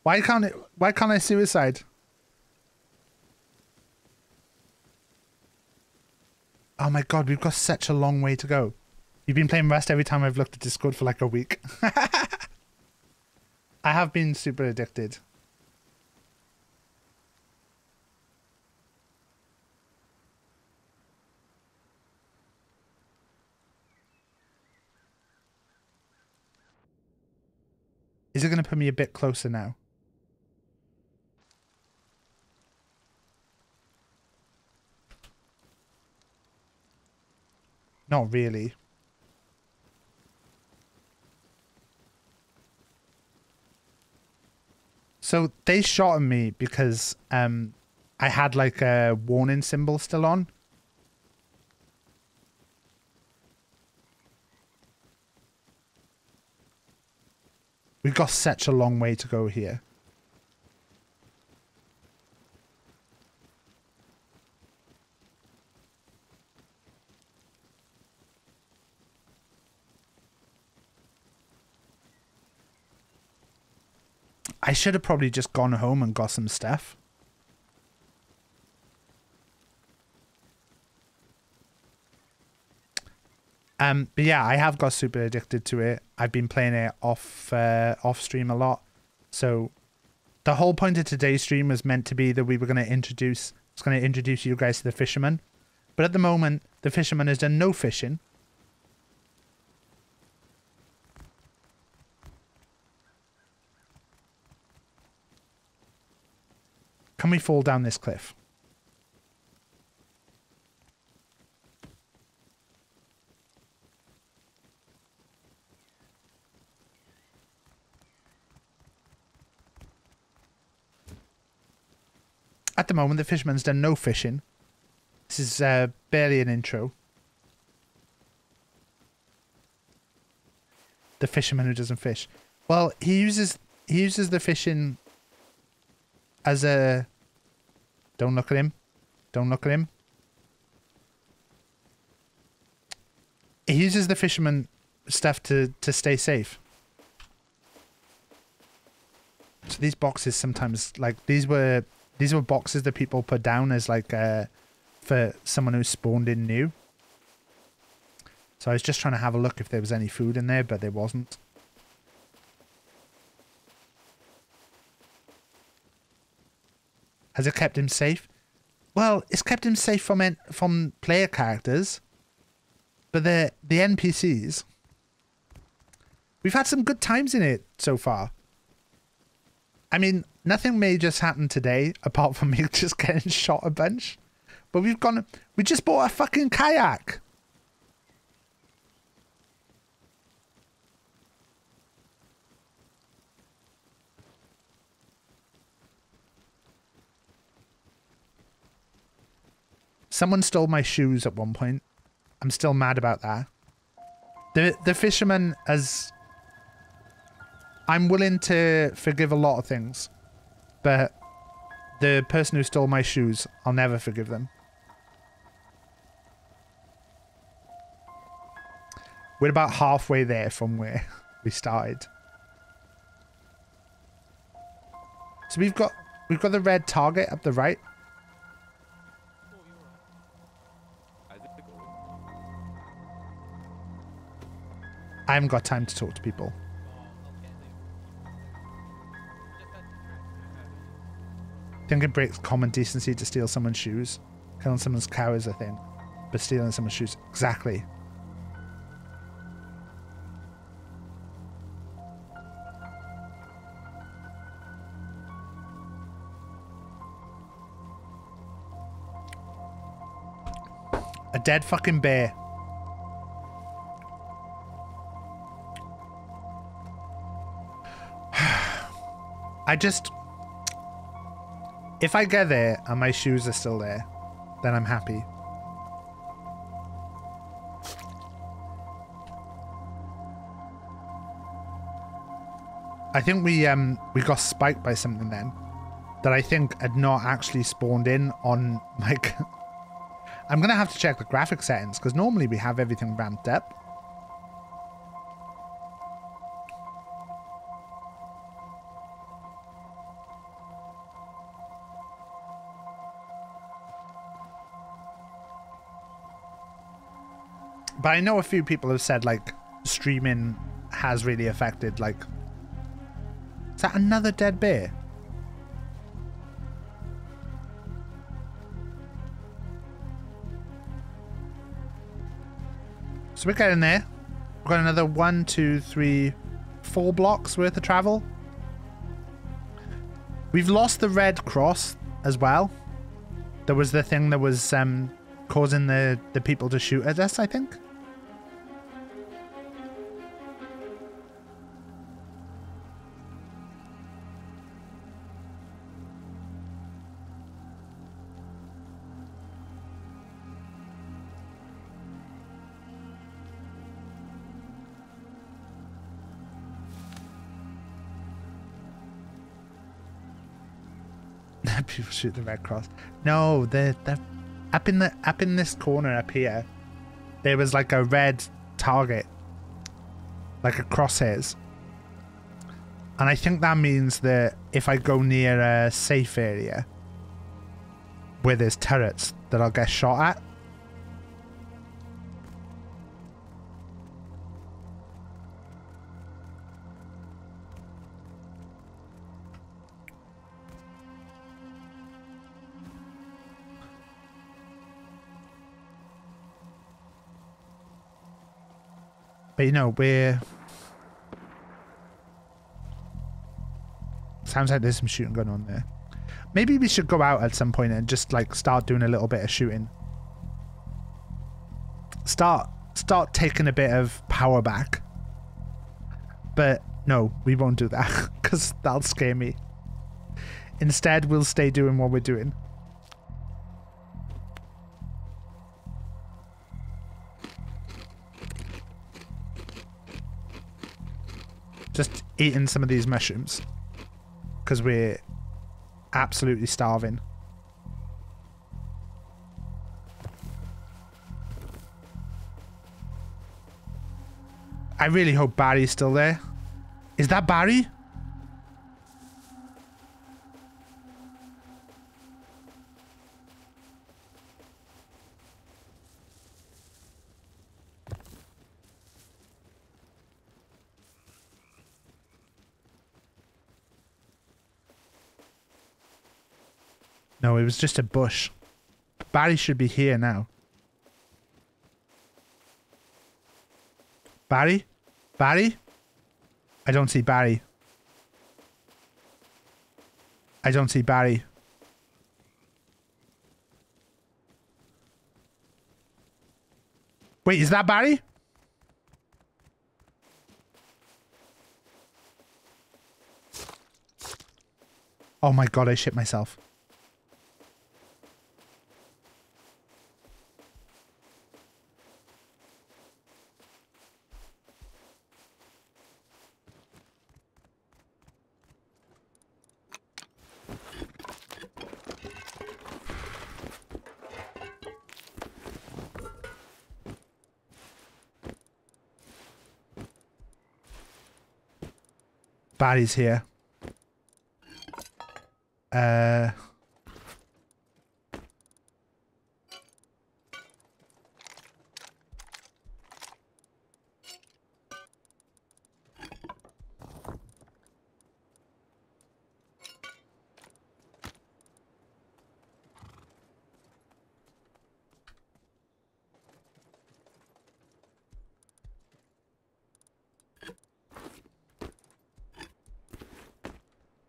Why can't it? Why can't I suicide? Oh my god, we've got such a long way to go. You've been playing Rust every time I've looked at Discord for like a week. I have been super addicted. Is it going to put me a bit closer now? Not really. So they shot at me because I had like a warning symbol still on. We've got such a long way to go here. I should have probably just gone home and got some stuff. But yeah, I have got super addicted to it. I've been playing it off stream a lot. So the whole point of today's stream was meant to be that we were going to introduce you guys to the fisherman. But at the moment, the fisherman has done no fishing. Can we fall down this cliff? At the moment, the fisherman's done no fishing. This is barely an intro. The fisherman who doesn't fish. Well, he uses the fishing as a... Don't look at him. Don't look at him. He uses the fisherman stuff to stay safe. So these boxes sometimes, like, these were boxes that people put down as like for someone who spawned in new. So I was just trying to have a look if there was any food in there, but there wasn't. Has it kept him safe? Well, it's kept him safe from player characters, but the NPCs. We've had some good times in it so far. I mean, nothing may just happen today, apart from me just getting shot a bunch. But we just bought a fucking kayak. Someone stole my shoes at one point. I'm still mad about that. The fisherman has... I'm willing to forgive a lot of things, but the person who stole my shoes, I'll never forgive them. We're about halfway there from where we started. So we've got the red target up the right. I haven't got time to talk to people. I think it breaks common decency to steal someone's shoes. Killing someone's cow is a thing, but stealing someone's shoes, exactly. A dead fucking bear. I just... if I get there and my shoes are still there, then I'm happy. I think we got spiked by something then that I think had not actually spawned in on my... I'm going to have to check the graphic settings because normally we have everything ramped up. But I know a few people have said like streaming has really affected like... Is that another dead bear? So we're getting there. We've got another 1, 2, 3, 4 blocks worth of travel. We've lost the red cross as well. There was the thing that was causing the people to shoot at us, I think. People shoot the red cross. No, they're up in this corner up here. There was like a red target, like a crosshairs, and I think that means that if I go near a safe area where there's turrets, that I'll get shot at. But you know, we're... sounds like there's some shooting going on there. Maybe we should go out at some point and just like start doing a little bit of shooting. Start taking a bit of power back. But no, we won't do that because that'll scare me. Instead, we'll stay doing what we're doing. Just eating some of these mushrooms because we're absolutely starving. I really hope Barry's still there. Is that Barry? No, it was just a bush. Barry should be here now. Barry? Barry? I don't see Barry. I don't see Barry. Wait, is that Barry? Oh my god, I shit myself. Barry's here.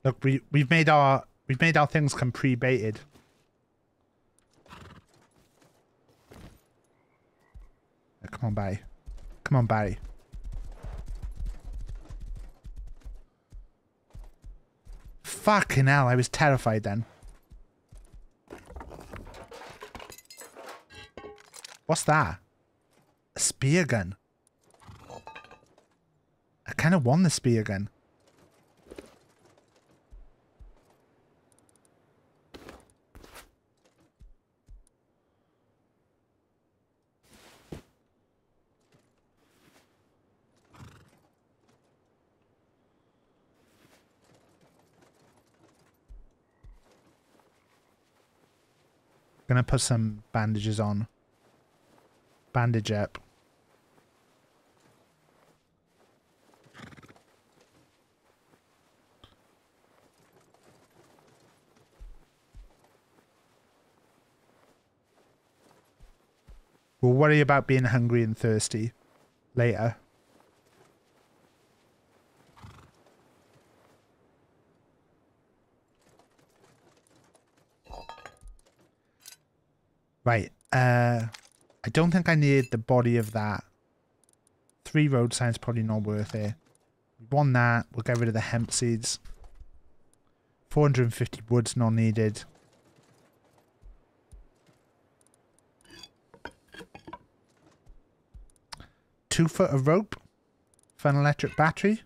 Look, we've made our things come pre-baited. Oh, come on, Barry. Come on, Barry. Fucking hell, I was terrified then. What's that? A spear gun. I kind of want the spear gun. Gonna put some bandages on. Bandage up. We'll worry about being hungry and thirsty later. Right, I don't think I need the body of that. 3 road signs, probably not worth it. We won that, we'll get rid of the hemp seeds. 450 wood's not needed. Two foot of rope for an electric battery.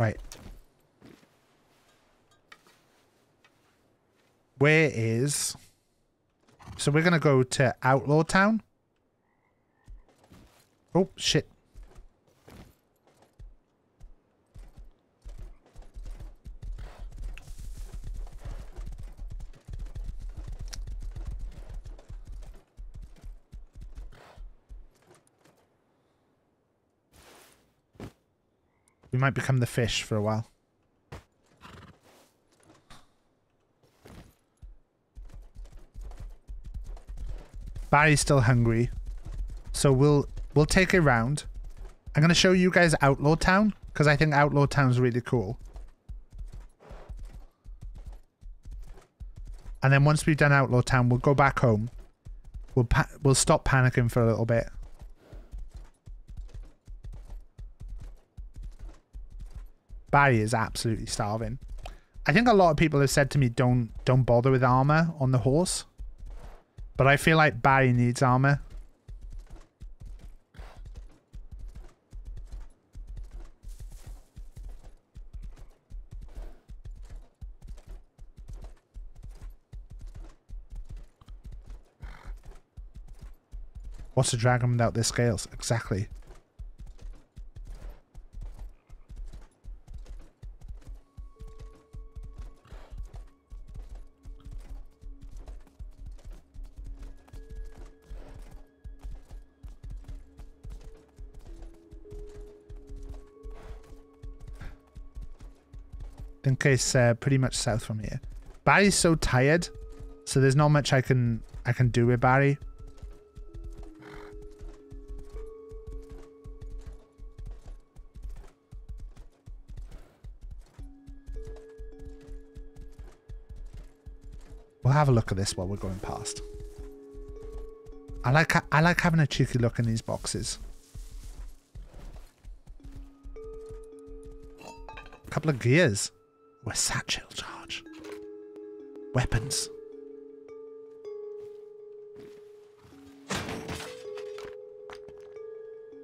Right. Where is... So we're going to go to Outlaw Town. Oh, shit. We might become the fish for a while. Barry's still hungry, so we'll take a round. I'm gonna show you guys Outlaw Town because I think Outlaw Town's really cool. And then once we've done Outlaw Town, we'll go back home. We'll stop panicking for a little bit. Barry is absolutely starving. I think a lot of people have said to me, don't bother with armor on the horse. But I feel like Barry needs armor. What's a dragon without their scales? Exactly. In case pretty much south from here. Barry's so tired, so there's not much I can do with Barry. We'll have a look at this while we're going past. I like having a cheeky look in these boxes. A couple of gears. We're satchel charge. Weapons.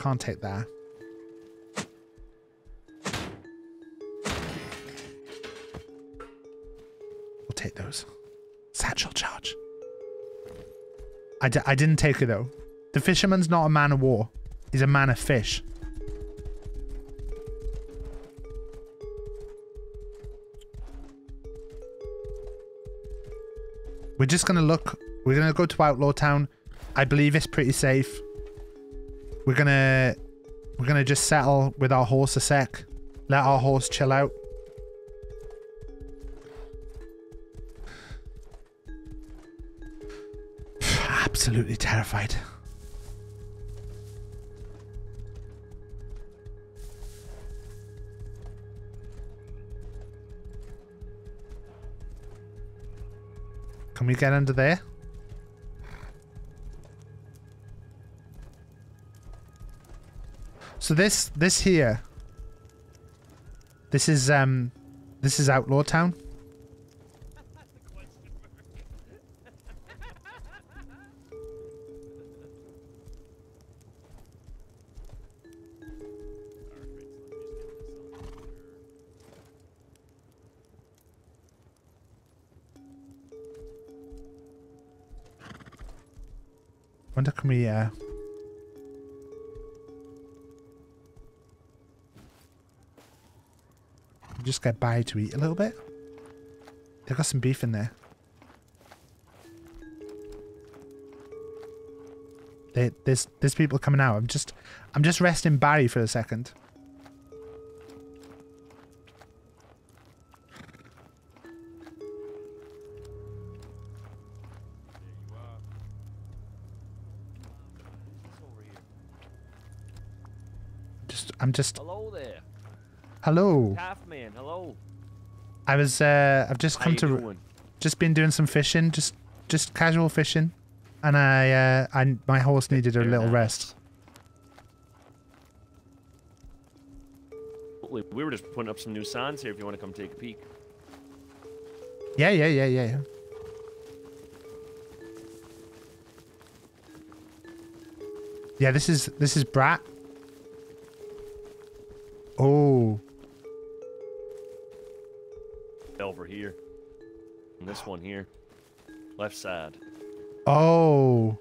Can't take that. We'll take those. Satchel charge. I didn't take her though. The fisherman's not a man of war. He's a man of fish. We're just going to look. We're going to go to Outlaw Town. I believe it's pretty safe. We're going to just settle with our horse a sec. Let our horse chill out. Absolutely terrified. Can we get under there? So this here, this is Outlaw Town. Wonder can we just get by to eat a little bit. They've got some beef in there. There's people coming out. I'm just resting Barry for a second. Hello there. Hello. Taff man, hello. I was I've just come to doing? Just been doing some fishing, just casual fishing, and I my horse needed a little rest. We were just putting up some new signs here if you want to come take a peek. Yeah. Yeah, this is Brat. Oh. Over here. And this one here. Left side. Oh.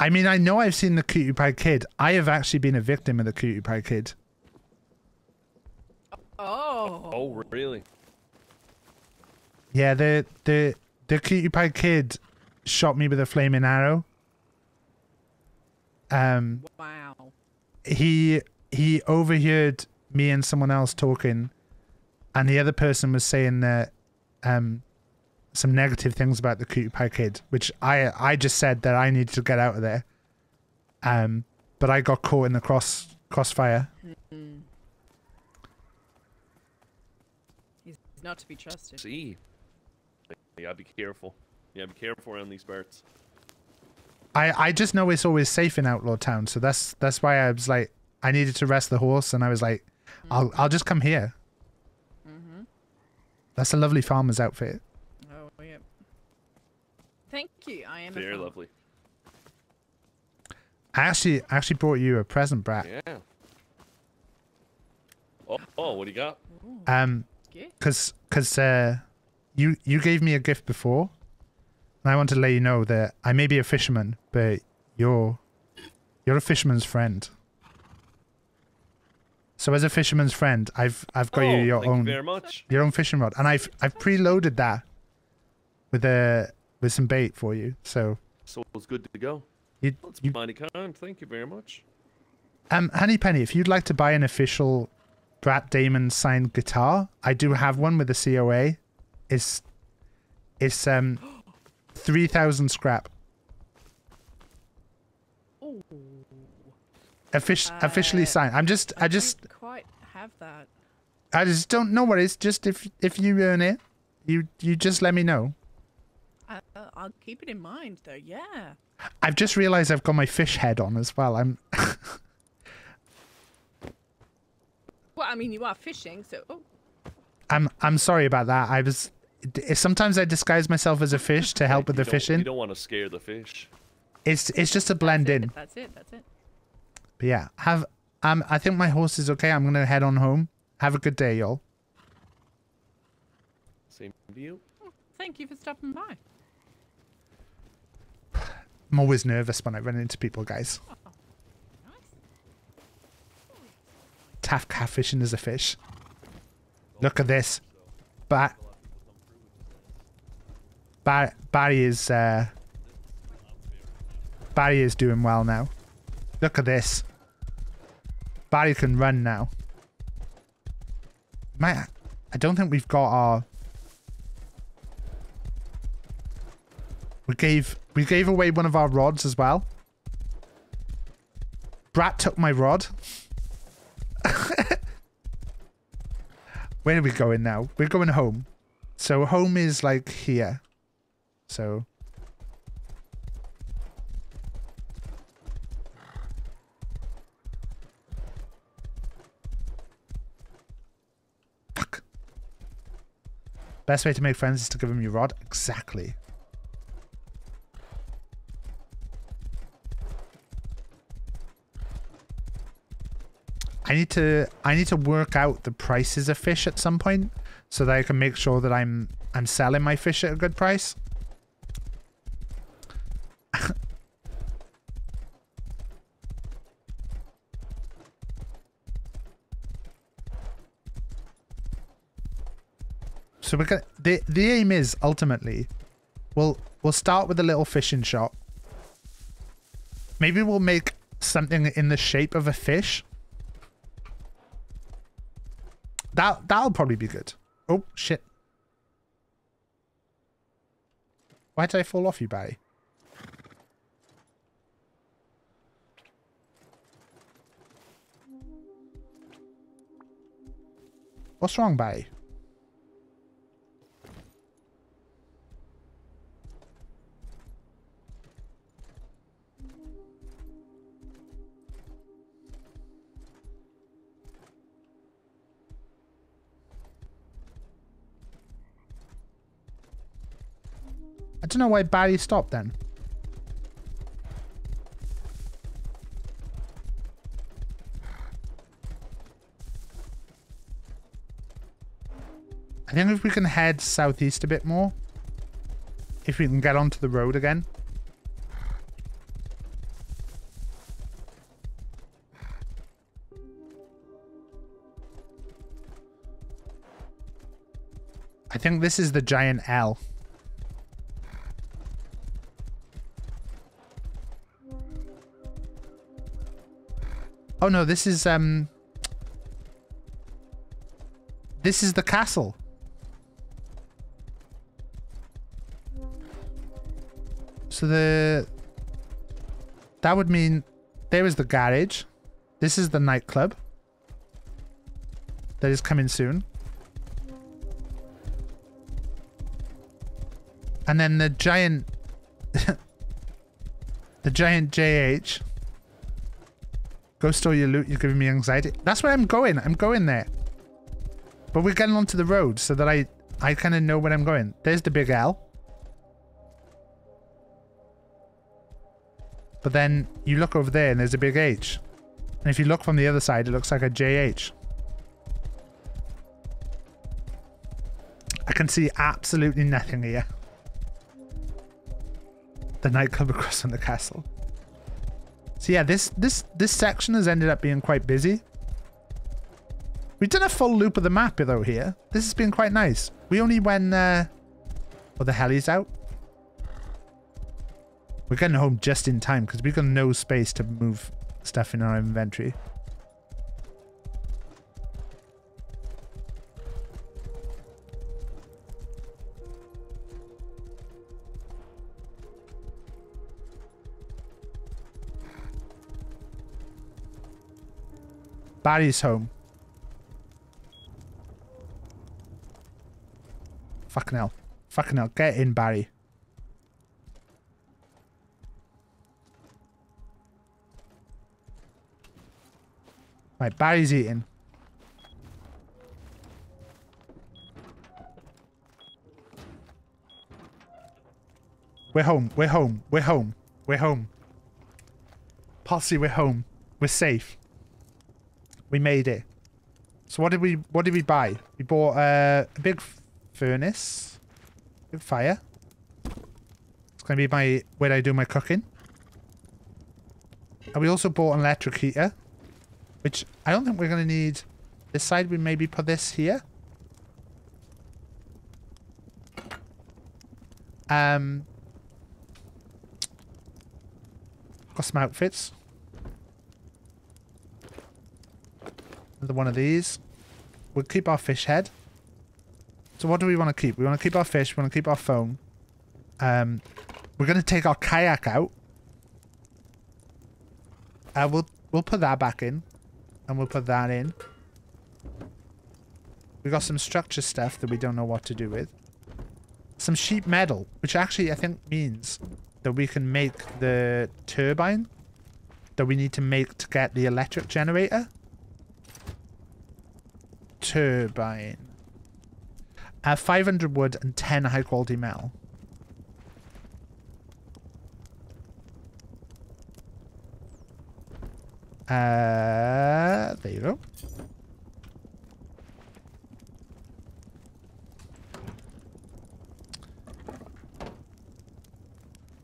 I mean, I know I've seen the Cutie Pie Kid. I have actually been a victim of the Cutie Pie Kid. Oh. Oh, really? Yeah, the Cutie Pie Kid shot me with a flaming arrow. Wow. He overheard me and someone else talking, and the other person was saying that some negative things about the Cutie Pie Kid, which I just said that I needed to get out of there. But I got caught in the crossfire. Mm-hmm. He's not to be trusted. See, you gotta be careful. You gotta be careful around these birds. I just know it's always safe in Outlaw Town, so that's why I was like, I needed to rest the horse, and I was like, mm-hmm. I'll just come here. Mm-hmm. That's a lovely farmer's outfit. Oh yeah. Thank you. I am very a lovely. I actually brought you a present, Brat. Yeah. Oh, what do you got? Cause you gave me a gift before. And I want to let you know that I may be a fisherman, but you're a fisherman's friend. So as a fisherman's friend, I've got you your own fishing rod, and I've preloaded that with some bait for you. So it's good to go. That's mighty kind. Thank you very much. Honey Penny, if you'd like to buy an official Brat Damon signed guitar, I do have one with a COA. It's 3,000 scrap. Ooh. Officially signed. I just don't quite have that. I just don't know what it is. Just if you earn it, you just let me know. I'll keep it in mind though. Yeah. I've just realized I've got my fish head on as well. Well, I mean, you are fishing, so. Oh. I'm sorry about that. I was. Sometimes I disguise myself as a fish to help with the fishing. You don't want to scare the fish. It's just a blend in. That's it. But yeah, I think my horse is okay. I'm gonna head on home. Have a good day, y'all. Same to you. Thank you for stopping by. I'm always nervous when I run into people, guys. Oh, nice. Taff catfishing as a fish. Look at this. Barry is doing well now. Look at this. Barry can run now. Might, I don't think we've got our... We gave away one of our rods as well. Brat took my rod. Where are we going now? We're going home. So home is like here. So... Fuck. Best way to make friends is to give them your rod. Exactly. I need to work out the prices of fish at some point so that I can make sure that I'm selling my fish at a good price. So we're gonna, the aim is ultimately we'll start with a little fishing shop. Maybe we'll make something in the shape of a fish. That'll probably be good. Oh, shit. Why did I fall off you, Barry? What's wrong, Barry? I don't know why Barry stopped then. I think if we can head southeast a bit more, if we can get onto the road again. I think this is the giant L. Oh no, this is the castle. So that would mean there is the garage. This is the nightclub that is coming soon. And then the giant, the giant JH. Go store your loot, you're giving me anxiety. That's where I'm going. I'm going there. But we're getting onto the road so that I kind of know where I'm going. There's the big L. But then you look over there and there's a big H. And if you look from the other side, it looks like a JH. I can see absolutely nothing here. The nightclub across from the castle. So yeah, this section has ended up being quite busy. We've done a full loop of the map though here. This has been quite nice. We only went, well, the heli's out. We're getting home just in time because we've got no space to move stuff in our inventory. Barry's home. Fucking hell. Fucking hell. Get in, Barry. Right, Barry's eating. We're home. We're home. We're home. We're home. Posse, we're home. We're safe. We made it. So what did we buy? We bought a big furnace. Good fire. It's going to be my where I do my cooking. And we also bought an electric heater, which I don't think we're going to need. This side, we maybe put this here. Got some outfits. Another one of these. We'll keep our fish head. So what do we want to keep? We want to keep our fish. We want to keep our phone. We're going to take our kayak out. We'll put that back in. And we'll put that in. We got some structure stuff that we don't know what to do with. Some sheet metal, which actually I think means that we can make the turbine that we need to make to get the electric generator. Turbine. 500 wood and 10 high quality metal. There you go.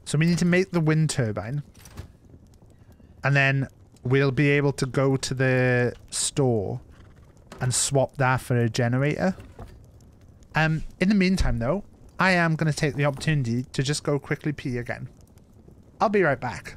So we need to make the wind turbine. And then we'll be able to go to the store and swap that for a generator. In the meantime, though, I am going to take the opportunity to just go quickly pee again. I'll be right back.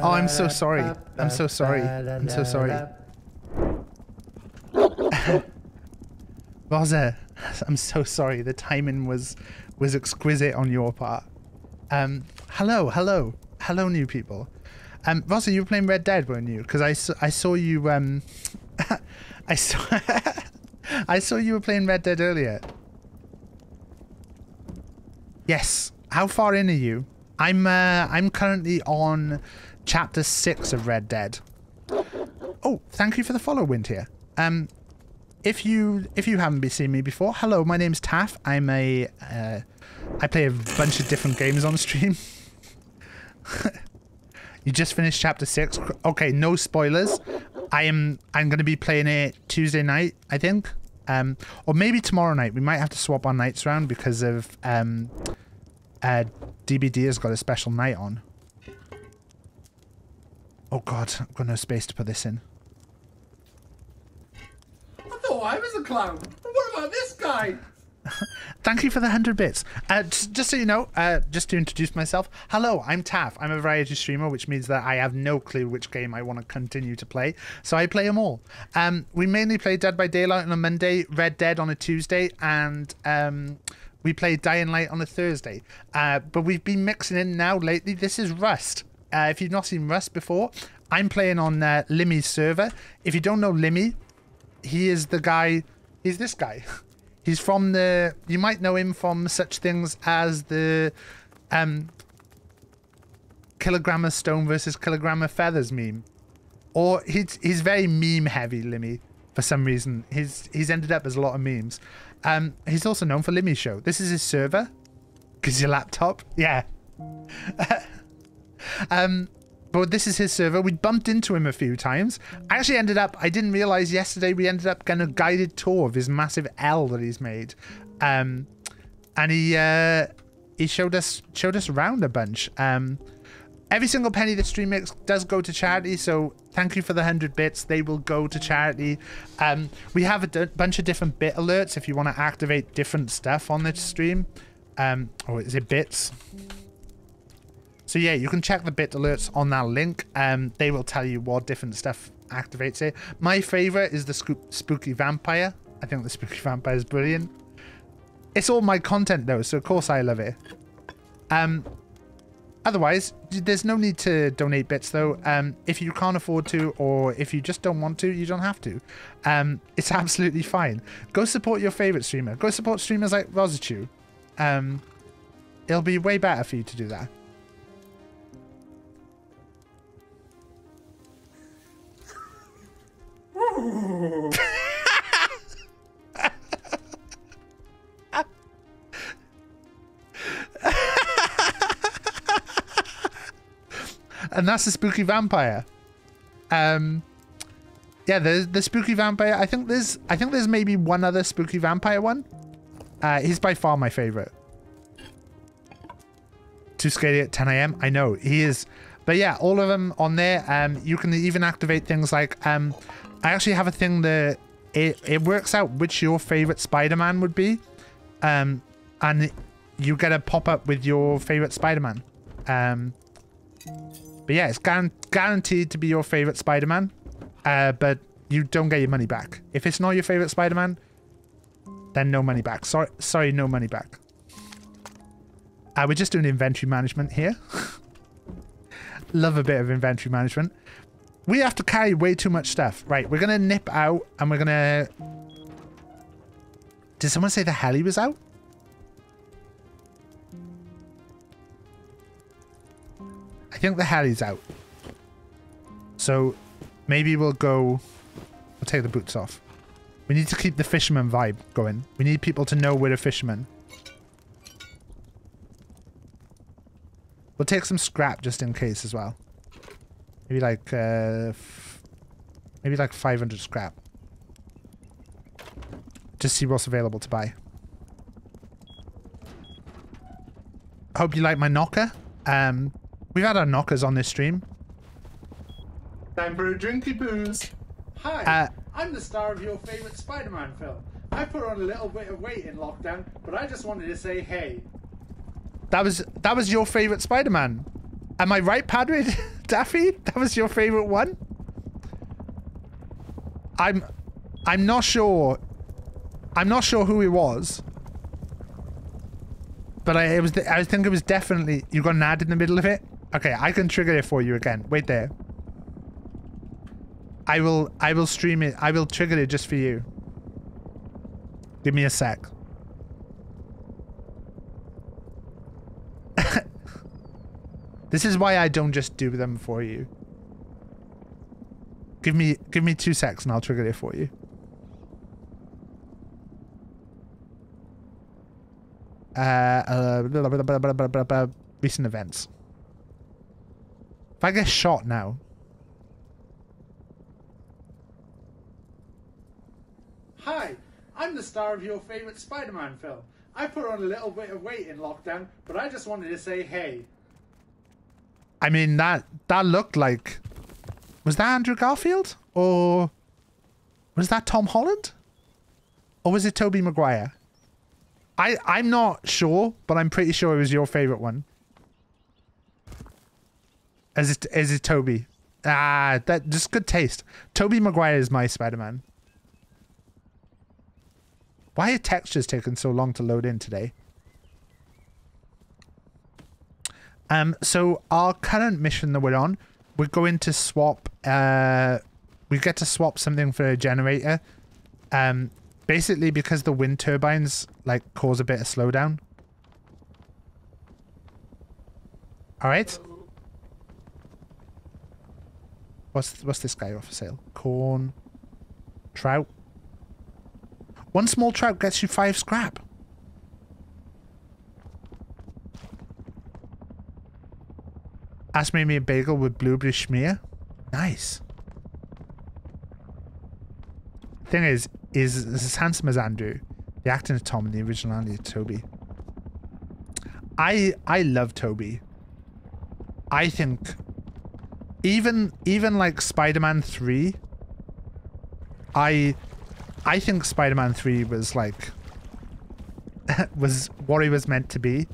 Oh, I'm so sorry. I'm so sorry. I'm so sorry. Rosa, I'm so sorry. The timing was exquisite on your part. Hello, new people. Rosa, you were playing Red Dead, weren't you? Because I saw you. I saw you were playing Red Dead earlier. Yes. How far in are you? I'm currently on chapter 6 of Red Dead. Oh, thank you for the follow, Wintier. If you haven't been seeing me before, hello, my name's Taff. I'm I play a bunch of different games on stream. You just finished chapter 6. Okay, no spoilers. I'm going to be playing it Tuesday night, I think. Or maybe tomorrow night. We might have to swap our nights around because of DBD has got a special night on. Oh god, I've got no space to put this in. I thought I was a clown. What about this guy? Thank you for the 100 bits. Just so you know, just to introduce myself. Hello, I'm Taff. I'm a variety streamer, which means that I have no clue which game I want to continue to play. So I play them all. We mainly play Dead by Daylight on a Monday, Red Dead on a Tuesday, and we play Dying Light on a Thursday. But we've been mixing in now lately. This is Rust. If you've not seen Rust before, I'm playing on Limmy's server. If you don't know Limmy, he is the guy... He's this guy. He's from the... You might know him from such things as the kilogram of stone versus kilogram of feathers meme. Or he's very meme heavy, Limmy, for some reason. He's ended up as a lot of memes. He's also known for Limmy Show. This is his server. Because your laptop. Yeah. But this is his server. We bumped into him a few times. I actually ended up... I didn't realise yesterday we ended up getting a guided tour of his massive L that he's made. And he showed us around a bunch. Every single penny the stream makes does go to charity, so thank you for the 100 bits. They will go to charity. We have a bunch of different bit alerts if you want to activate different stuff on the stream. Or is it bits? So yeah, you can check the bit alerts on that link. They will tell you what different stuff activates it. My favorite is the spooky vampire. I think the spooky vampire is brilliant. It's all my content though, so of course I love it. Otherwise, there's no need to donate bits though. If you can't afford to, or if you just don't want to, you don't have to. It's absolutely fine. Go support your favorite streamer. Go support streamers like Rosichu. It'll be way better for you to do that. And that's the spooky vampire. Yeah, the spooky vampire. I think there's maybe one other spooky vampire one. He's by far my favorite. Too scary at 10 a.m. I know he is, but yeah, all of them on there. You can even activate things like I actually have a thing that it works out which your favorite Spider-Man would be, and you get a pop-up with your favorite Spider-Man. But yeah, it's guaranteed to be your favorite Spider-Man, but you don't get your money back. If it's not your favorite Spider-Man, then no money back. Sorry, no money back. We're just doing inventory management here. Love a bit of inventory management. We have to carry way too much stuff. Right, we're going to nip out and we're going to... Did someone say the heli was out? I think the heli's out. So maybe we'll go... We'll take the boots off. We need to keep the fisherman vibe going. We need people to know we're a fisherman. We'll take some scrap just in case as well. Maybe like 500 scrap. Just see what's available to buy. Hope you like my knocker. We've had our knockers on this stream. Time for a drinky booze. Hi, I'm the star of your favorite Spider-Man film. I put on a little bit of weight in lockdown, but I just wanted to say hey. That was your favorite Spider-Man. Am I right, Padre Daffy? That was your favorite one? I'm not sure. I'm not sure who it was. But I think it was definitely... You got an ad in the middle of it? Okay, I can trigger it for you again. Wait there. I will stream it. I will trigger it just for you. Give me a sec. This is why I don't just do them for you. Give me 2 secs and I'll trigger it for you. Recent events. If I get shot now. Hi, I'm the star of your favorite Spider-Man film. I put on a little bit of weight in lockdown, but I just wanted to say hey. I mean, that looked like... Was that Andrew Garfield? Or was that Tom Holland? Or was it Tobey Maguire? I'm not sure, but I'm pretty sure it was your favorite one. Is it Tobey? Ah, that just good taste. Tobey Maguire is my Spider-Man. Why are textures taking so long to load in today? So our current mission that we're on, we're going to swap, we get to swap something for a generator. Basically because the wind turbines, like, cause a bit of slowdown. Alright. What's this guy off for sale? Corn. Trout. One small trout gets you 5 scrap. Ask me a bagel with blueberry schmear. Nice. Thing is as handsome as Andrew. The acting of Tom and the original Andy of Tobey. I love Tobey. I think even like Spider-Man 3. I think Spider-Man 3 was like was what he was meant to be.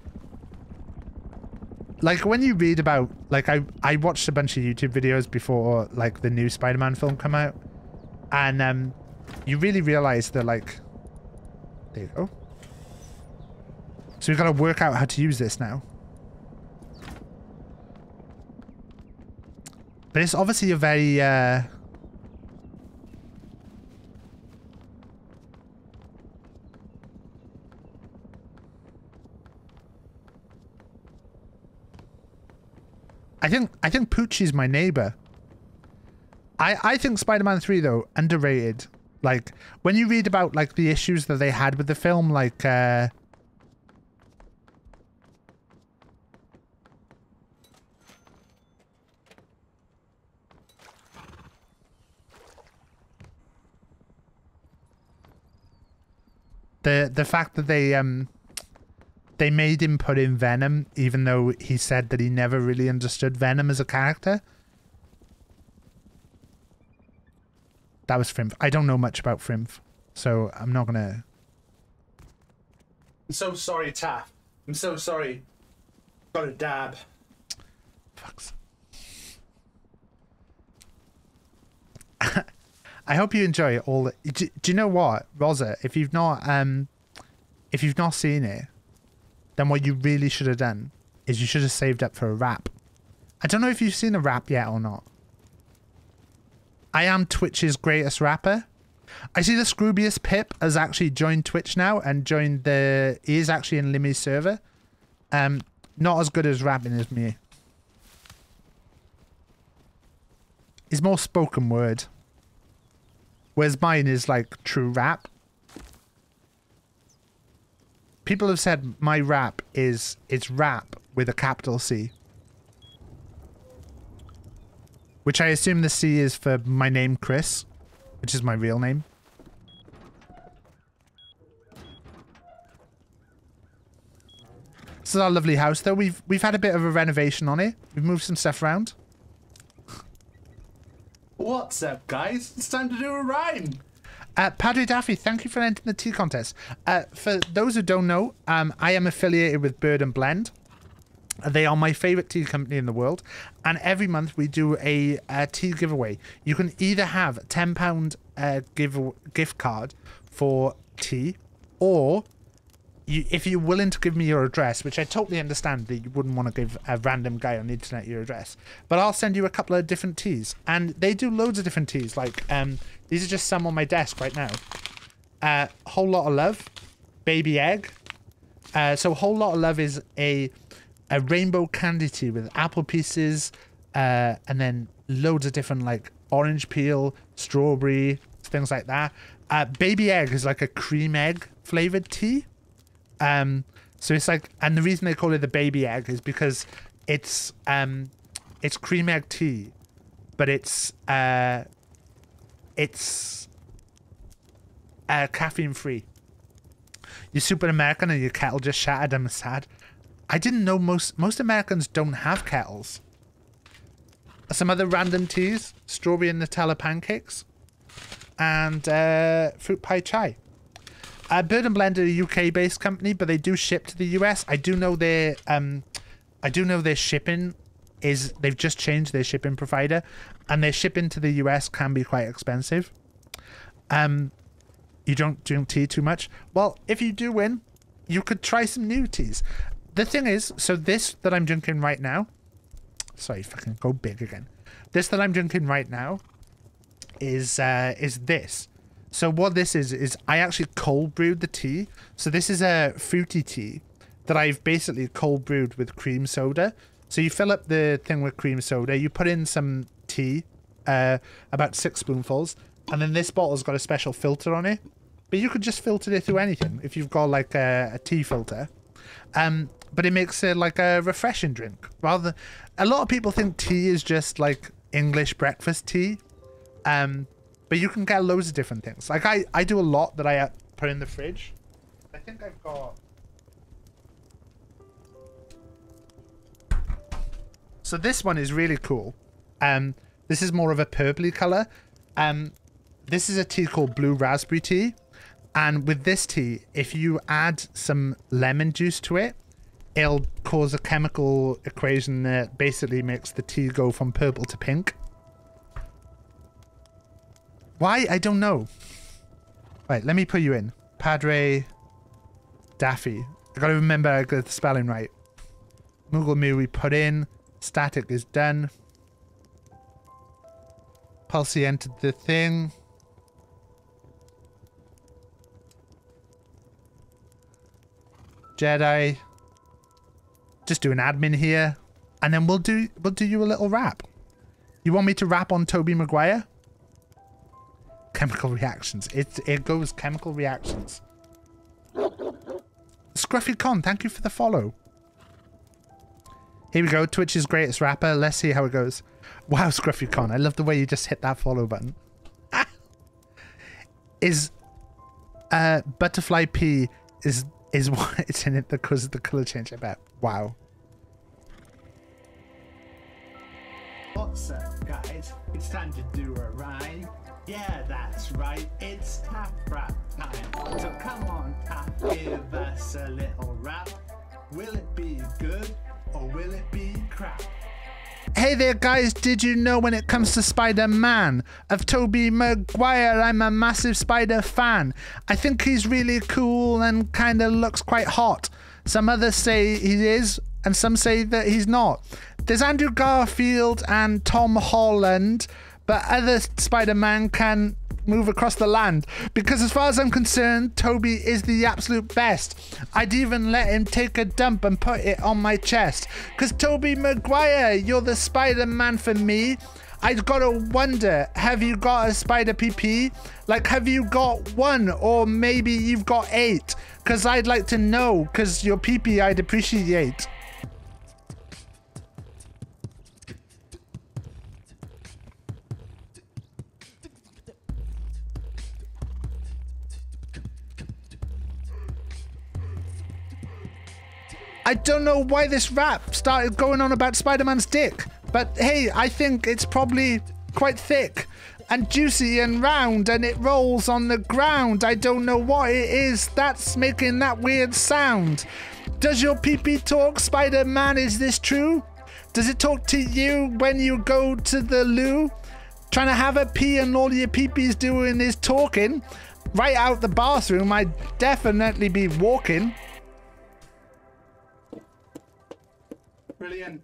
Like, when you read about... Like, I watched a bunch of YouTube videos before, like, the new Spider-Man film come out. And you really realize that, like... There you go. So we've got to work out how to use this now. But it's obviously a very... I think Poochie's my neighbor. I think Spider-Man 3 though, underrated. Like, when you read about like the issues that they had with the film, like the fact that they made him put in Venom, even though he said that he never really understood Venom as a character. That was Frimf. I don't know much about Frimf, so I'm not gonna... I'm so sorry, Taff. I'm so sorry. Got a dab. Fucks. I hope you enjoy it all. Do you know what, Rosa? If you've not seen it, then what you really should have done is you should have saved up for a wrap. I don't know if you've seen a wrap yet or not. I am Twitch's greatest rapper. I see the Scroobius Pip has actually joined Twitch now and joined the... He is actually in Limmy's server. Not as good as rapping as me. He's more spoken word. Whereas mine is like true rap. People have said my rap is, it's rap with a capital C. Which I assume the C is for my name, Chris, which is my real name. This is our lovely house though. We've had a bit of a renovation on it. We've moved some stuff around. What's up, guys? It's time to do a rhyme. Padre Daffy, thank you for entering the tea contest. For those who don't know, I am affiliated with Bird and Blend. They are my favorite tea company in the world. And every month we do a tea giveaway. You can either have a £10 gift card for tea, or if you're willing to give me your address, which I totally understand that you wouldn't want to give a random guy on the internet your address, but I'll send you a couple of different teas. And they do loads of different teas, like... These are just some on my desk right now. Whole Lot of Love, Baby Egg. So Whole Lot of Love is a rainbow candy tea with apple pieces, and then loads of different like orange peel, strawberry, things like that. Baby Egg is like a cream egg flavored tea. So it's like, and the reason they call it the Baby Egg is because it's cream egg tea, but it's caffeine free. You're super American and your kettle just shattered. I'm sad. I didn't know most Americans don't have kettles. Some other random teas: strawberry and Nutella pancakes, and fruit pie chai. Bird and Blend are a UK-based company, but they do ship to the US. I do know their shipping is, they've just changed their shipping provider, and their shipping to the US can be quite expensive. You don't drink tea too much. Well, if you do win, you could try some new teas. The thing is, so this that I'm drinking right now, sorry, fucking go big again. This that I'm drinking right now is this. So what this is I actually cold brewed the tea. So this is a fruity tea that I've basically cold brewed with cream soda. So you fill up the thing with cream soda, you put in some tea, about 6 spoonfuls, and then this bottle's got a special filter on it. But you could just filter it through anything if you've got like a tea filter. But it makes it like a refreshing drink. Rather, a lot of people think tea is just like English breakfast tea, but you can get loads of different things. Like I do a lot that I put in the fridge. I think I've got... So this one is really cool. This is more of a purpley color. This is a tea called Blue Raspberry Tea. And with this tea, if you add some lemon juice to it, it'll cause a chemical equation that basically makes the tea go from purple to pink. Why? I don't know. Right, let me put you in. Padre Daffy. I gotta remember I got the spelling right. Moogle Moo we put in. Static is done. Pulsey entered the thing. Jedi. Just do an admin here. And then we'll do you a little rap. You want me to rap on Toby Maguire? Chemical reactions. It goes chemical reactions. Scruffy Con, thank you for the follow. Here we go. Twitch's greatest rapper. Let's see how it goes. Wow, Scruffy Con. I love the way you just hit that follow button. Butterfly P is why it's in it because of the color change. I bet. Wow. What's up, guys? It's time to do a rhyme. Yeah, that's right, it's Taff rap time. So come on, Taff, give us a little rap. Will it be good or will it be crap? Hey there, guys, did you know when it comes to Spider-Man? Of Tobey Maguire, I'm a massive Spider fan. I think he's really cool and kind of looks quite hot. Some others say he is, and some say that he's not. There's Andrew Garfield and Tom Holland, but other Spider-Man can move across the land. Because as far as I'm concerned, Toby is the absolute best. I'd even let him take a dump and put it on my chest. Cause Toby Maguire, you're the Spider-Man for me. I've gotta wonder, have you got a spider PP? Like, have you got one or maybe you've got 8? Cause I'd like to know, cause your PP I'd appreciate. I don't know why this rap started going on about Spider-Man's dick, but hey, I think it's probably quite thick and juicy and round and it rolls on the ground. I don't know what it is that's making that weird sound. Does your pee-pee talk, Spider-Man? Is this true? Does it talk to you when you go to the loo? Trying to have a pee and all your pee-pee's doing is talking. Right out the bathroom, I'd definitely be walking. Brilliant,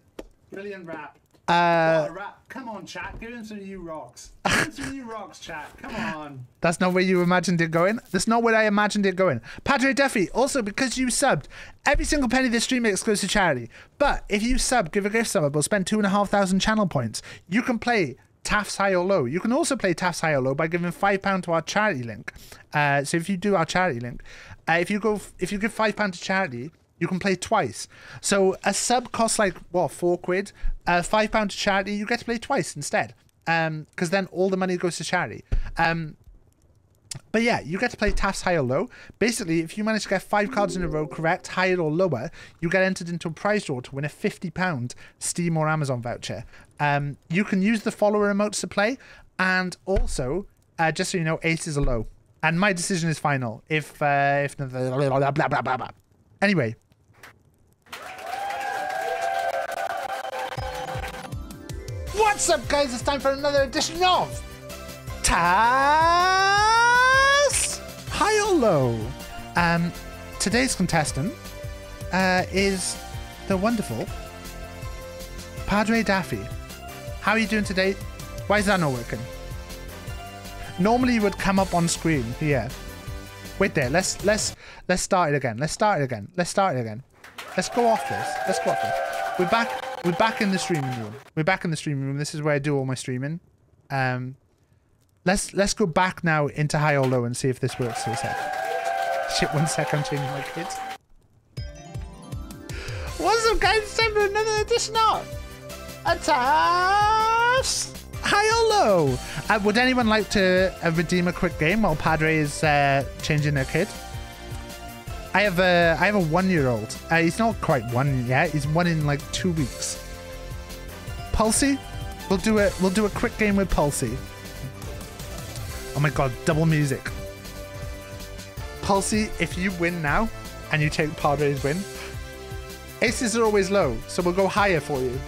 brilliant rap. What a rap. Come on, chat, give him some new rocks. Give him some new rocks, chat, come on. That's not where you imagined it going. That's not where I imagined it going. Padre Duffy, also because you subbed, every single penny this stream exclusive to charity. But if you sub, give a gift sub, we'll spend 2,500 channel points. You can play Taff's High or Low. You can also play Taff's High or Low by giving £5 to our charity link. So if you do our charity link, if you give £5 to charity, you can play twice. So a sub costs like, what, 4 quid? £5 to charity, you get to play twice instead. Because then all the money goes to charity. But yeah, you get to play Taff's High or Low. Basically, if you manage to get 5 cards in a row correct, higher or lower, you get entered into a prize draw to win a £50 Steam or Amazon voucher. You can use the follower emotes to play. And also, just so you know, 8 is a low. And my decision is final. If blah, blah, blah, blah, blah. Anyway. What's up, guys? It's time for another edition of Taff's High or Low. Today's contestant is the wonderful Padre Daffy. How are you doing today? Why is that not working? Normally it would come up on screen here. Wait there. Let's start it again. Let's go off this. We're back. We're back in the streaming room. This is where I do all my streaming. Let's go back now into high or low and see if this works for a sec. Shit, 1 sec, I'm changing my kids. What's up, guys? It's time for another edition of Taff's High or Low. Would anyone like to redeem a quick game while Padre is changing their kid? I have a 1-year-old. He's not quite 1 yet. He's 1 in like 2 weeks. Pulsey, we'll do a quick game with Pulsey. Oh my god, double music. Pulsey, if you win now and you take Padre's win, Aces are always low, so we'll go higher for you.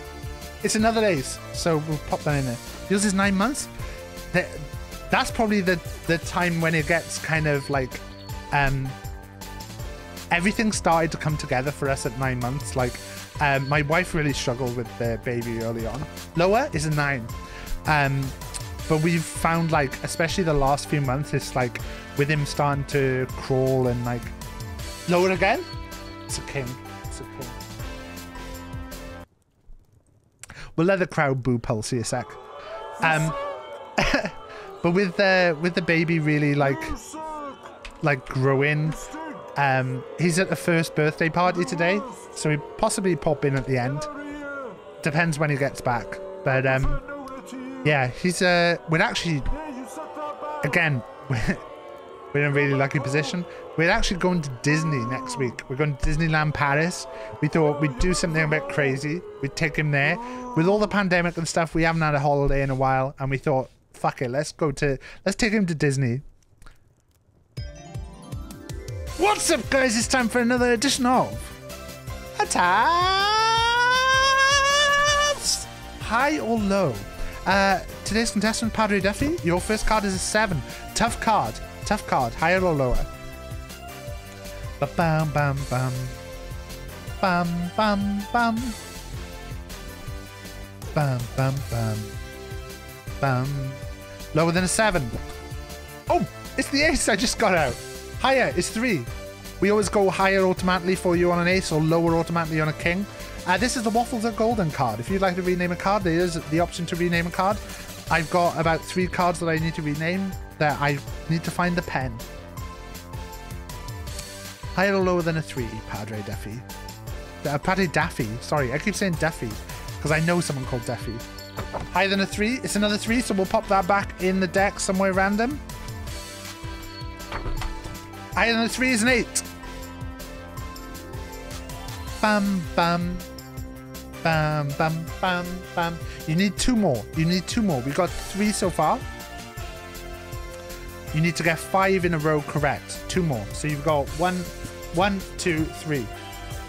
It's another ace, so we'll pop that in there. Yours is 9 months? That's probably the time when it gets kind of like... everything started to come together for us at 9 months. Like, my wife really struggled with the baby early on. Lower is a 9. But we've found, like, especially the last few months, it's like with him starting to crawl and like... Lower again? It's a king. It's a king. We'll let the crowd boo Pulsey a sec. But with the baby really like growing, he's at the first birthday party today, so he possibly pop in at the end. Depends when he gets back. But yeah, he's we're actually again we're in a really lucky position. We're actually going to Disney next week. We're going to Disneyland Paris. We thought we'd do something a bit crazy. We'd take him there. With all the pandemic and stuff, we haven't had a holiday in a while, and we thought, fuck it, let's take him to Disney. What's up, guys? It's time for another edition of Taff's High or Low. Today's contestant, Padre Daffy. Your first card is a 7. Tough card. Tough card, higher or lower? Ba-bam, bam, bam. Bam, bam, bam. Bam, bam, bam. Bam. Lower than a 7. Oh, it's the ace I just got out. Higher is 3. We always go higher automatically for you on an ace or lower automatically on a king. This is the Waffles are Golden card. If you'd like to rename a card, there is the option to rename a card. I've got about 3 cards that I need to rename. That I need to find the pen. Higher or lower than a 3, Padre Daffy. Padre Daffy. Sorry, I keep saying Daffy because I know someone called Daffy. Higher than a 3. It's another 3, so we'll pop that back in the deck somewhere random. Higher than a 3 is an 8. Bam, bam. Bam, bam, bam, bam. You need 2 more. You need 2 more. We've got 3 so far. You need to get 5 in a row correct. 2 more. So you've got 1, 2, 3.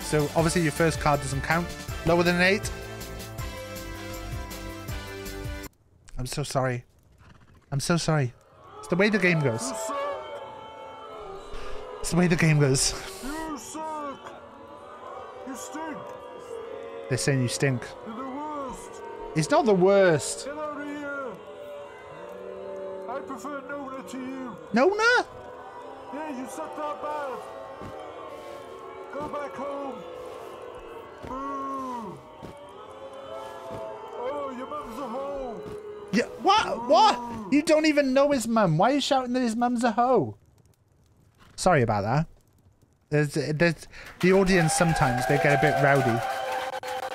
So obviously your first card doesn't count. Lower than an 8. I'm so sorry. I'm so sorry. It's the way the game goes. It's the way the game goes. You suck. You stink. They're saying you stink. You're the worst. It's not the worst. Get out of here. I prefer Nona to you. Nona? Yeah, you suck that bad. Go back home. Boo. Oh, your mum's a hoe. Yeah, what? Boo. What? You don't even know his mum. Why are you shouting that his mum's a hoe? Sorry about that. There's the audience sometimes, they get a bit rowdy.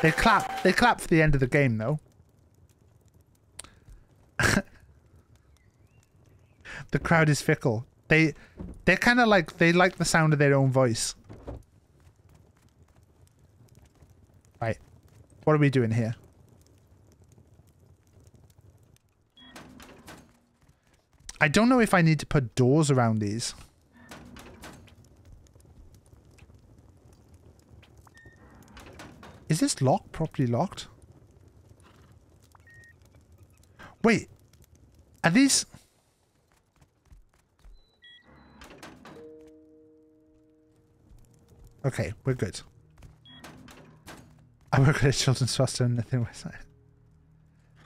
They clap for the end of the game, though. The crowd is fickle. They're kind of like, they like the sound of their own voice. Right. What are we doing here? I don't know if I need to put doors around these. Is this lock properly locked? Wait, are these? Okay, we're good. I work at a children's foster and nothing was that.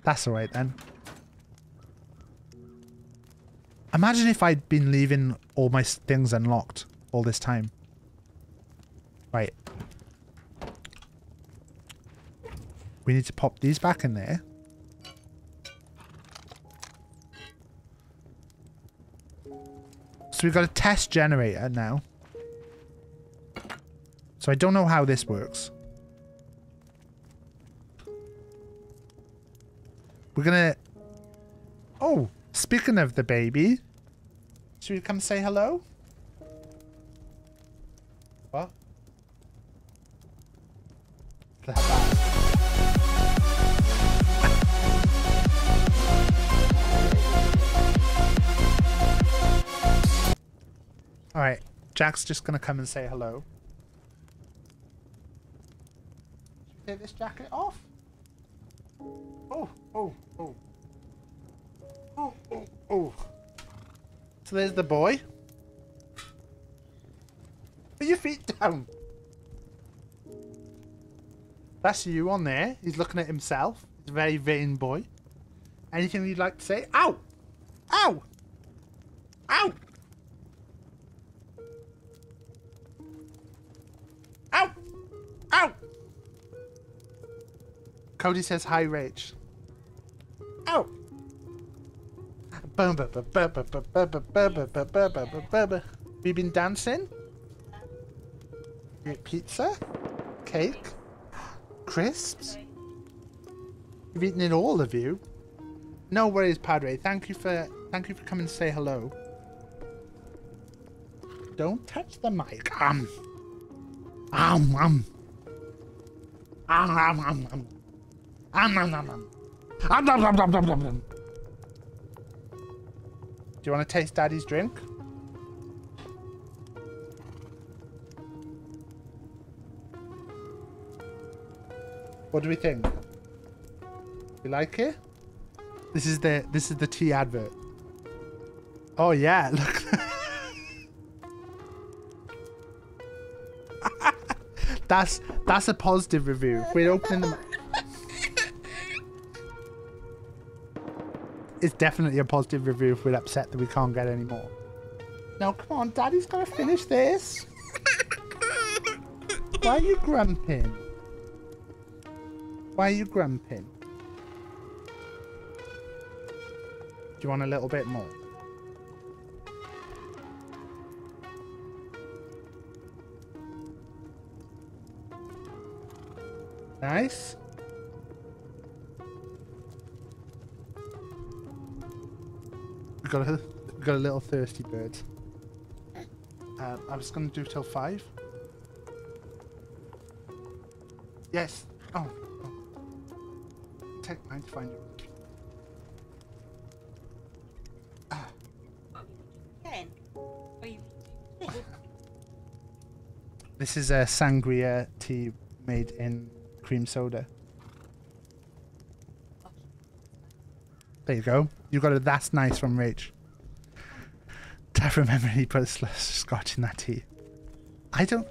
That's all right then. Imagine if I'd been leaving all my things unlocked all this time. Right. We need to pop these back in there. So we've got a test generator now. So I don't know how this works. We're gonna... Oh, speaking of the baby. Should we come say hello? What? Alright, Jack's just gonna come and say hello. take this jacket off. Oh, oh, oh. Oh, oh, oh. So there's the boy. Put your feet down. That's you on there. He's looking at himself. He's a very vain boy. Anything you'd like to say? Ow! Ow! Ow! Ow! Ow! Cody says hi, Rach. Ow! We've been dancing. You eat pizza, cake, crisps. You've eaten it all of you. No worries, Padre. Thank you for coming to say hello. Don't touch the mic. Do you want to taste Daddy's drink? What do we think? You like it? This is the tea advert. Oh yeah, look. That's a positive review. We're opening them. It's definitely a positive review if we're upset that we can't get any more. Now, come on, Daddy's got to finish this. Why are you grumping? Why are you grumping? Do you want a little bit more? Nice. Got a little thirsty bird. I was gonna do till 5. Yes. Oh. Take mine to find you. Ah. This is a sangria tea made in cream soda. There you go. You got a that's nice from Rach. Taff remember he put a scotch in that tea. I don't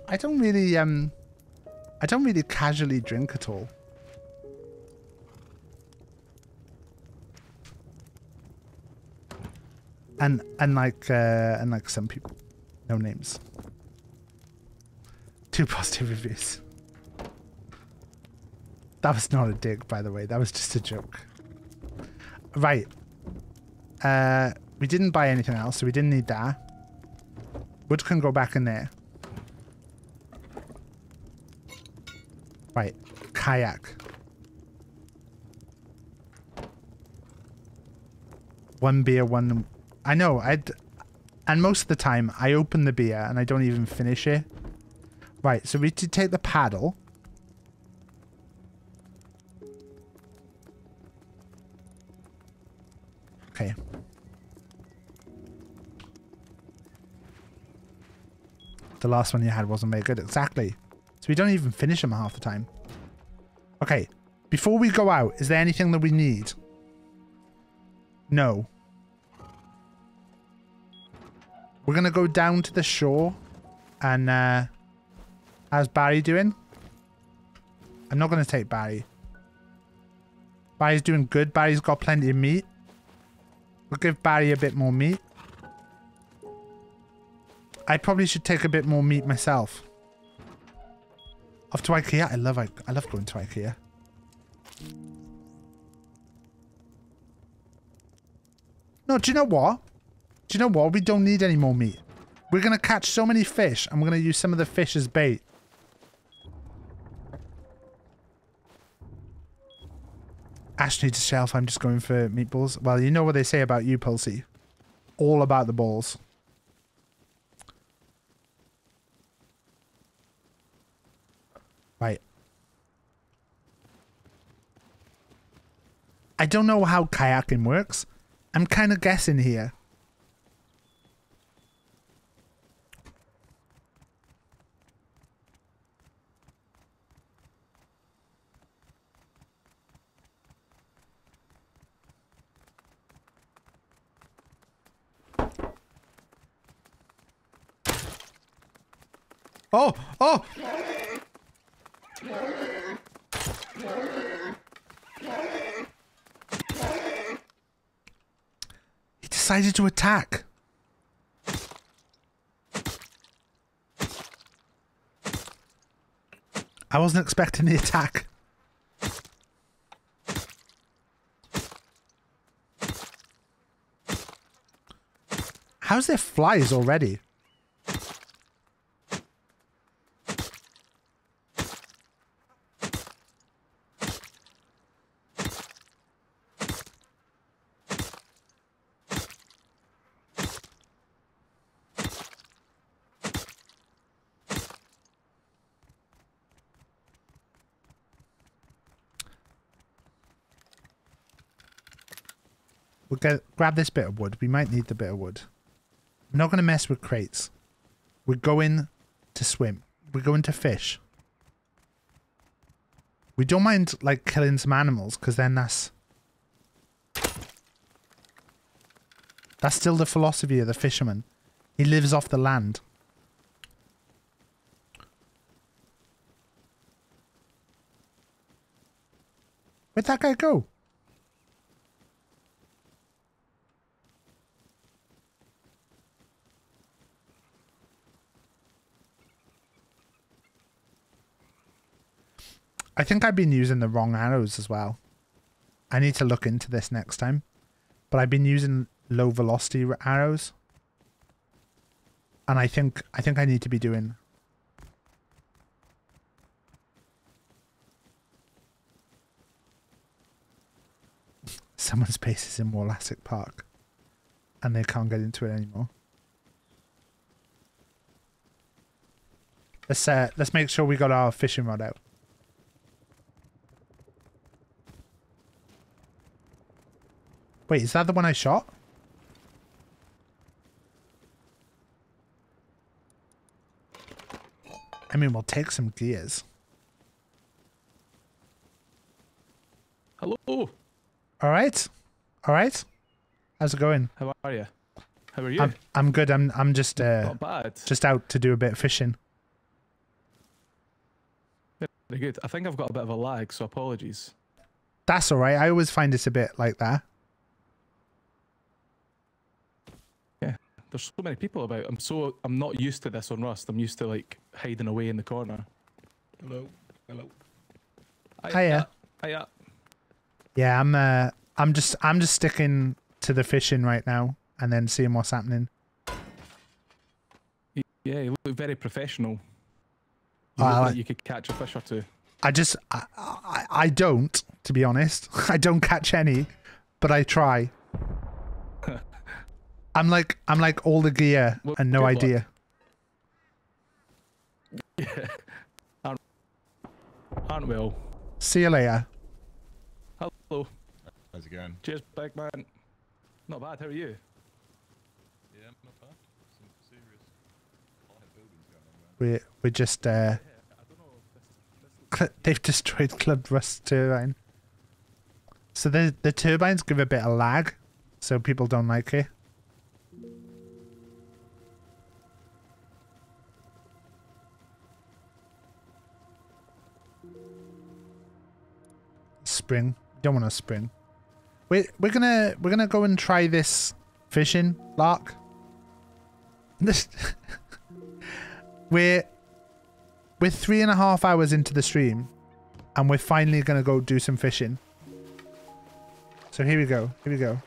really casually drink at all. And like some people. No names. 2 positive reviews. That was not a dig, by the way, that was just a joke. Right. We didn't buy anything else, so we didn't need that. Wood can go back in there. Right. Kayak. 1 beer, 1... I know, and most of the time, I open the beer and I don't even finish it. Right, so we did take the paddle. Okay. The last one you had wasn't very good. Exactly. So we don't even finish them half the time. Okay. Before we go out, is there anything that we need? No. We're going to go down to the shore. And, how's Barry doing? I'm not going to take Barry. Barry's doing good. Barry's got plenty of meat. We'll give Barry a bit more meat. I probably should take a bit more meat myself. Off to IKEA. I love going to IKEA. No, do you know what? Do you know what? We don't need any more meat. We're going to catch so many fish. I'm going to use some of the fish as bait. Ash needs a shelf. I'm just going for meatballs. Well, you know what they say about you, Pulsey. All about the balls. Right. I don't know how kayaking works. I'm kind of guessing here. Oh! Oh! He decided to attack. I wasn't expecting the attack. How's there flies already? We'll grab this bit of wood. We might need the bit of wood. I'm not going to mess with crates. We're going to swim. We're going to fish. We don't mind, like, killing some animals, because then that's... that's still the philosophy of the fisherman. He lives off the land. Where'd that guy go? I think I've been using the wrong arrows as well. I need to look into this next time. But I've been using low velocity arrows. And I think I need to be doing... someone's base is in Wallassic Park. And they can't get into it anymore. Let's make sure we got our fishing rod out. Wait, is that the one I shot? I mean, we'll take some gears. Hello. All right. All right. How's it going? How are you? How are you? I'm good. I'm just not bad. Just out to do a bit of fishing. Very good. I think I've got a bit of a lag, so apologies. That's all right. I always find it's a bit like that. There's so many people about. I'm not used to this on Rust. I'm used to, like, hiding away in the corner. Hello. Hello. Hiya. Hiya. Yeah, I'm just sticking to the fishing right now and then seeing what's happening. Yeah, you look very professional. You look like you could catch a fish or two. I don't, to be honest. I don't catch any, but I try. I'm like all the gear and no idea. Yeah. Aren't we all? See you later. Hello. How's it going? Cheers, big man. Not bad, how are you? Yeah, not bad. Some serious buildings going on, man. We're just I don't know if this is... they've destroyed Club Rust turbine. So the turbines give a bit of lag, so people don't like it. Spring. Don't want to spring. We're gonna go and try this fishing lark. This we're 3.5 hours into the stream, and we're finally gonna go do some fishing. So here we go. Here we go.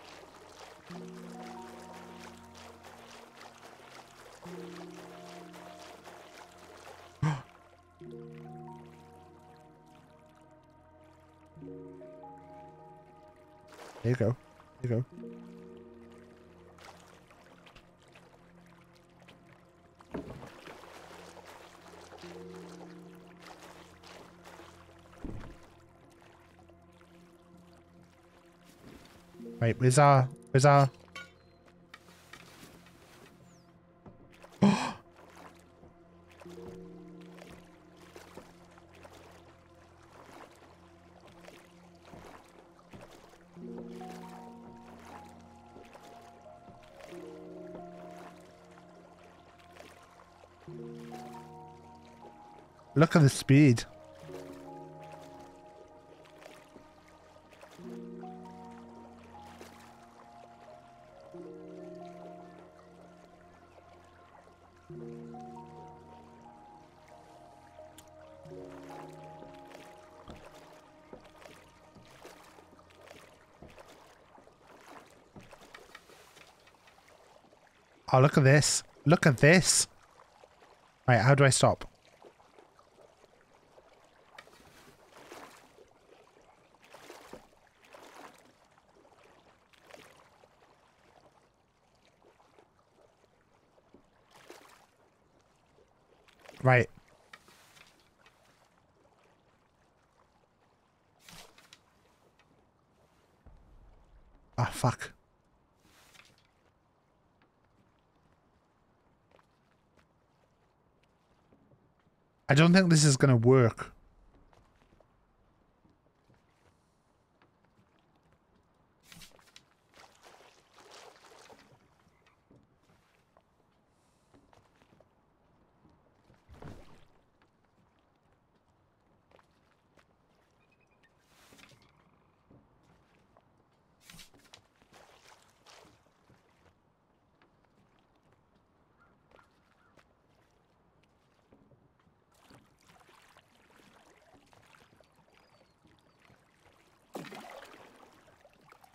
There you go. There you go. Right, where's our Look at the speed. Oh, look at this. Look at this. Right, how do I stop? Right. Ah, fuck. I don't think this is going to work.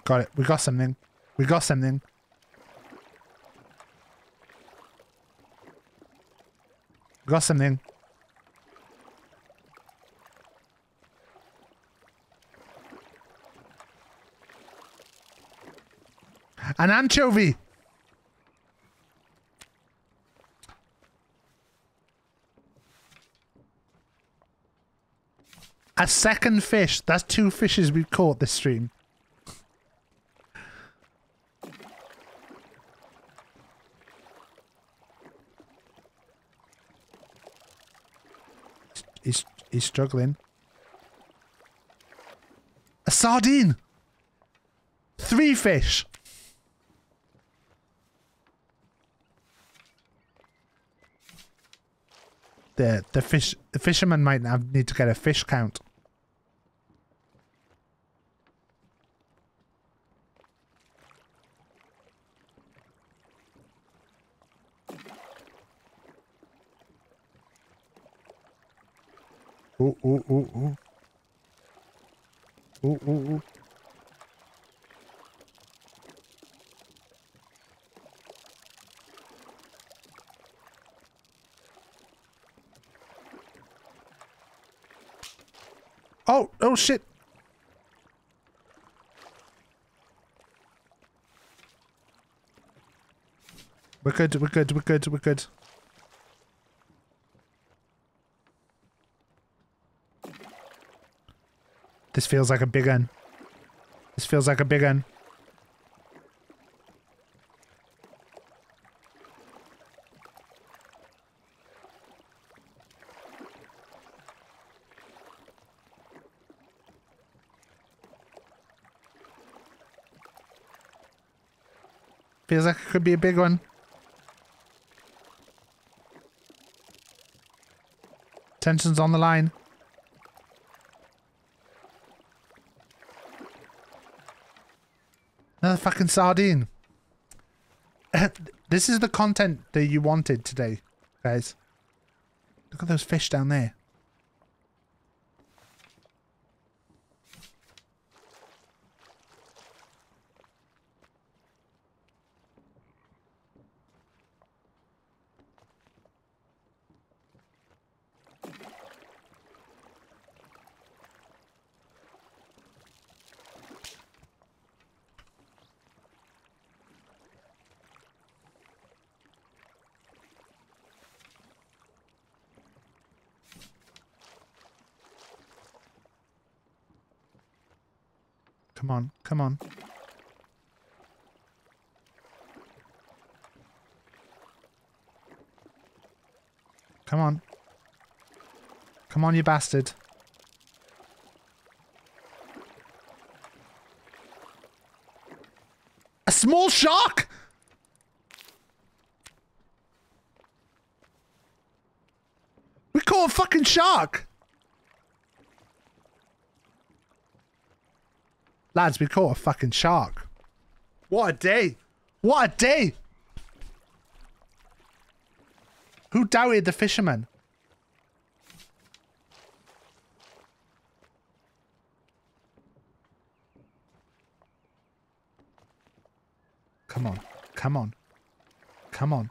Got it. We got something. We got something. We got something. An anchovy! A second fish. That's two fishes we've caught this stream. He's struggling. A sardine! Three fish! The fisherman might need to get a fish count. Ooh, ooh, ooh, ooh. Ooh, ooh, ooh. Oh, oh shit. We're good, we're good, we're good, we're good. This feels like a big one. This feels like a big one. Feels like it could be a big one. Tension's on the line. Another fucking sardine. This is the content that you wanted today, guys. Look at those fish down there. Come on, come on. Come on. Come on, you bastard. A small shark? We caught a fucking shark. Lads, we caught a fucking shark. What a day. What a day. Who doubted the fisherman? Come on. Come on. Come on.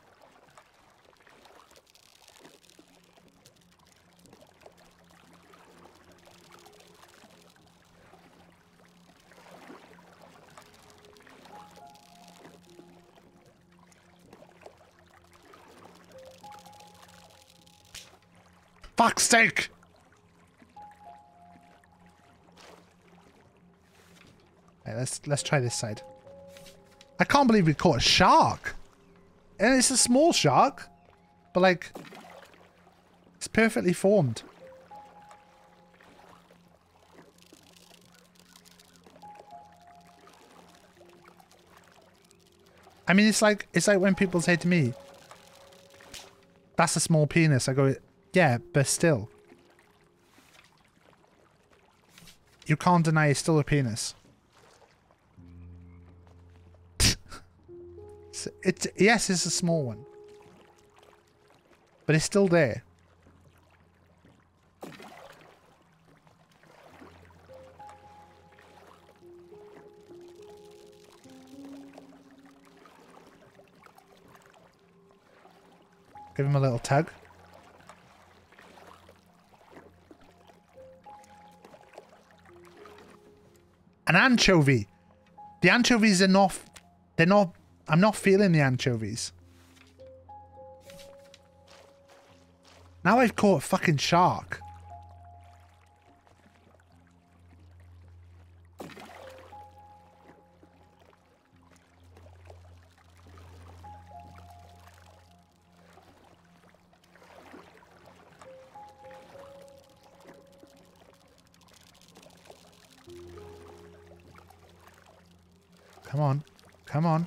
Fuck's sake! Right, let's try this side. I can't believe we caught a shark! And it's a small shark, but like, it's perfectly formed. I mean, it's like when people say to me, that's a small penis, I go, yeah, but still. You can't deny it's still a penis. Yes, it's a small one. But it's still there. Give him a little tug. An anchovy. The anchovies are not... They're not... I'm not feeling the anchovies. Now I've caught a fucking shark. Come on. Come on.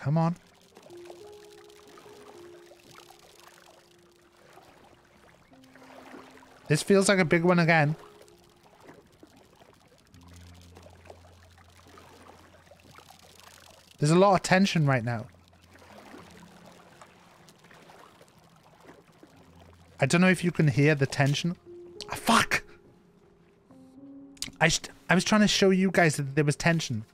Come on. This feels like a big one again. There's a lot of tension right now. I don't know if you can hear the tension. Oh, fuck! I was trying to show you guys that there was tension.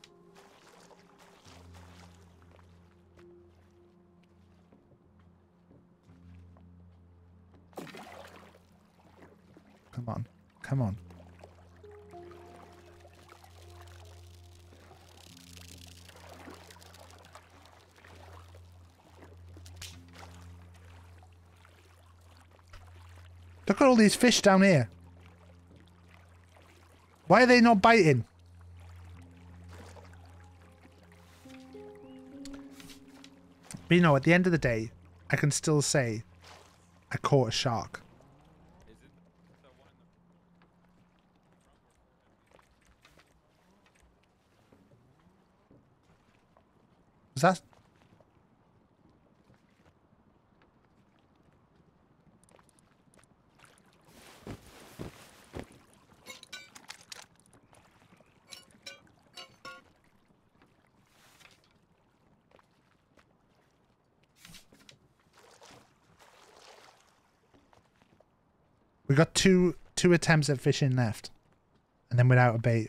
Come on. Look at all these fish down here. Why are they not biting? But you know, at the end of the day, I can still say I caught a shark. That we got two attempts at fishing left, and then we're out of bait.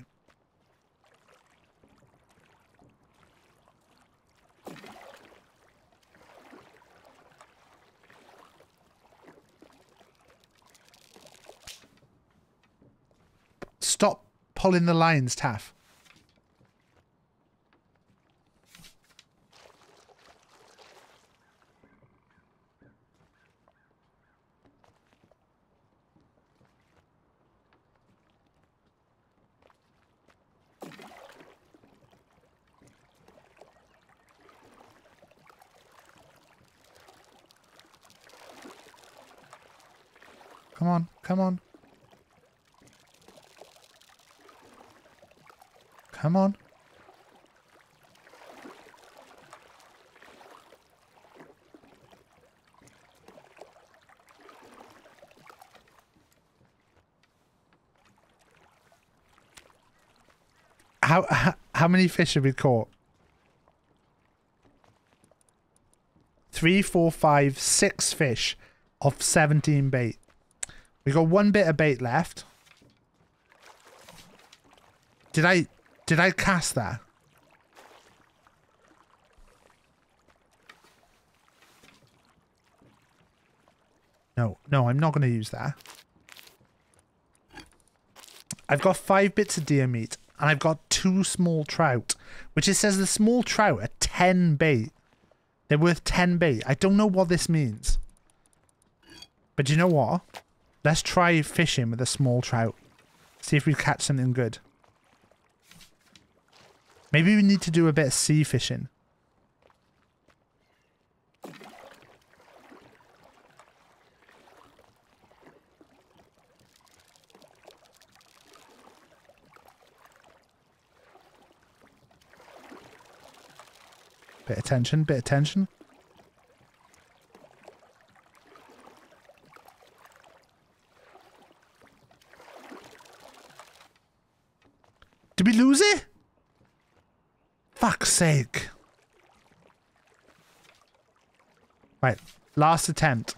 Stop pulling the lines, Taff. Come on, come on. Come on. How many fish have we caught? 3, 4, 5, 6 fish off 17 bait. We got one bit of bait left. Did I cast that? No, no, I'm not going to use that. I've got 5 bits of deer meat and I've got 2 small trout, which it says the small trout are 10 bait. They're worth 10 bait. I don't know what this means. But you know what? Let's try fishing with a small trout. See if we catch something good. Maybe we need to do a bit of sea fishing. Bit of tension, bit of tension. Did we lose it? Fuck's sake. Right, last attempt.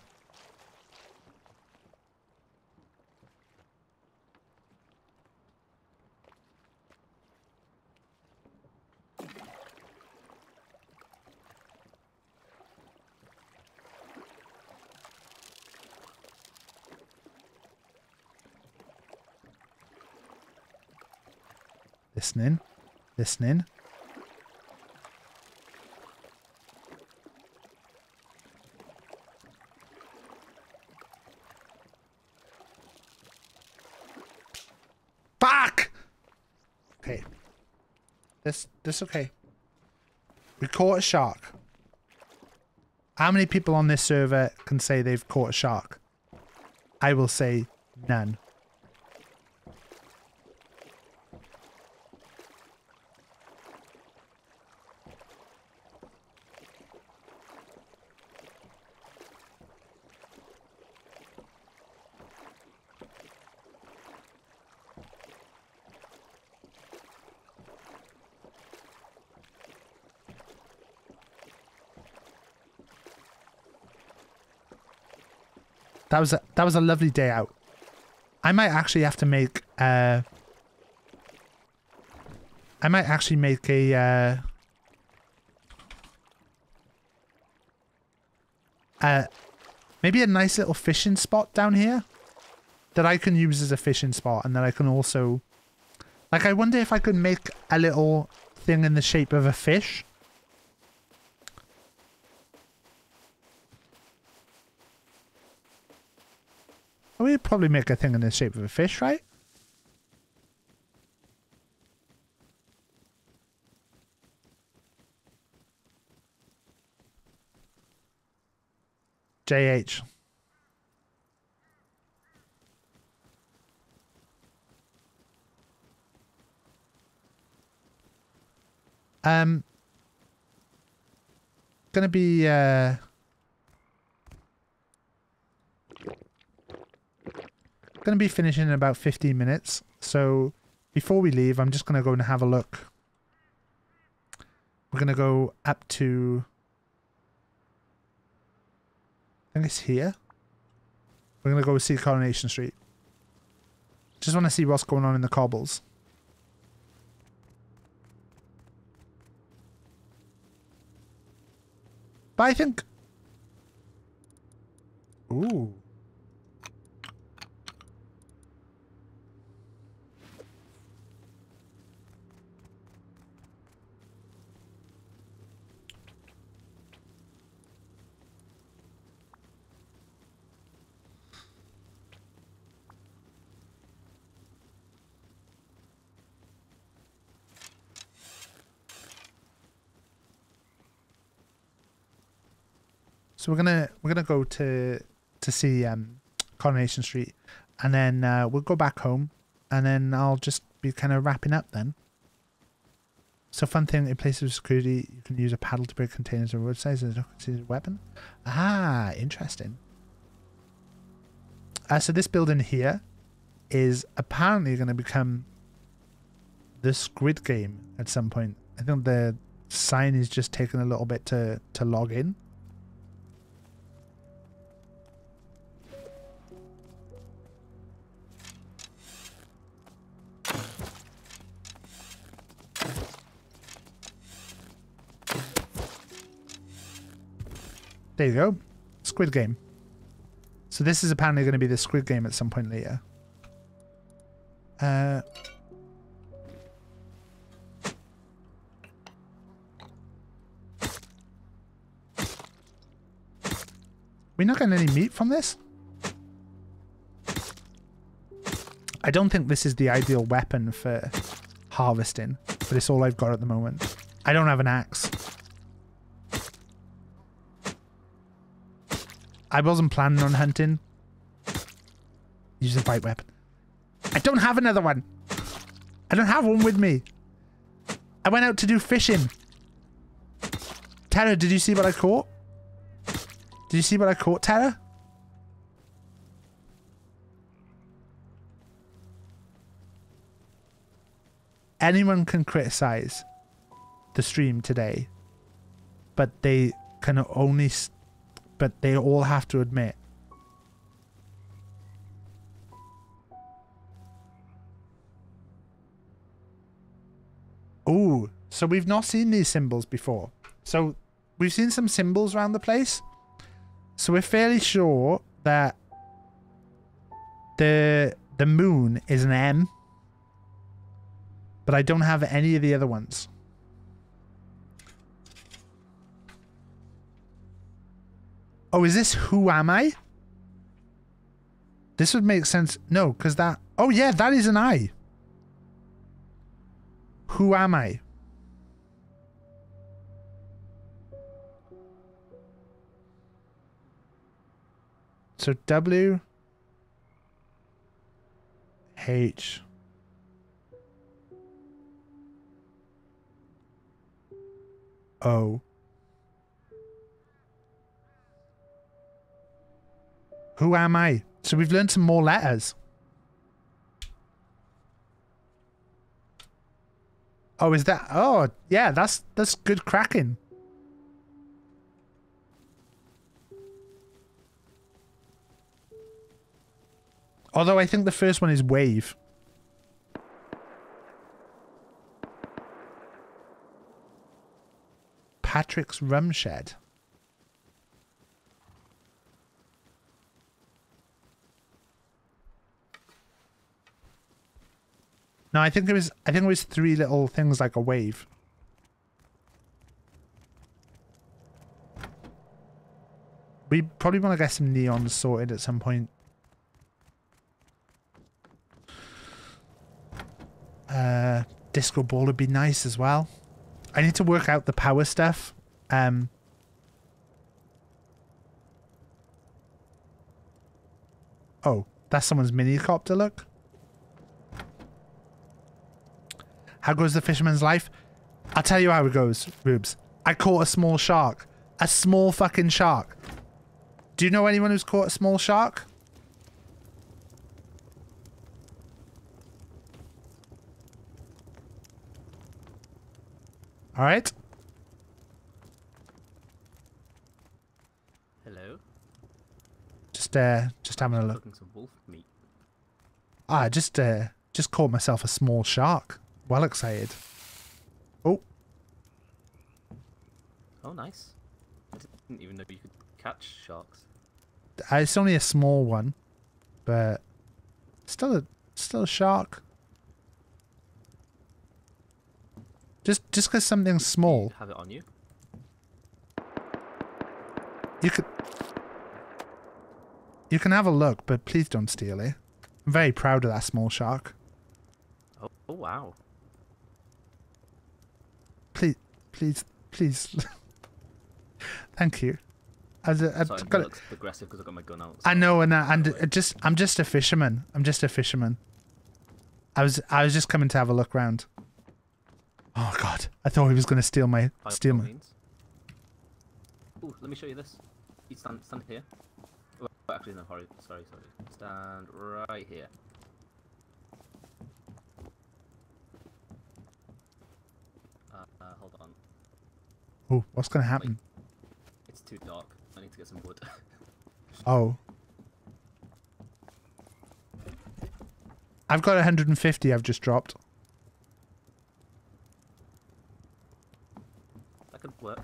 Listening, listening. Fuck! Okay. This okay. We caught a shark. How many people on this server can say they've caught a shark? I will say none. That was a lovely day out. I might actually have to make maybe a nice little fishing spot down here that I can use as a fishing spot, and that I can also, like, I wonder if I could make a little thing in the shape of a fish. We'd probably make a thing in the shape of a fish, right? JH. Gonna be going to be finishing in about 15 minutes, so before we leave I'm just going to go and have a look. We're going to go up to, I think it's here, we're going to go see Coronation Street. Just want to see what's going on in the cobbles. But I think, ooh, so we're gonna go to see Coronation Street, and then we'll go back home, and then I'll just be kind of wrapping up then. So fun thing, in place of security, you can use a paddle to break containers or roadsides as a weapon. Ah, interesting. So this building here is apparently going to become the Squid Game at some point. I think the sign is just taking a little bit to log in. There you go. Squid Game. So this is apparently going to be the Squid Game at some point later. We're not getting any meat from this? I don't think this is the ideal weapon for harvesting, but it's all I've got at the moment. I don't have an axe. I wasn't planning on hunting. Use a bite weapon. I don't have another one. I don't have one with me. I went out to do fishing. Tara, did you see what I caught? Did you see what I caught, Tara? Anyone can criticize the stream today, but they can only... But they all have to admit . Oh, so we've not seen these symbols before. So we've seen some symbols around the place, so we're fairly sure that the moon is an M, but I don't have any of the other ones. Oh, is this Who Am I? This would make sense. No, because that... Oh, yeah, that is an I. Who am I? So W... H... O... Who am I? So we've learned some more letters. Oh, is that... Oh, yeah, that's good cracking. Although I think the first one is wave. Patrick's Rum Shed. No, I think it was three little things like a wave. We probably want to get some neons sorted at some point. Disco ball would be nice as well. I need to work out the power stuff. Oh, that's someone's minicopter, look. How goes the fisherman's life? I'll tell you how it goes, Rubes. I caught a small shark. A small fucking shark. Do you know anyone who's caught a small shark? Alright. Hello. Just having a look. Looking for wolf meat. Ah, I just caught myself a small shark. Well excited. Oh. Oh, nice. I didn't even know you could catch sharks. It's only a small one, but still a shark. Just because something's small. You have it on you. You can have a look, but please don't steal it. I'm very proud of that small shark. Oh wow. Please. Thank you. Sorry, got it. Looks aggressive because I got my gun out. So I know, I'm just a fisherman. I was just coming to have a look round. Oh god, I thought he was going to steal my Oh, let me show you this. You stand here. Oh, actually, no, sorry. Stand right here. hold on. Oh, what's gonna happen? Wait. It's too dark. I need to get some wood. Oh. I've got 150 I've just dropped. That could work.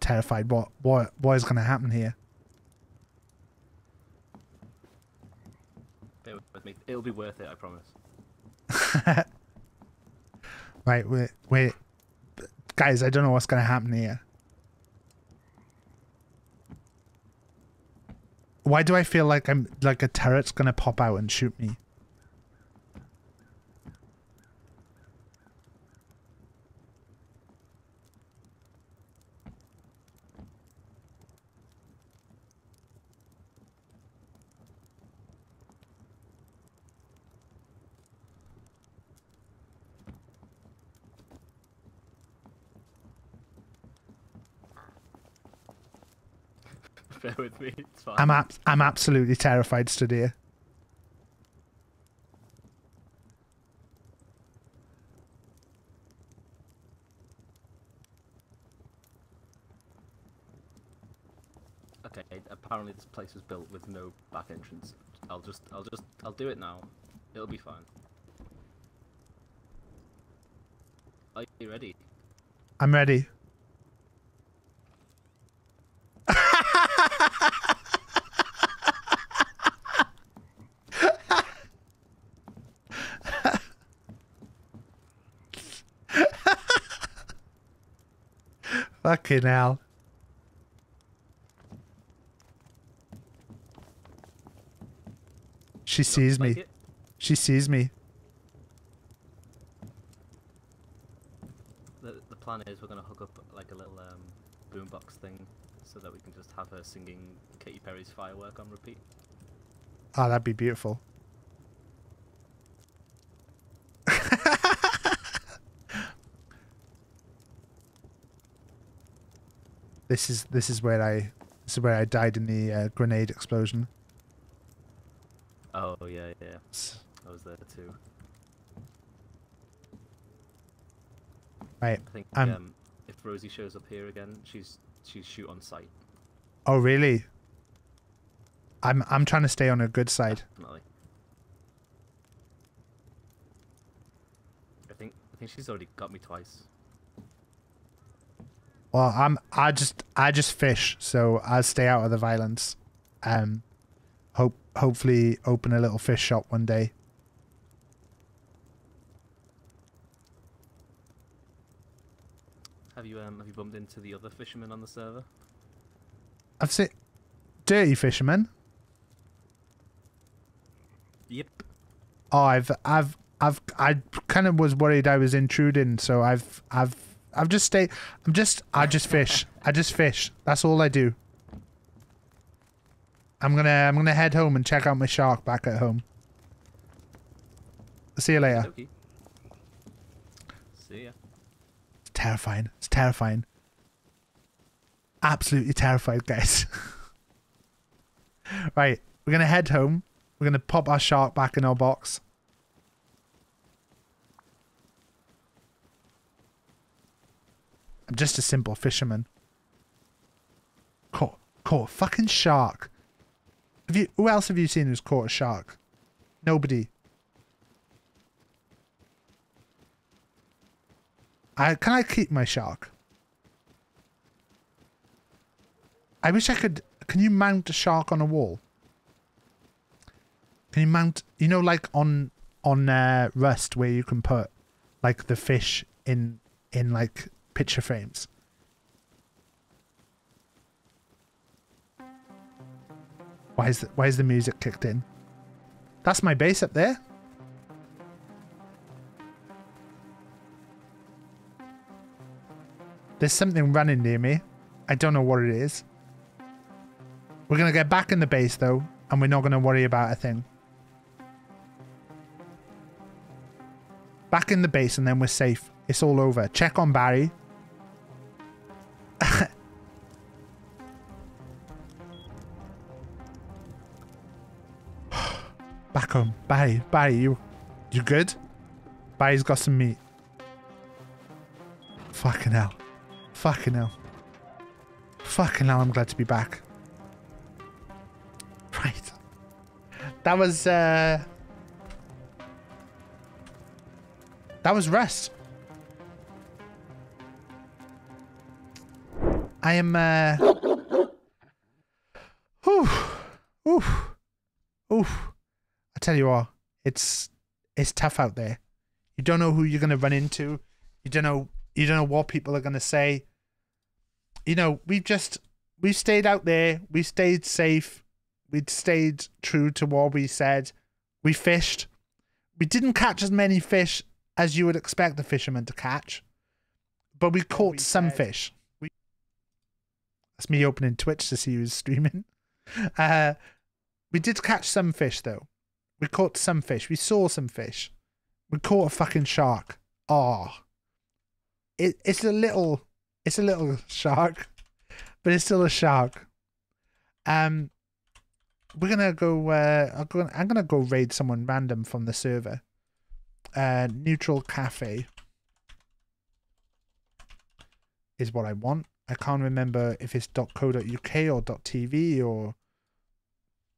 Terrified. What is going to happen here? Bear with me. It'll be worth it, I promise. Right, wait. Guys, I don't know what's going to happen here. Why do I feel like I'm like a turret's going to pop out and shoot me? Bear with me, it's fine. I'm absolutely terrified today. Okay, apparently this place was built with no back entrance. I'll do it now. It'll be fine. Are you ready? I'm ready. Fucking hell. She sees me. It? She sees me. The plan is we're going to hook up like a little boombox thing so that we can just have her singing Katy Perry's Firework on repeat. Ah, oh, that'd be beautiful. This is where I died in the grenade explosion. Oh yeah, I was there too. Right, I think if Rosie shows up here again, she's shoot on sight. Oh really? I'm trying to stay on her good side. Definitely. I think she's already got me twice. Well, I just fish, so I'll stay out of the violence. Hopefully open a little fish shop one day. Have you bumped into the other fishermen on the server? I've seen dirty fishermen. Yep. Oh, I kind of was worried I was intruding, so I've just stayed. I just fish. I just fish. That's all I do. I'm gonna head home and check out my shark back at home. See you later. Okay. See ya. It's terrifying. It's terrifying. Absolutely terrified, guys. Right, we're gonna head home. We're gonna pop our shark back in our box. I'm just a simple fisherman. Caught a fucking shark. Who else have you seen who's caught a shark? Nobody. Can I keep my shark? I wish I could. Can you mount a shark on a wall? Can you mount? You know, like on Rust, where you can put like the fish in like picture frames. Why is the music kicked in? That's my bass up there. There's something running near me. I don't know what it is. We're gonna get back in the bass though, and we're not gonna worry about a thing. Back in the bass and then we're safe. It's all over. Check on Barry. Back home. Barry, you good? Barry's got some meat. Fucking hell. Fucking hell. Fucking hell, I'm glad to be back. Right. That was Rust. I am, I tell you what, it's tough out there. You don't know who you're going to run into. You don't know what people are going to say. You know, we've stayed out there. We stayed safe. We'd stayed true to what we said. We fished. We didn't catch as many fish as you would expect a fisherman to catch, but we caught some fish. That's me opening Twitch to see who's streaming. We did catch some fish though. We caught some fish. We saw some fish. We caught a fucking shark. Ah, oh, it's a little shark, but it's still a shark. We're gonna go. I'm gonna go raid someone random from the server. Neutral cafe is what I want. I can't remember if it's .co.uk or .tv or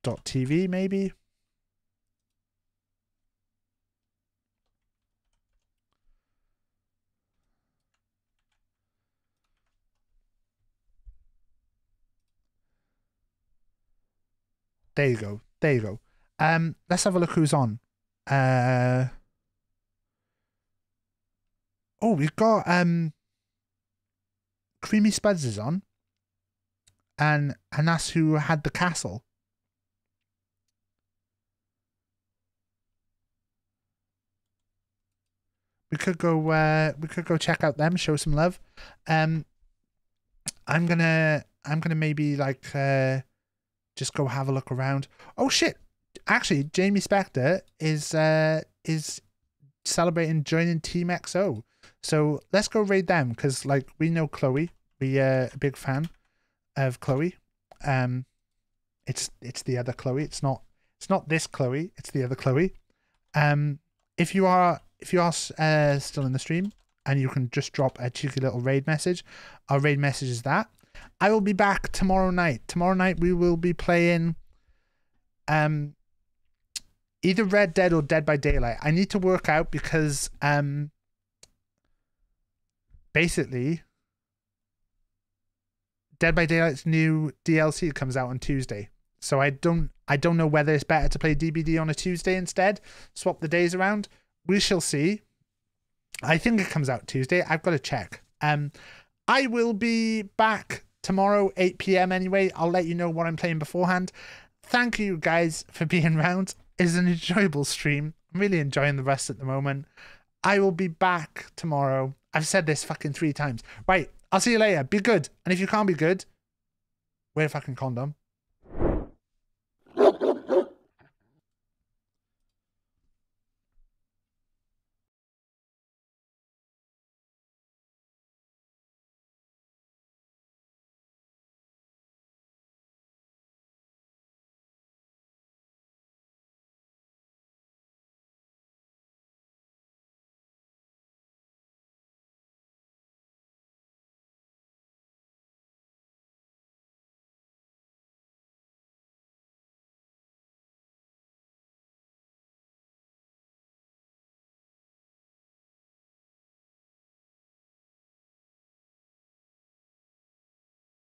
.tv maybe. There you go. There you go. Let's have a look who's on. Oh, we've got Creamy Spuds is on, and that's who had the castle. We could go check out them, show some love. I'm gonna maybe like just go have a look around. Oh shit! Actually, Jamie Spector is celebrating joining Team XO. So let's go raid them because, like, we know Chloe. We are a big fan of Chloe. It's the other Chloe. It's not this Chloe. It's the other Chloe. If you are still in the stream and you can just drop a cheeky little raid message, our raid message is that. I will be back tomorrow night. Tomorrow night we will be playing either Red Dead or Dead by Daylight. I need to work out because basically, Dead by Daylight's new DLC comes out on Tuesday, so I don't know whether it's better to play DBD on a Tuesday instead. Swap the days around. We shall see. I think it comes out Tuesday. I've got to check. I will be back tomorrow 8 PM anyway. I'll let you know what I'm playing beforehand. Thank you guys for being round. It's an enjoyable stream. I'm really enjoying the Rust at the moment. I will be back tomorrow. I've said this fucking 3 times. Right, I'll see you later. Be good. And if you can't be good, wear a fucking condom.